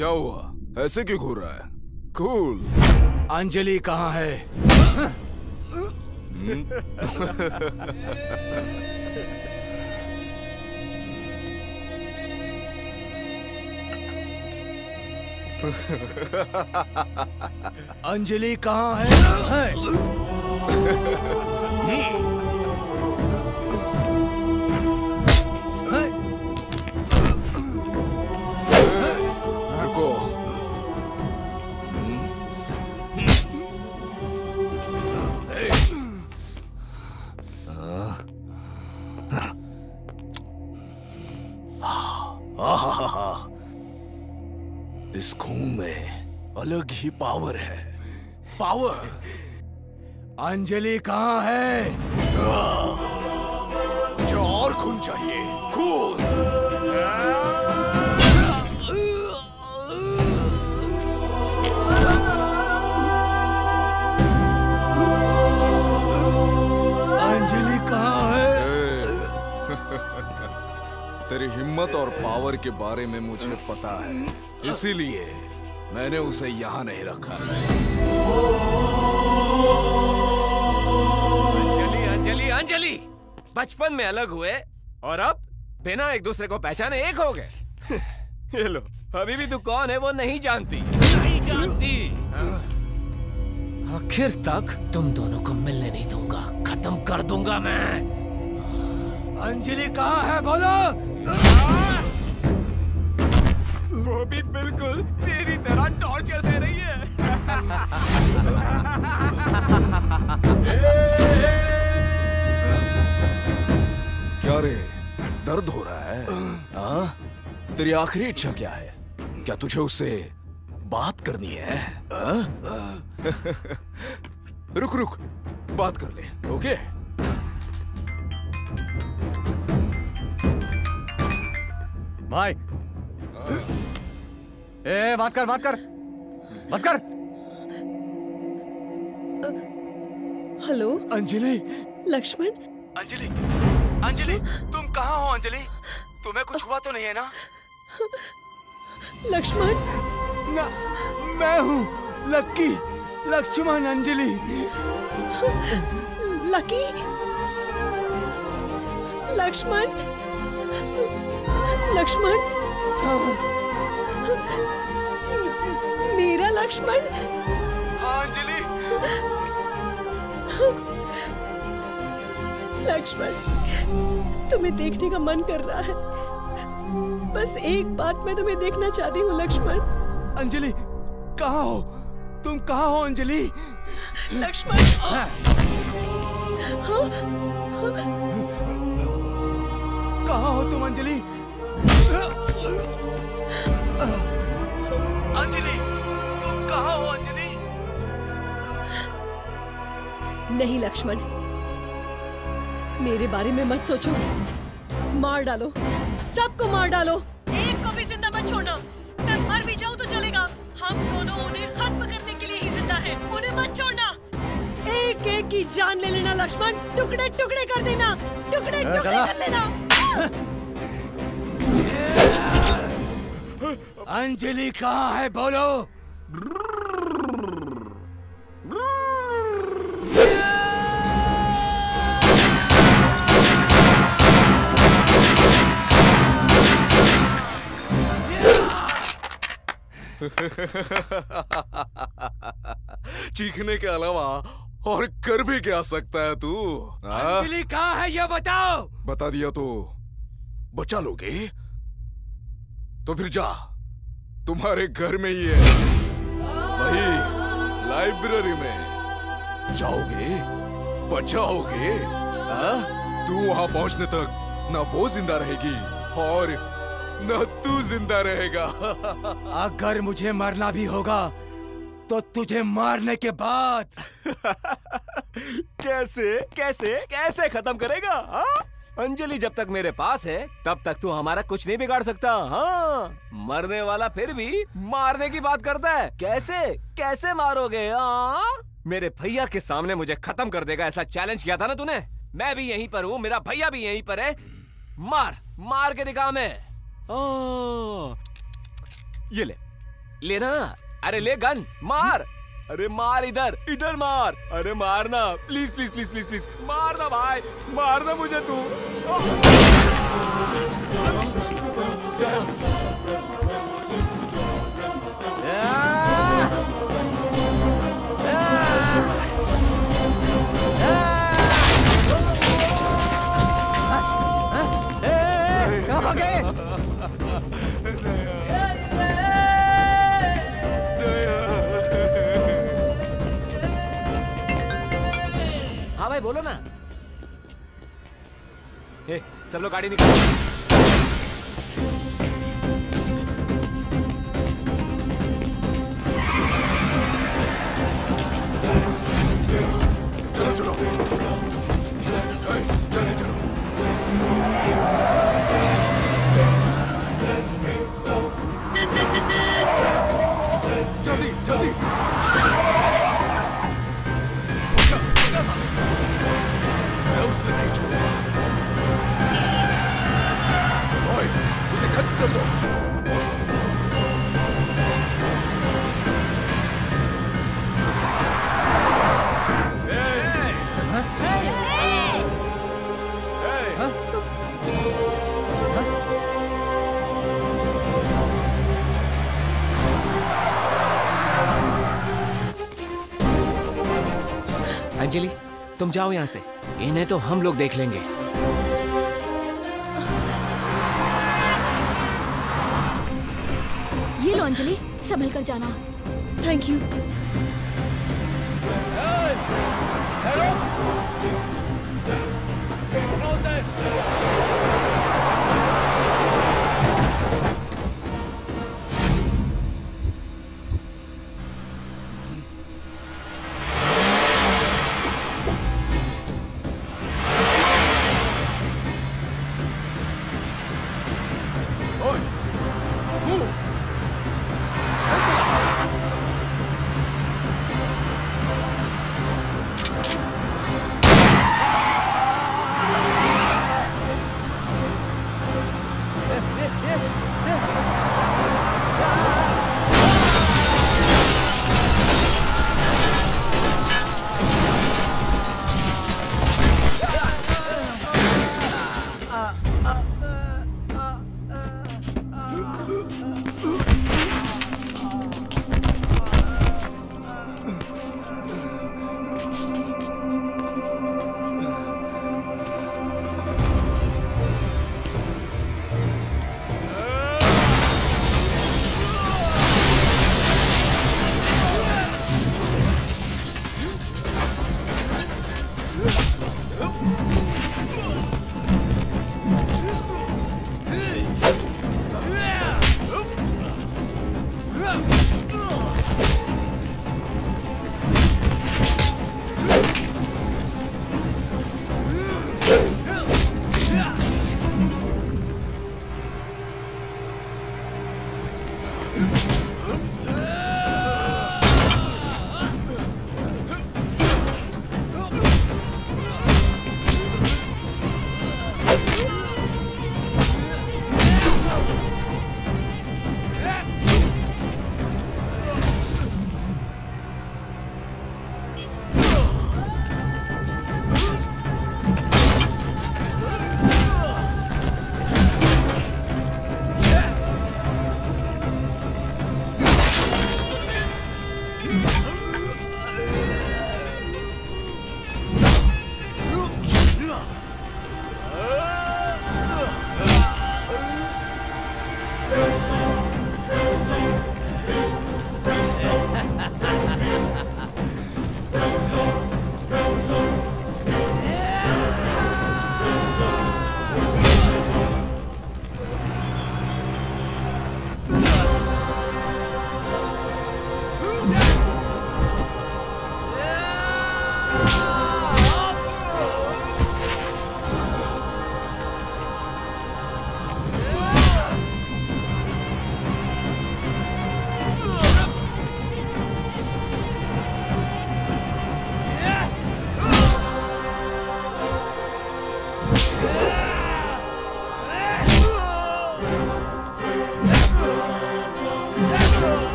क्या हुआ? ऐसे क्यों घूर रहा है? कूल। अंजलि कहाँ है? अंजलि कहाँ है? इस खून में अलग ही पावर है, पावर। अंजलि कहाँ है? मुझे और खून चाहिए, खून। तेरी हिम्मत और पावर के बारे में मुझे पता है, इसीलिए मैंने उसे यहाँ नहीं रखा। अंजलि, अंजलि, अंजलि, बचपन में अलग हुए और अब बिना एक दूसरे को पहचाने एक हो गए। ये लो, अभी भी तू कौन है वो नहीं जानती, नहीं जानती। आखिर तक तुम दोनों को मिलने नहीं दूंगा, खत्म कर दूंगा मैं। अंजलि कहाँ है बोलो? वो भी बिल्कुल तेरी तरह टॉर्चर से रही है। क्या रे, दर्द हो रहा है? हाँ, तेरी आखिरी इच्छा क्या है? क्या तुझे उससे बात करनी है? रुक रुक, बात कर ले। ओके, भाई ए बात कर। हेलो अंजलि। लक्ष्मण। अंजलि तुम कहाँ हो? अंजलि तुम्हें कुछ हुआ तो नहीं है ना? लक्ष्मण ना, मैं हूँ लक्की। लक्ष्मण अंजलि। लकी, लक्ष्मण। मेरा लक्ष्मण। हाँ अंजलि। लक्ष्मण, तुम्हें देखने का मन कर रहा है। बस एक बात मैं तुम्हें देखना चाहती हूँ लक्ष्मण। अंजलि कहाँ हो तुम? कहाँ हो अंजलि? लक्ष्मण। हाँ? कहाँ हो तुम अंजलि? अंजलि तुम कहाँ हो अंजलि? नहीं लक्ष्मण, मेरे बारे में मत सोचो। मार डालो, सबको मार डालो, एक को भी जिंदा मत छोड़ना। मैं मर भी जाऊँ तो चलेगा। हम दोनों उन्हें खत्म करने के लिए ही जिंदा हैं। उन्हें मत छोड़ना। एक एक की जान ले लेना लक्ष्मण, टुकड़े टुकड़े कर देना, टुकड़े टुकड़े कर लेना। अंजलि कहाँ है बोलो? चीखने के अलावा और कर भी क्या सकता है तू? अंजलि कहाँ है ये बताओ। बता दिया तो बचा लोगे? तो फिर जा, तुम्हारे घर में ही है, वही लाइब्रेरी में। जाओगे बचाओगे? तू वहां पहुंचने तक ना वो जिंदा रहेगी और ना तू जिंदा रहेगा। अगर मुझे मरना भी होगा तो तुझे मारने के बाद। कैसे कैसे कैसे खत्म करेगा? हाँ अंजलि, जब तक मेरे पास है तब तक तू हमारा कुछ नहीं बिगाड़ सकता। हाँ, मरने वाला फिर भी मारने की बात करता है। कैसे कैसे मारोगे? हाँ मेरे भैया के सामने मुझे खत्म कर देगा ऐसा चैलेंज किया था ना तूने। मैं भी यहीं पर हूँ, मेरा भैया भी यहीं पर है। मार के दिखा मैं। ये ले लेना। अरे ले गन, मार। अरे मार, इधर इधर मार। अरे मारना please please please please please, मारना भाई, मारना मुझे तू। भाई बोलो ना। ए, सब लोग गाड़ी निकालो। चलो चलो चलो चलो। जल्दी जल्दी। अंजलि तुम जाओ यहाँ से, इन्हें तो हम लोग देख लेंगे। ये लो अंजलि, संभल कर जाना। Thank you.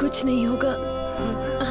कुछ नहीं होगा